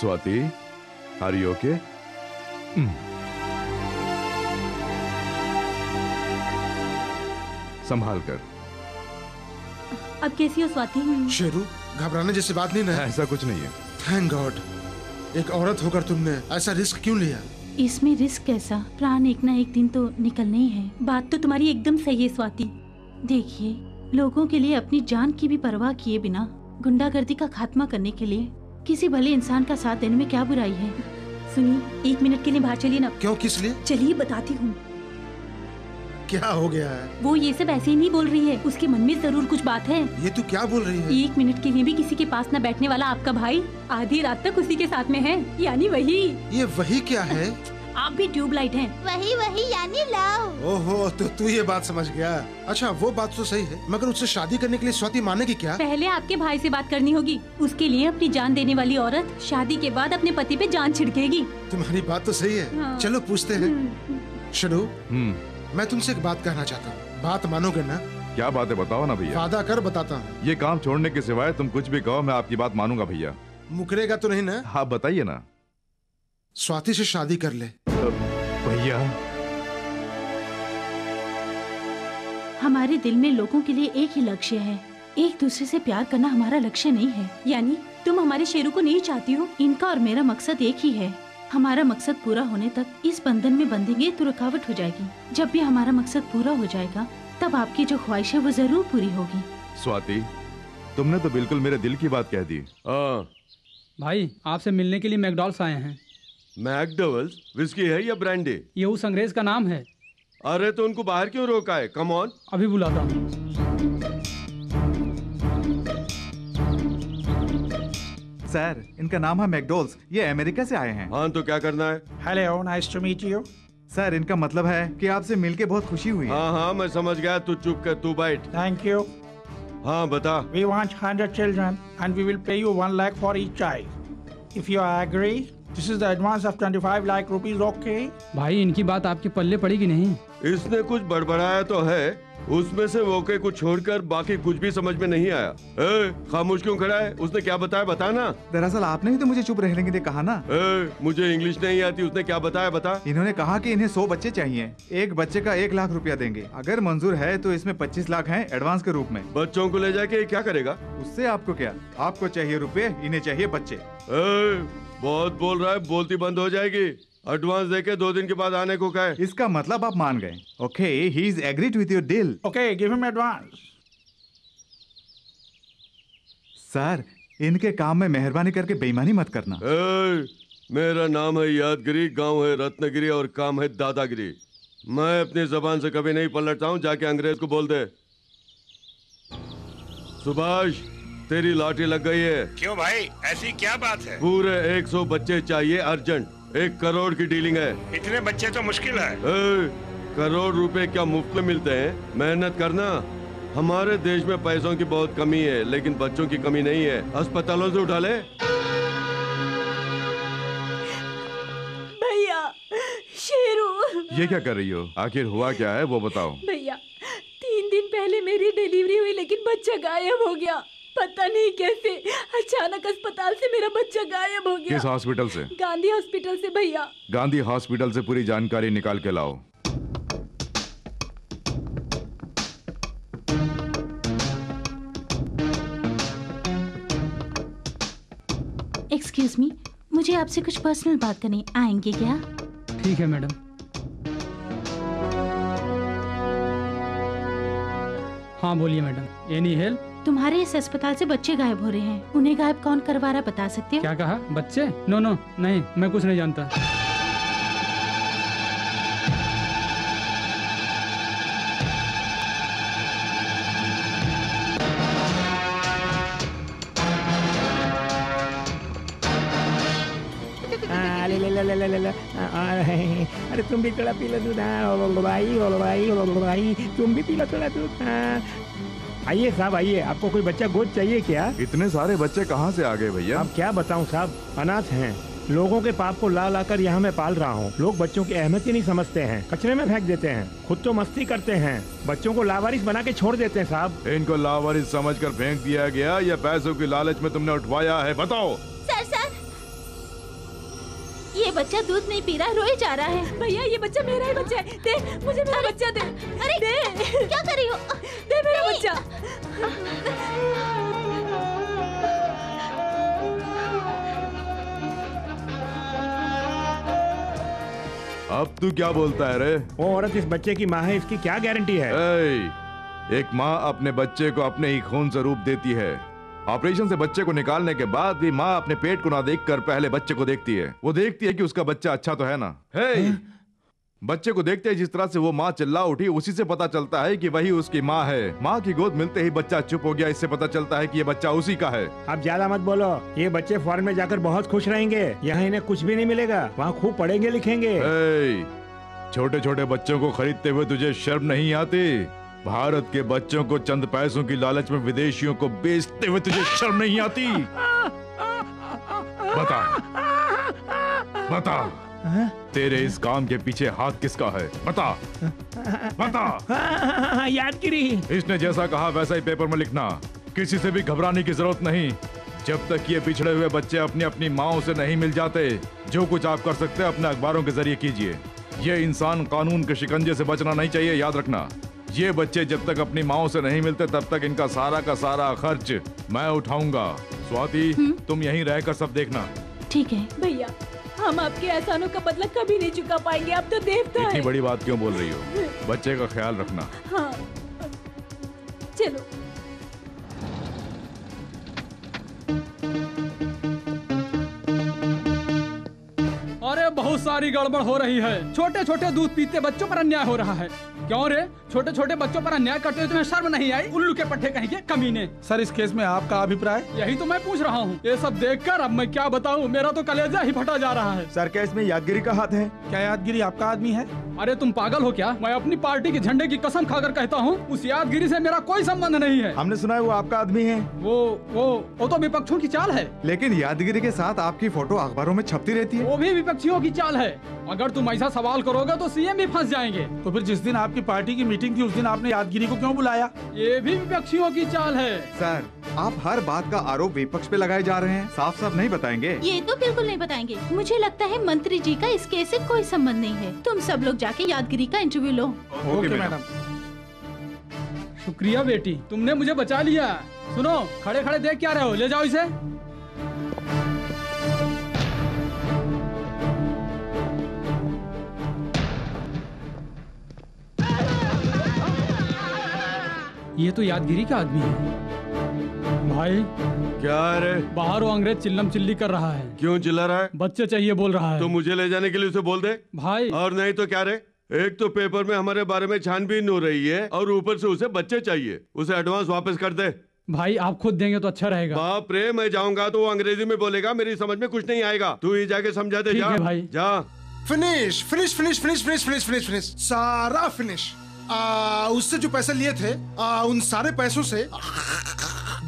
Swati, are you okay? संभाल कर। अब कैसी हो स्वाति? शेरू, घबराने जैसी बात नहीं ना। ऐसा कुछ नहीं है। Thank God. एक औरत होकर तुमने ऐसा रिस्क क्यों लिया? इसमें रिस्क कैसा, प्राण एक ना एक दिन तो निकलने ही है। बात तो तुम्हारी एकदम सही है स्वाति। देखिए, लोगों के लिए अपनी जान की भी परवाह किए बिना गुंडागर्दी का खात्मा करने के लिए किसी भले इंसान का साथ देने में क्या बुराई है। सुनिए, एक मिनट के लिए बाहर चलिए ना। क्यों, किस लिए? चलिए बताती हूँ। क्या हो गया है? वो ये सब ऐसे ही नहीं बोल रही है, उसके मन में जरूर कुछ बात है। ये तू क्या बोल रही है? एक मिनट के लिए भी किसी के पास न बैठने वाला आपका भाई आधी रात तक उसी के साथ में है, यानी वही। ये वही क्या है? आप भी ट्यूबलाइट हैं। वही वही यानी लव। ओहो, तो तू ये बात समझ गया। अच्छा, वो बात तो सही है, मगर उससे शादी करने के लिए स्वाति मानेगी क्या? पहले आपके भाई से बात करनी होगी। उसके लिए अपनी जान देने वाली औरत शादी के बाद अपने पति पे जान छिड़केगी। तुम्हारी बात तो सही है। हाँ। चलो पूछते हैं। शुरू, मैं तुमसे एक बात कहना चाहता हूँ, बात मानोगे ना? क्या बात है, बताओ ना भैया। वादा कर बताता हूँ। ये काम छोड़ने के सिवाय तुम कुछ भी कहो, मैं आपकी बात मानूंगा भैया। मुकरेगा तो नहीं ना? हाँ बताइए ना। स्वाति से शादी कर ले। भैया, हमारे दिल में लोगों के लिए एक ही लक्ष्य है, एक दूसरे से प्यार करना हमारा लक्ष्य नहीं है। यानी तुम हमारे शेरू को नहीं चाहती हो। इनका और मेरा मकसद एक ही है। हमारा मकसद पूरा होने तक इस बंधन में बंधेंगे तो रुकावट हो जाएगी। जब भी हमारा मकसद पूरा हो जाएगा तब आपकी जो ख्वाहिश है वो जरूर पूरी होगी। स्वाति, तुमने तो बिल्कुल मेरे दिल की बात कह दी। भाई, आपसे मिलने के लिए मैकडॉनल्ड्स आए हैं। मैकडॉनल्ड्स? विस्की है या ब्रांडी? ये उस अंग्रेज का नाम है। अरे तो उनको बाहर क्यों रोका है? कम ऑन, अभी बुलाता हूँ। सर, इनका नाम है मैकडॉनल्ड्स। ये अमेरिका से आए हैं। हाँ, तो क्या करना है? Hello, nice to meet you. Sir, इनका मतलब है कि आपसे मिलके बहुत खुशी हुई। हाँ हाँ, मैं समझ गया। तू चुप कर, तू बैठ। Thank you. हाँ बता। We want 100 children and we will pay you 1 lakh for each child, if you agree. This is the advance of 25 lakh rupees, okay? भाई, इनकी बात आपके पल्ले पड़ेगी नहीं। इसने कुछ बड़बड़ाया तो है, उसमें से वोके को छोड़कर बाकी कुछ भी समझ में नहीं आया। खामोश क्यों खड़ा है? उसने क्या बताया बता ना। दरअसल आपने ही तो मुझे चुप रहने के लिए कहा ना। मुझे इंग्लिश नहीं आती। उसने क्या बताया बता। इन्होंने कहा कि इन्हें 100 बच्चे चाहिए, एक बच्चे का 1 लाख रुपया देंगे। अगर मंजूर है तो इसमें 25 लाख है एडवांस के रूप में। बच्चों को ले जाके क्या करेगा? उससे आपको क्या, आपको चाहिए रुपये, इन्हें चाहिए बच्चे। बहुत बोल रहा है, बोलती बंद हो जाएगी। एडवांस देके 2 दिन के बाद आने को कहे। इसका मतलब आप मान गए। Okay, he is agreed with your deal. Okay, give him advance. Sir, इनके काम में मेहरबानी करके बेईमानी मत करना। मेरा नाम है यादगिरी, गांव है रत्नगिरी और काम है दादागिरी। मैं अपनी जबान से कभी नहीं पलटता हूँ। जाके अंग्रेज को बोल दे। सुभाष, तेरी लाठी लग गई है। क्यों भाई, ऐसी क्या बात है? पूरे 100 बच्चे चाहिए अर्जेंट। 1 करोड़ की डीलिंग है। इतने बच्चे तो मुश्किल है। 1 करोड़ रुपए क्या मुफ्त में मिलते हैं? मेहनत करना। हमारे देश में पैसों की बहुत कमी है, लेकिन बच्चों की कमी नहीं है। अस्पतालों से उठा ले। भैया, शेरू, ये क्या कर रही हो? आखिर हुआ क्या है वो बताओ। भैया, 3 दिन पहले मेरी डिलीवरी हुई, लेकिन बच्चा गायब हो गया। पता नहीं कैसे अचानक अस्पताल से मेरा बच्चा गायब हो गया। किस हॉस्पिटल से? गांधी हॉस्पिटल से भैया। गांधी हॉस्पिटल से पूरी जानकारी निकाल के लाओ। एक्सक्यूज मी, मुझे आपसे कुछ पर्सनल बात करनी। आएंगे क्या? ठीक है मैडम। हाँ बोलिए मैडम। Any help? तुम्हारे इस अस्पताल से बच्चे गायब हो रहे हैं, उन्हें गायब कौन करवा रहा बता सकते हो? क्या कहा? बच्चे? नो, नहीं, मैं कुछ नहीं जानता। अरे तुम भी थोड़ा पी लो दूध। भाई तुम भी पी लो थोड़ा दूध। आइए साहब, आइए। आपको कोई बच्चा गोद चाहिए क्या? इतने सारे बच्चे कहाँ से आ गए भैया? आप क्या बताऊं साहब, अनाथ हैं। लोगों के पाप को ला लाकर यहाँ मैं पाल रहा हूँ। लोग बच्चों की अहमियत ही नहीं समझते हैं, कचरे में फेंक देते हैं, खुद तो मस्ती करते हैं, बच्चों को लावारिस बना के छोड़ देते हैं। साहब, इनको लावारिस समझकर फेंक दिया गया या पैसों की लालच में तुमने उठवाया है, बताओ। सर, ये बच्चा दूध नहीं पी रहा, रोए जा रहा है। भैया, ये बच्चा मेरा ही बच्चा है, दे मुझे मेरा बच्चा दे। अरे दे, क्या कर रही हो? दे मेरा बच्चा। अब तू क्या बोलता है रे? वो औरत इस बच्चे की माँ है, इसकी क्या गारंटी है? एक माँ अपने बच्चे को अपने ही खून से रूप देती है। ऑपरेशन से बच्चे को निकालने के बाद भी माँ अपने पेट को ना देखकर पहले बच्चे को देखती है। वो देखती है कि उसका बच्चा अच्छा तो है ना। बच्चे को देखते ही जिस तरह से वो माँ चिल्ला उठी, उसी से पता चलता है कि वही उसकी माँ है। माँ की गोद मिलते ही बच्चा चुप हो गया, इससे पता चलता है कि ये बच्चा उसी का है। अब ज्यादा मत बोलो, ये बच्चे फॉरेन में जाकर बहुत खुश रहेंगे, यहाँ इन्हें कुछ भी नहीं मिलेगा, वहाँ खूब पढ़ेंगे लिखेंगे। छोटे छोटे बच्चों को खरीदते हुए तुझे शर्म नहीं आती? भारत के बच्चों को चंद पैसों की लालच में विदेशियों को बेचते हुए तुझे शर्म नहीं आती? बता तेरे इस काम के पीछे हाथ किसका है, बता बता। यादगिरी। इसने जैसा कहा वैसा ही पेपर में लिखना, किसी से भी घबराने की जरूरत नहीं। जब तक ये पिछड़े हुए बच्चे अपनी अपनी माओं से नहीं मिल जाते, जो कुछ आप कर सकते अपने अखबारों के जरिए कीजिए। ये इंसान कानून के शिकंजे से बचना नहीं चाहिए, याद रखना। ये बच्चे जब तक अपनी माओं से नहीं मिलते, तब तक इनका सारा का सारा खर्च मैं उठाऊंगा। स्वाति, तुम यहीं रहकर सब देखना। ठीक है भैया, हम आपके एहसानों का बदला कभी नहीं चुका पाएंगे, आप तो देवता हैं। इतनी बड़ी बात क्यों बोल रही हो? बच्चे का ख्याल रखना। हाँ, चलो। अरे बहुत सारी गड़बड़ हो रही है। छोटे छोटे दूध पीते बच्चों पर अन्याय हो रहा है। क्यों रे? छोटे छोटे बच्चों पर अन्याय करते हुए तुम्हें शर्म नहीं आई? उल्लू के पट्टे कहेंगे कमीने। सर, इस केस में आपका अभिप्राय? यही तो मैं पूछ रहा हूँ। ये सब देखकर अब मैं क्या बताऊँ, मेरा तो कलेजा ही फटा जा रहा है। सर, केस में यादगिरी का हाथ है क्या? यादगिरी आपका आदमी है? अरे तुम पागल हो क्या? मैं अपनी पार्टी के झंडे की कसम खाकर कहता हूँ, उस यादगिरी से मेरा कोई संबंध नहीं है। हमने सुना है वो आपका आदमी है। वो तो विपक्षियों की चाल है। लेकिन यादगिरी के साथ आपकी फोटो अखबारों में छपती रहती है। वो भी विपक्षियों की चाल है। अगर तुम ऐसा सवाल करोगे तो सीएम भी फंस जाएंगे। तो फिर जिस दिन आपकी पार्टी की मीटिंग थी, उस दिन आपने यादगिरी को क्यों बुलाया? ये भी विपक्षियों की चाल है। सर, आप हर बात का आरोप विपक्ष पे लगाए जा रहे हैं। साफ साफ नहीं बताएंगे? ये तो बिल्कुल नहीं बताएंगे। मुझे लगता है मंत्री जी का इस केस से कोई संबंध नहीं है। तुम सब लोग जाके यादगिरी का इंटरव्यू लो। Okay madam. शुक्रिया बेटी, तुमने मुझे बचा लिया। सुनो, खड़े खड़े देख क्या रहे हो, ले जाओ इसे। ये तो यादगिरी का आदमी है। भाई क्या रे? बाहर वो अंग्रेज चिल्लम चिल्ली कर रहा है। क्यों चिल्ला रहा है? बच्चे चाहिए बोल रहा है। तो मुझे ले जाने के लिए उसे बोल दे भाई। और नहीं तो क्या रे, एक तो पेपर में हमारे बारे में छानबीन हो रही है और ऊपर से उसे बच्चे चाहिए। उसे एडवांस वापस कर दे भाई, आप खुद देंगे तो अच्छा रहेगा। बाप रे, मैं जाऊंगा तो वो अंग्रेजी में बोलेगा, मेरी समझ में कुछ नहीं आएगा। तू ही जाके समझा दे भाई, जा। Finish finish finish finish finish finish finish, सारा फिनिश। उससे जो पैसे लिए थे, उन सारे पैसों से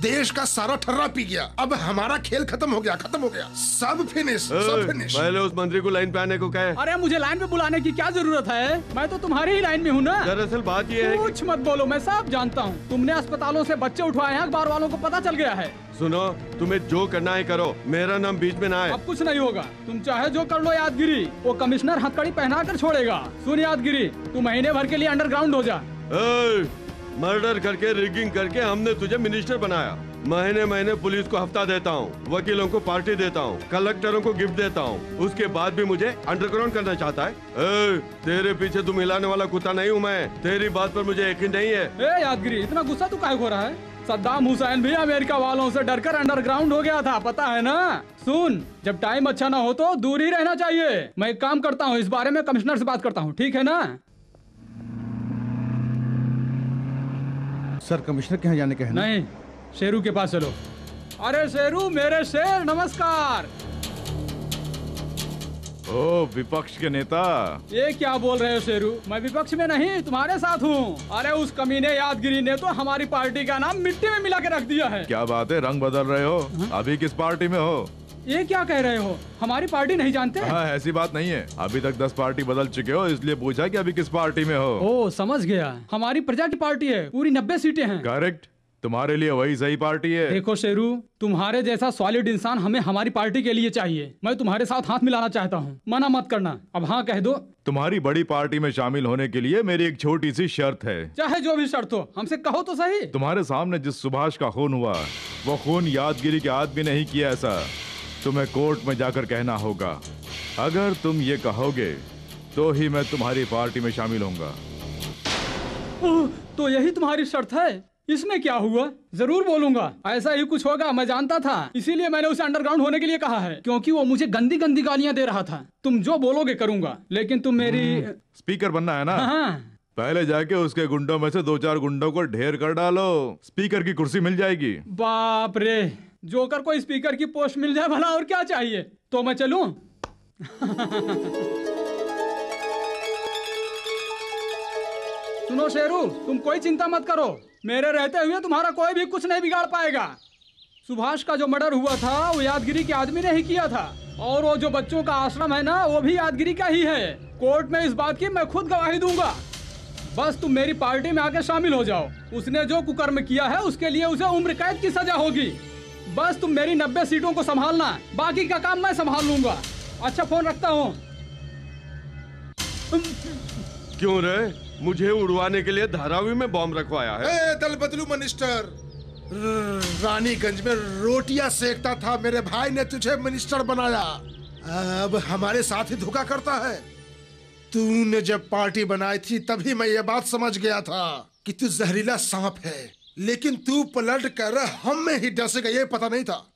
देश का सारा ठर्रा पी गया। अब हमारा खेल खत्म हो गया, खत्म हो गया। सब फिनिश, सब फिनिश। पहले उस मंत्री को लाइन पे आने को कहे। अरे मुझे लाइन पे बुलाने की क्या जरूरत है, मैं तो तुम्हारी ही लाइन में हूँ ना। दरअसल बात ये है, कुछ मत बोलो, मैं सब जानता हूँ। तुमने अस्पतालों से बच्चे उठवाए हैं, अखबार वालों को पता चल गया है। सुनो, तुम्हें जो करना है करो, मेरा नाम बीच में ना आए। अब कुछ नहीं होगा, तुम चाहे जो कर लो। यादगिरी, वो कमिश्नर हथकड़ी पहना कर छोड़ेगा। सुन यादगिरी, तू महीने भर के लिए अंडरग्राउंड हो जा। मर्डर करके, रिगिंग करके हमने तुझे मिनिस्टर बनाया। महीने महीने पुलिस को हफ्ता देता हूँ, वकीलों को पार्टी देता हूँ, कलेक्टरों को गिफ्ट देता हूँ, उसके बाद भी मुझे अंडरग्राउंड करना चाहता है। तेरे पीछे तुम हिलाने वाला कुत्ता नहीं हूँ मैं। तेरी बात पर मुझे यकीन नहीं है। यादगिरी, इतना गुस्सा तू काहे हो रहा है? सद्दाम हुसैन भी अमेरिका वालों से डरकर अंडरग्राउंड हो गया था, पता है ना। सुन, जब टाइम अच्छा ना हो तो दूर ही रहना चाहिए। मैं एक काम करता हूँ, इस बारे में कमिश्नर से बात करता हूँ, ठीक है ना। सर, कमिश्नर के यहाँ जाने के है ना? नहीं, शेरू के पास चलो। अरे शेरू, मेरे शेर, नमस्कार। ओ विपक्ष के नेता, ये क्या बोल रहे हो शेरू? मैं विपक्ष में नहीं, तुम्हारे साथ हूँ। अरे उस कमीने यादगिरी ने तो हमारी पार्टी का नाम मिट्टी में मिला के रख दिया है। क्या बात है, रंग बदल रहे हो। अभी किस पार्टी में हो? ये क्या कह रहे हो? हमारी पार्टी नहीं जानते? हाँ, ऐसी बात नहीं है। अभी तक 10 पार्टी बदल चुके हो, इसलिए पूछा कि अभी किस पार्टी में हो। ओ, समझ गया। हमारी प्रजा की पार्टी है, पूरी 90 सीटें हैं। करेक्ट, तुम्हारे लिए वही सही पार्टी है। देखो शेरू, तुम्हारे जैसा सॉलिड इंसान हमें हमारी पार्टी के लिए चाहिए। मैं तुम्हारे साथ हाथ मिलाना चाहता हूँ, मना मत करना। अब हाँ कह दो। तुम्हारी बड़ी पार्टी में शामिल होने के लिए मेरी एक छोटी सी शर्त है। चाहे जो भी शर्त हो, हमसे कहो तो सही। तुम्हारे सामने जिस सुभाष का खून हुआ, वो खून यादगिरी के आदमी ने ही किया। ऐसा तुम्हें कोर्ट में जाकर कहना होगा। अगर तुम ये कहोगे तो ही मैं तुम्हारी पार्टी में शामिल होऊंगा। तो यही तुम्हारी शर्त है? इसमें क्या हुआ? जरूर बोलूंगा। ऐसा ही कुछ होगा, मैं जानता था, इसीलिए मैंने उसे अंडरग्राउंड होने के लिए कहा है, क्योंकि वो मुझे गंदी गंदी गालियां दे रहा था। तुम जो बोलोगे करूंगा, लेकिन तुम मेरी स्पीकर बनना है ना? हाँ। पहले जाके उसके गुंडों में से 2-4 गुंडों को ढेर कर डालो, स्पीकर की कुर्सी मिल जाएगी। बाप रे, जोकर को स्पीकर की पोस्ट मिल जाए भला और क्या चाहिए। तो मैं चलूं? सुनो शेरू, तुम कोई चिंता मत करो, मेरे रहते हुए तुम्हारा कोई भी कुछ नहीं बिगाड़ पाएगा। सुभाष का जो मर्डर हुआ था वो यादगिरी के आदमी ने ही किया था, और वो जो बच्चों का आश्रम है ना, वो भी यादगिरी का ही है। कोर्ट में इस बात की मैं खुद गवाही दूंगा। बस तुम मेरी पार्टी में आके शामिल हो जाओ। उसने जो कुकर्म किया है उसके लिए उसे उम्र कैद की सजा होगी। बस तुम मेरी 90 सीटों को संभालना, बाकी का काम मैं संभाल लूंगा। अच्छा, फोन रखता हूँ। क्यों रे, मुझे उड़वाने के लिए धारावी में बॉम्ब रखवाया है? ए दल बदलू मिनिस्टर, रानीगंज में रोटियां सेकता था, मेरे भाई ने तुझे मिनिस्टर बनाया, अब हमारे साथ ही धोखा करता है। तूने जब पार्टी बनाई थी तभी मैं ये बात समझ गया था कि तू जहरीला सांप है, लेकिन तू पलट कर हम में ही डसेगा ये पता नहीं था।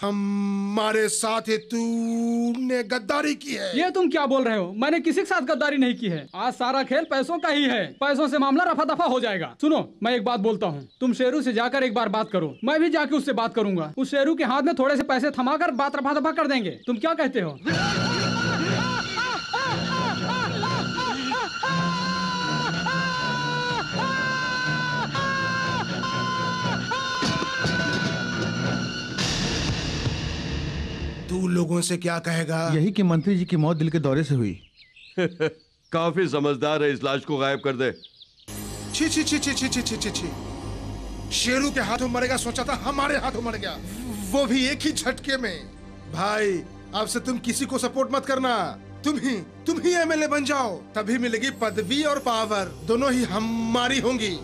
हमारे साथ ही तूने गद्दारी की है। ये तुम क्या बोल रहे हो? मैंने किसी के साथ गद्दारी नहीं की है। आज सारा खेल पैसों का ही है, पैसों से मामला रफा दफा हो जाएगा। सुनो, मैं एक बात बोलता हूँ, तुम शेरू से जाकर एक बार बात करो, मैं भी जाके उससे बात करूंगा। उस शेरू के हाथ में थोड़े से पैसे थमा कर बात रफा दफा कर देंगे। तुम क्या कहते हो? तू लोगों से क्या कहेगा? यही कि मंत्री जी की मौत दिल के दौरे से हुई। काफी समझदार है, इस लाश को गायब कर दे। छी छी छी छी छी छी छी, शेरू के हाथों मरेगा सोचा था, हमारे हाथों मर गया, वो भी एक ही झटके में। भाई, अब से तुम किसी को सपोर्ट मत करना, तुम ही एमएलए बन जाओ, तभी मिलेगी पदवी और पावर, दोनों ही हमारी होंगी।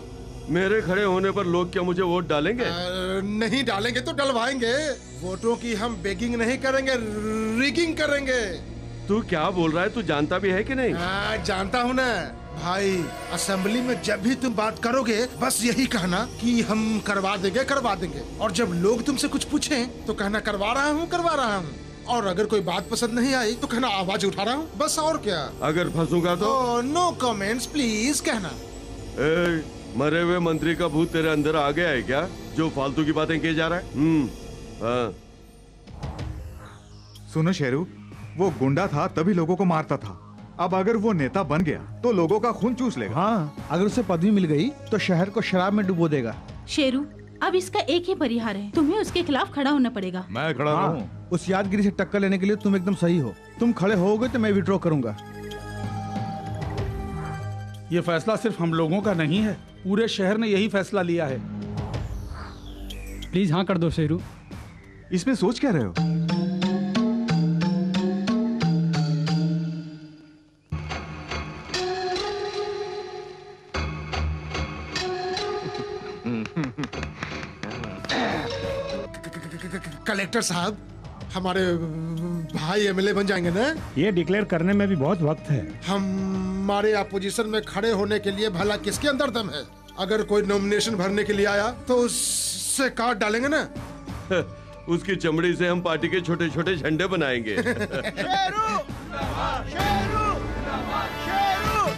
मेरे खड़े होने पर लोग क्या मुझे वोट डालेंगे? नहीं डालेंगे तो डलवाएंगे। वोटों की हम बेगिंग नहीं करेंगे, रिगिंग करेंगे। तू क्या बोल रहा है? तू जानता भी है कि नहीं? जानता हूँ ना भाई। असेंबली में जब भी तुम बात करोगे बस यही कहना कि हम करवा देंगे, और जब लोग तुमसे कुछ पूछें तो कहना करवा रहा हूँ, और अगर कोई बात पसंद नहीं आई तो कहना आवाज उठा रहा हूँ, बस। और क्या? अगर फंसूंगा तो नो कमेंट्स प्लीज कहना। मरे हुए मंत्री का भूत तेरे अंदर आ गया है क्या, जो फालतू की बातें किए जा रहा है? सुनो शेरू, वो गुंडा था तभी लोगों को मारता था, अब अगर वो नेता बन गया तो लोगों का खून चूस लेगा। हाँ, अगर उसे पदवी मिल गई तो शहर को शराब में डुबो देगा। शेरू, अब इसका एक ही परिहार है, तुम्हें उसके खिलाफ खड़ा होना पड़ेगा। मैं खड़ा हूँ। उस यादगिरी से टक्कर लेने के लिए तुम एकदम सही हो। तुम खड़े होगे तो मैं विड्रॉ करूंगा। ये फैसला सिर्फ हम लोगों का नहीं है, पूरे शहर ने यही फैसला लिया है। प्लीज हाँ कर दो शेरू। इसमें सोच क्या रहे हो? कलेक्टर साहब, हमारे भाई एमएलए बन जाएंगे ना? ये डिक्लेयर करने में भी बहुत वक्त है। हमारे अपोजिशन में खड़े होने के लिए भला किसके अंदर दम है? अगर कोई नॉमिनेशन भरने के लिए आया तो उससे काट डालेंगे ना। उसकी चमड़ी से हम पार्टी के छोटे छोटे झंडे बनाएंगे। शेरू, शेरू,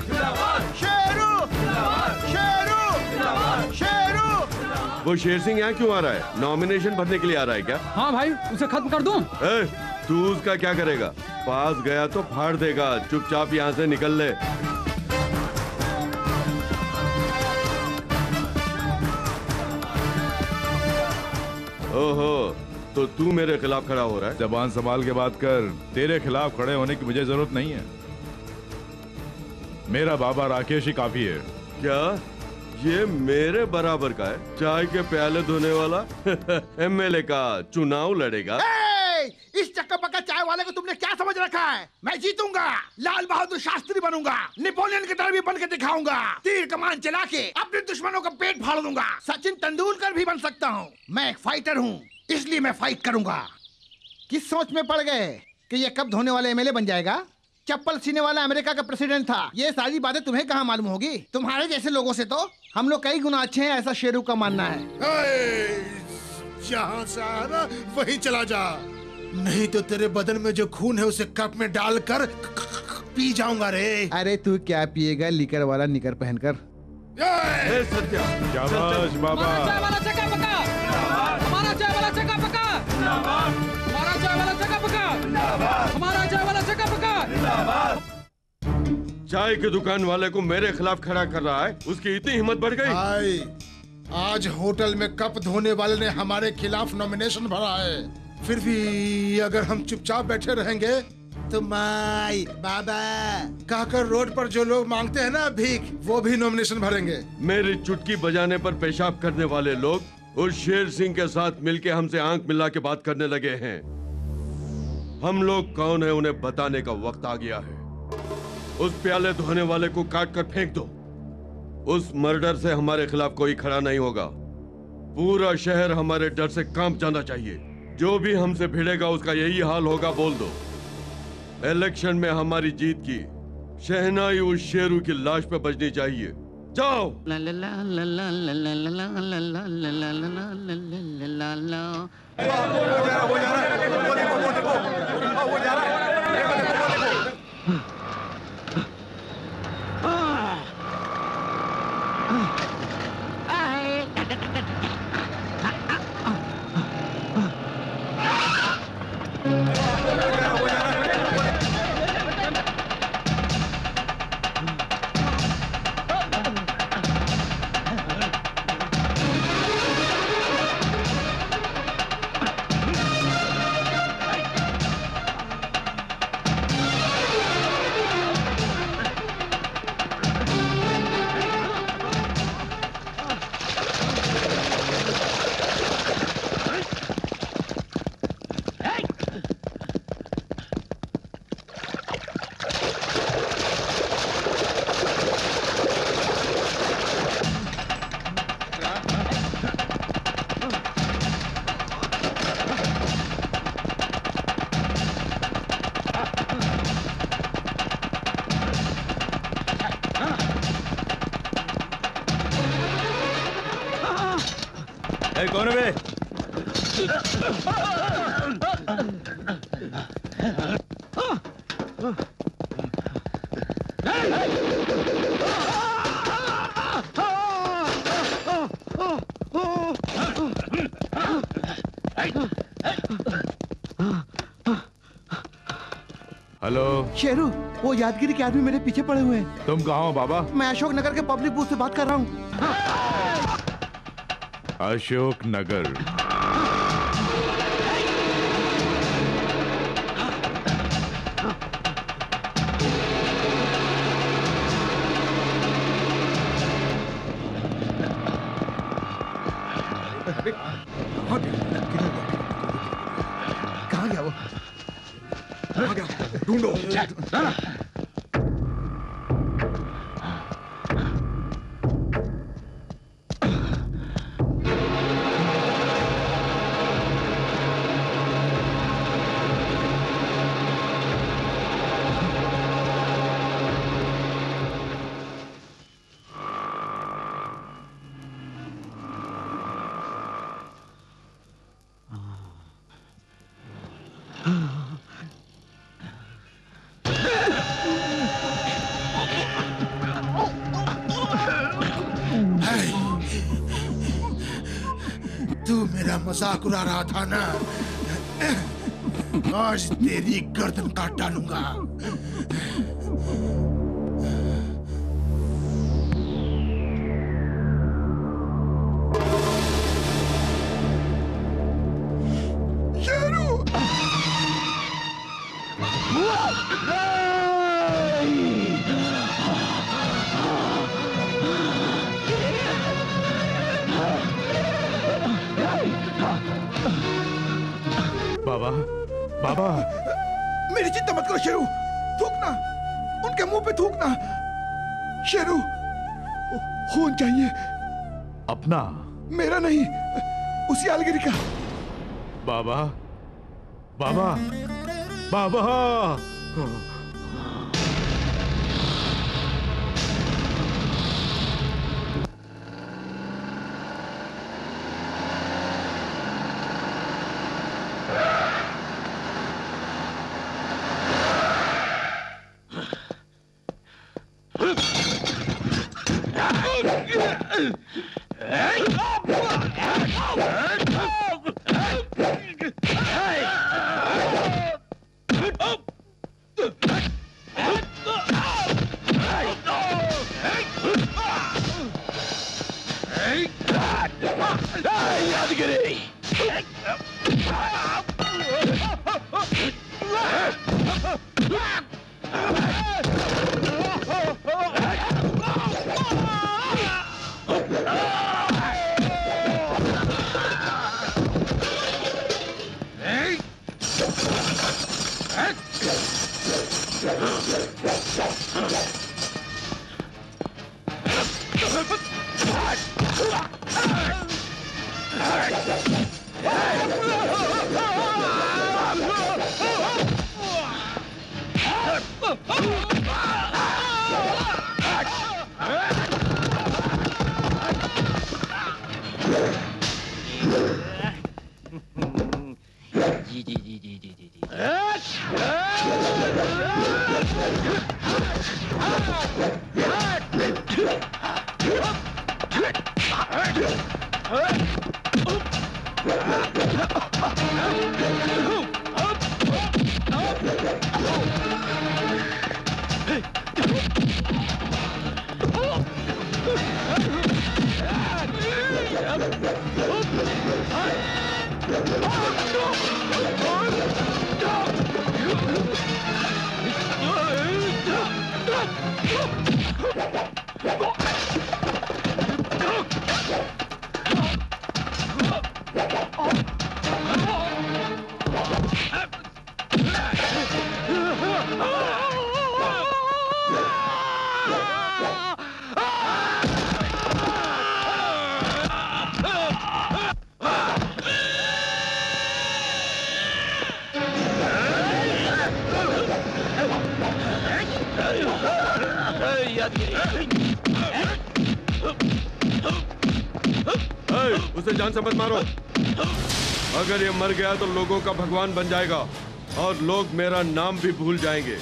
शेरू, शेरू, शेरू, शेरू। वो शेर सिंह यहाँ क्यों आ रहा है? नॉमिनेशन भरने के लिए आ रहा है क्या? हाँ भाई, उसे खत्म कर दूं। तू उसका क्या करेगा? पास गया तो फाड़ देगा, चुपचाप यहाँ से निकल ले। ओहो, तो तू मेरे खिलाफ खड़ा हो रहा है? जबान संभाल के बात कर, तेरे खिलाफ खड़े होने की मुझे जरूरत नहीं है। मेरा बाबा राकेश ही काफी है। क्या ये मेरे बराबर का है? चाय के प्याले धोने वाला एमएलए का चुनाव लड़ेगा। इस चक्कर पक्का चाय वाले को तुमने क्या समझ रखा है? मैं जीतूंगा, लाल बहादुर शास्त्री बनूंगा, नेपोलियन के तरह भी बन के दिखाऊंगा, तीर कमान चला के अपने दुश्मनों का पेट फाड़ दूंगा। सचिन तेंदुलकर भी बन सकता हूँ। मैं एक फाइटर हूँ, इसलिए मैं फाइट करूंगा। किस सोच में पड़ गए कि ये कब धोने वाला एमएलए बन जाएगा? चप्पल सीने वाला अमेरिका का प्रेसिडेंट था। ये सारी बातें तुम्हें कहाँ मालूम होगी? तुम्हारे जैसे लोगों से तो हम लोग कई गुना अच्छे हैं, ऐसा शेरू का मानना है। जहाँ से आ रहा वही चला जा, नहीं तो तेरे बदन में जो खून है उसे कप में डालकर पी जाऊंगा रे। अरे तू क्या पिएगा लिकर वाला निकर पहनकर। शाबाश बाबा, हमारा चाय वाला चका पका, हमारा चाय वाला चका पका, हमारा चाय वाला चका पका। चाय के दुकान वाले को मेरे खिलाफ खड़ा कर रहा है, उसकी इतनी हिम्मत बढ़ गई। आज होटल में कप धोने वाले ने हमारे खिलाफ नॉमिनेशन भरा है, फिर भी अगर हम चुपचाप बैठे रहेंगे तो माई बाबा कहकर रोड पर जो लोग मांगते हैं ना भीख, वो भी नॉमिनेशन भरेंगे। मेरी चुटकी बजाने पर पेशाब करने वाले लोग उस शेर सिंह के साथ मिलके हमसे आंख मिला के बात करने लगे हैं। हम लोग कौन है उन्हें बताने का वक्त आ गया है। उस प्याले धोने वाले को काट कर फेंक दो। उस मर्डर से हमारे खिलाफ कोई खड़ा नहीं होगा। पूरा शहर हमारे डर से कांप जाना चाहिए। जो भी हमसे भिड़ेगा उसका यही हाल होगा। बोल दो इलेक्शन में हमारी जीत की शहनाई उस शेरू की लाश पे बजनी चाहिए। जाओ। कौन है बे? हेलो शेरू, वो यादगिरी के आदमी मेरे पीछे पड़े हुए हैं। तुम कहाँ हो बाबा? मैं अशोक नगर के पब्लिक बूथ से बात कर रहा हूँ। अशोक नगर, कहाँ गया वो? ढूंढो। मजाक उड़ा रहा था ना, आज तेरी गर्दन काट डालूंगा। बाबा मेरी चिंता मत करो शेरू, थूकना, उनके मुंह पे थूकना। शेरू, खून चाहिए। अपना? मेरा नहीं, उसी आलगिरी का। बाबा, बाबा, बाबा। जान से मत मारो, अगर ये मर गया तो लोगों का भगवान बन जाएगा और लोग मेरा नाम भी भूल जाएंगे।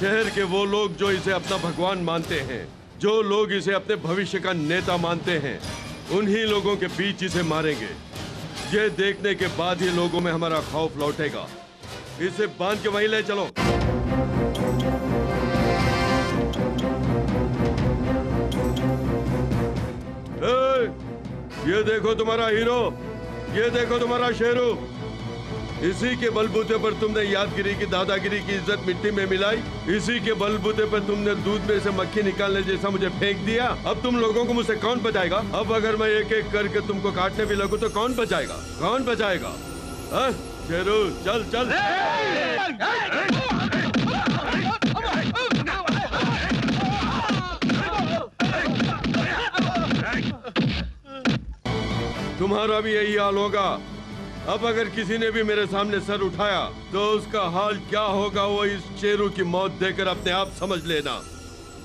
शहर के वो लोग जो इसे अपना भगवान मानते हैं, जो लोग इसे अपने भविष्य का नेता मानते हैं, उन्हीं लोगों के बीच इसे मारेंगे। ये देखने के बाद ही लोगों में हमारा खौफ लौटेगा। इसे बांध के वहीं ले चलो। ये देखो तुम्हारा हीरो, ये देखो तुम्हारा शेरू। इसी के बलबूते पर तुमने यादगिरी की दादागिरी की इज्जत मिट्टी में मिलाई। इसी के बलबूते पर तुमने दूध में से मक्खी निकालने जैसा मुझे फेंक दिया। अब तुम लोगों को मुझसे कौन बचाएगा? अब अगर मैं एक एक करके तुमको काटने भी लगूं तो कौन बचाएगा? कौन बचाएगा? हाँ शेरू, चल चल। तुम्हारा भी यही हाल होगा। अब अगर किसी ने भी मेरे सामने सर उठाया तो उसका हाल क्या होगा वो इस शेरू की मौत देकर अपने आप समझ लेना।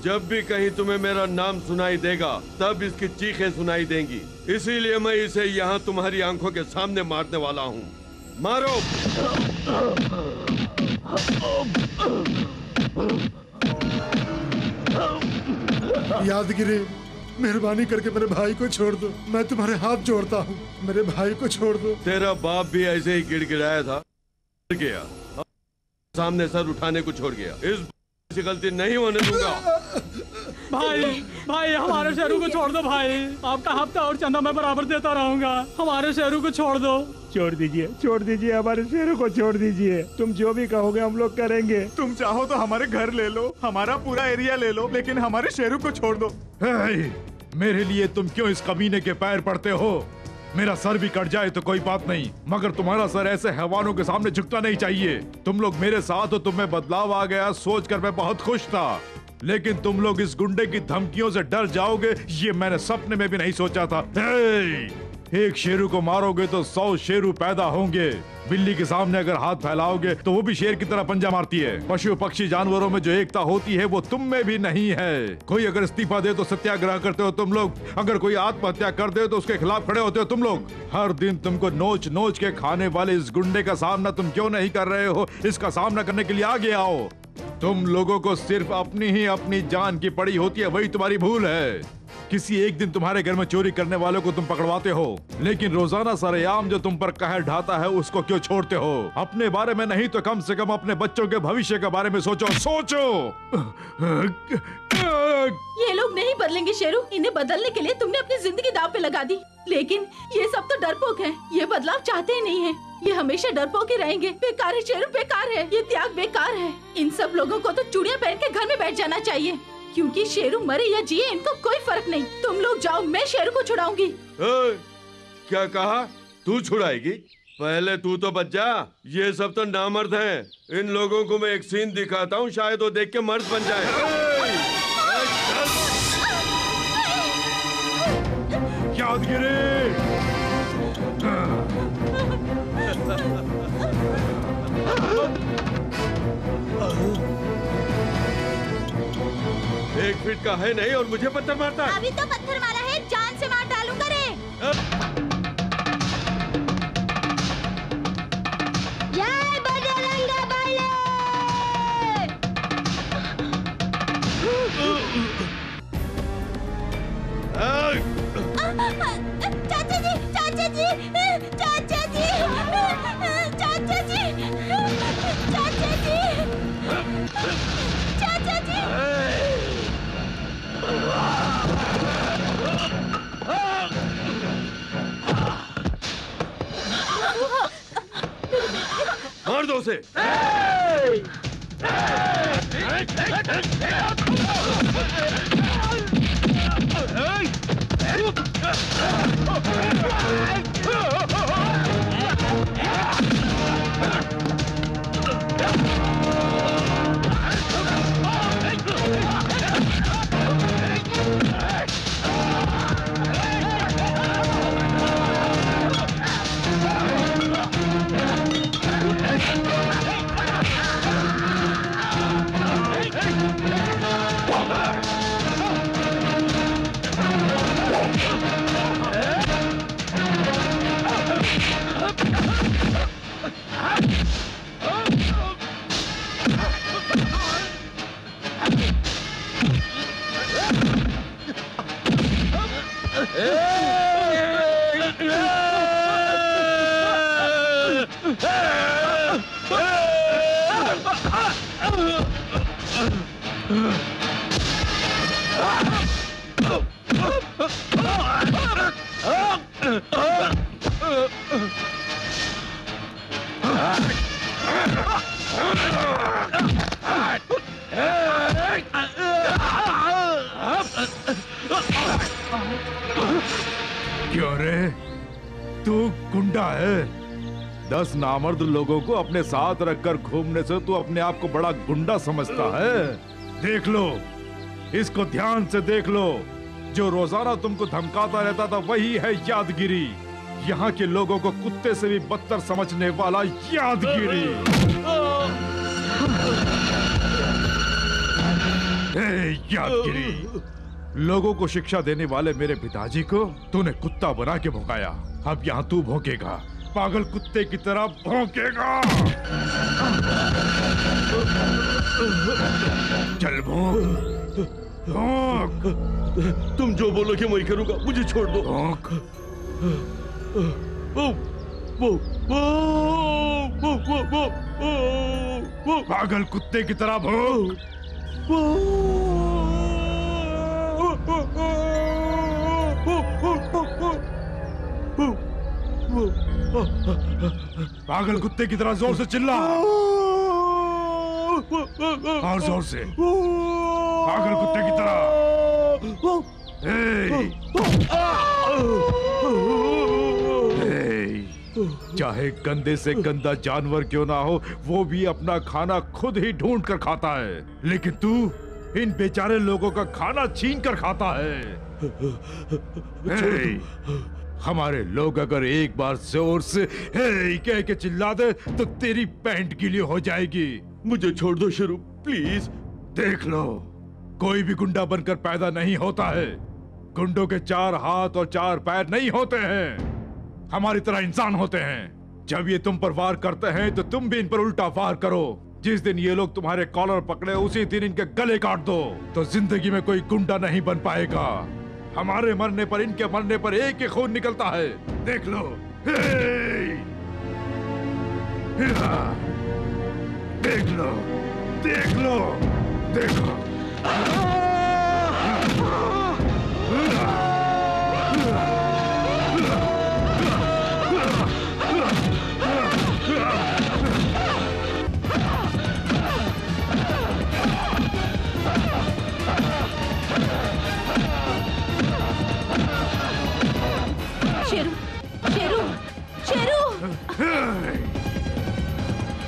जब भी कहीं तुम्हें मेरा नाम सुनाई देगा तब इसकी चीखें सुनाई देंगी। इसीलिए मैं इसे यहाँ तुम्हारी आंखों के सामने मारने वाला हूँ। मारो। यादगिरी, मेहरबानी करके मेरे भाई को छोड़ दो। मैं तुम्हारे हाथ जोड़ता हूँ, मेरे भाई को छोड़ दो। तेरा बाप भी ऐसे ही गिड़गिड़ाया था, डर गया, सामने सर उठाने को छोड़ गया। इस गलती नहीं होने दूंगा। भाई, भाई हमारे शेरू को छोड़ दो भाई। आपका हफ्ता और चंदा मैं बराबर देता रहूंगा। हमारे शेरू को छोड़ दो। छोड़ दीजिए, छोड़ दीजिए, हमारे शेरू को छोड़ दीजिए। तुम जो भी कहोगे हम लोग करेंगे। तुम चाहो तो हमारे घर ले लो, हमारा पूरा एरिया ले लो, लेकिन हमारे शेरू को छोड़ दो। मेरे लिए तुम क्यों इस कमीने के पैर पड़ते हो? मेरा सर भी कट जाए तो कोई बात नहीं, मगर तुम्हारा सर ऐसे हैवानों के सामने झुकना नहीं चाहिए। तुम लोग मेरे साथ हो, तुम्हें बदलाव आ गया, सोचकर मैं बहुत खुश था। लेकिन तुम लोग इस गुंडे की धमकियों से डर जाओगे, ये मैंने सपने में भी नहीं सोचा था। एक शेरू को मारोगे तो 100 शेरू पैदा होंगे। बिल्ली के सामने अगर हाथ फैलाओगे तो वो भी शेर की तरह पंजा मारती है। पशु पक्षी जानवरों में जो एकता होती है वो तुम में भी नहीं है। कोई अगर इस्तीफा दे तो सत्याग्रह करते हो तुम लोग, अगर कोई आत्महत्या कर दे तो उसके खिलाफ खड़े होते हो तुम लोग। हर दिन तुमको नोच नोच के खाने वाले इस गुंडे का सामना तुम क्यों नहीं कर रहे हो? इसका सामना करने के लिए आगे आओ। तुम लोगों को सिर्फ अपनी ही अपनी जान की पड़ी होती है, वही तुम्हारी भूल है। किसी एक दिन तुम्हारे घर में चोरी करने वालों को तुम पकड़वाते हो, लेकिन रोजाना सरेआम जो तुम पर कहर ढाता है उसको क्यों छोड़ते हो? अपने बारे में नहीं तो कम से कम अपने बच्चों के भविष्य के बारे में सोचो। सोचो। ये लोग नहीं बदलेंगे शेरू, इन्हें बदलने के लिए तुमने अपनी जिंदगी दांव पे लगा दी। लेकिन ये सब तो डरपोक है, ये बदलाव चाहते ही नहीं है, ये हमेशा डरपोक ही रहेंगे। बेकार है शेरू, बेकार है, ये त्याग बेकार है। इन सब लोगों को तो चूड़ियां पहन के घर में बैठ जाना चाहिए, क्योंकि शेरू मरे या जिए इनको कोई फर्क नहीं। तुम लोग जाओ, मैं शेरू को छुड़ाऊंगी। क्या कहा? तू छुड़ाएगी? पहले तू तो बच जा। ये सब तो नामर्द हैं। इन लोगों को मैं एक सीन दिखाता हूँ, शायद वो देख के मर्द बन जाए। यादगिरी 1 फीट का है नहीं और मुझे पत्थर मारता है। अभी तो पत्थर मारा है, जान से मार डालूंगा रे। जय बजरंग बली। चाचा जी, चाचा जी, चाचा जी, चाचा जी, चाचा जी, चाचा जी। मार दो उसे। क्यों रे, तू गुंडा है? 10 नामर्द लोगों को अपने साथ रखकर घूमने से तू अपने आप को बड़ा गुंडा समझता है। देख लो, इसको ध्यान से देख लो। जो रोजाना तुमको धमकाता रहता था वही है यादगिरी। यहाँ के लोगों को कुत्ते से भी बदतर समझने वाला यादगिरी। यादगिरी, लोगों को शिक्षा देने वाले मेरे पिताजी को तूने कुत्ता बना के भोंकाया। अब यहाँ तू भोंकेगा, पागल कुत्ते की तरह भौंकेगा। चल भौंक, भौंक। तुम जो बोलोगे मैं करूंगा, मुझे छोड़ दो। भौंक। पागल कुत्ते की तरह भौंक। पागल कुत्ते की तरह जोर से चिल्ला, और जोर से। पागल कुत्ते की तरह। ए! चाहे गंदे से गंदा जानवर क्यों ना हो, वो भी अपना खाना खुद ही ढूंढ कर खाता है, लेकिन तू इन बेचारे लोगों का खाना छीन कर खाता है। हमारे लोग अगर एक बार जोर से हे कह के चिल्ला दे तो तेरी पैंट गीली हो जाएगी। मुझे छोड़ दो शुरू प्लीज। देख लो, कोई भी गुंडा बनकर पैदा नहीं होता है। गुंडों के 4 हाथ और 4 पैर नहीं होते हैं, हमारी तरह इंसान होते हैं। जब ये तुम पर वार करते हैं तो तुम भी इन पर उल्टा वार करो। जिस दिन ये लोग तुम्हारे कॉलर पकड़े उसी दिन इनके गले काट दो, तो जिंदगी में कोई गुंडा नहीं बन पाएगा। हमारे मरने पर, इनके मरने पर एक ही खून निकलता है। देख लो, देख लो, देख लो, देखो।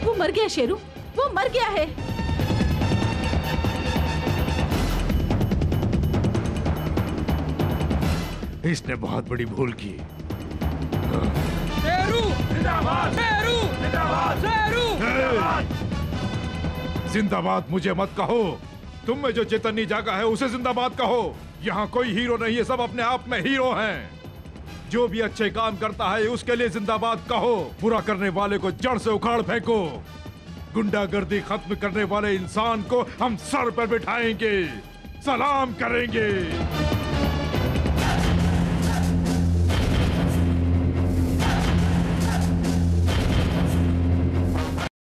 वो मर गया शेरू, वो मर गया है। इसने बहुत बड़ी भूल की। शेरू जिंदाबाद, शेरू जिंदाबाद, शेरू जिंदाबाद। मुझे मत कहो, तुम में जो चेतनी जागा है उसे जिंदाबाद कहो। यहाँ कोई हीरो नहीं है, सब अपने आप में हीरो हैं। जो भी अच्छे काम करता है उसके लिए जिंदाबाद कहो, बुरा करने वाले को जड़ से उखाड़ फेंको। गुंडागर्दी खत्म करने वाले इंसान को हम सर पर बिठाएंगे, सलाम करेंगे।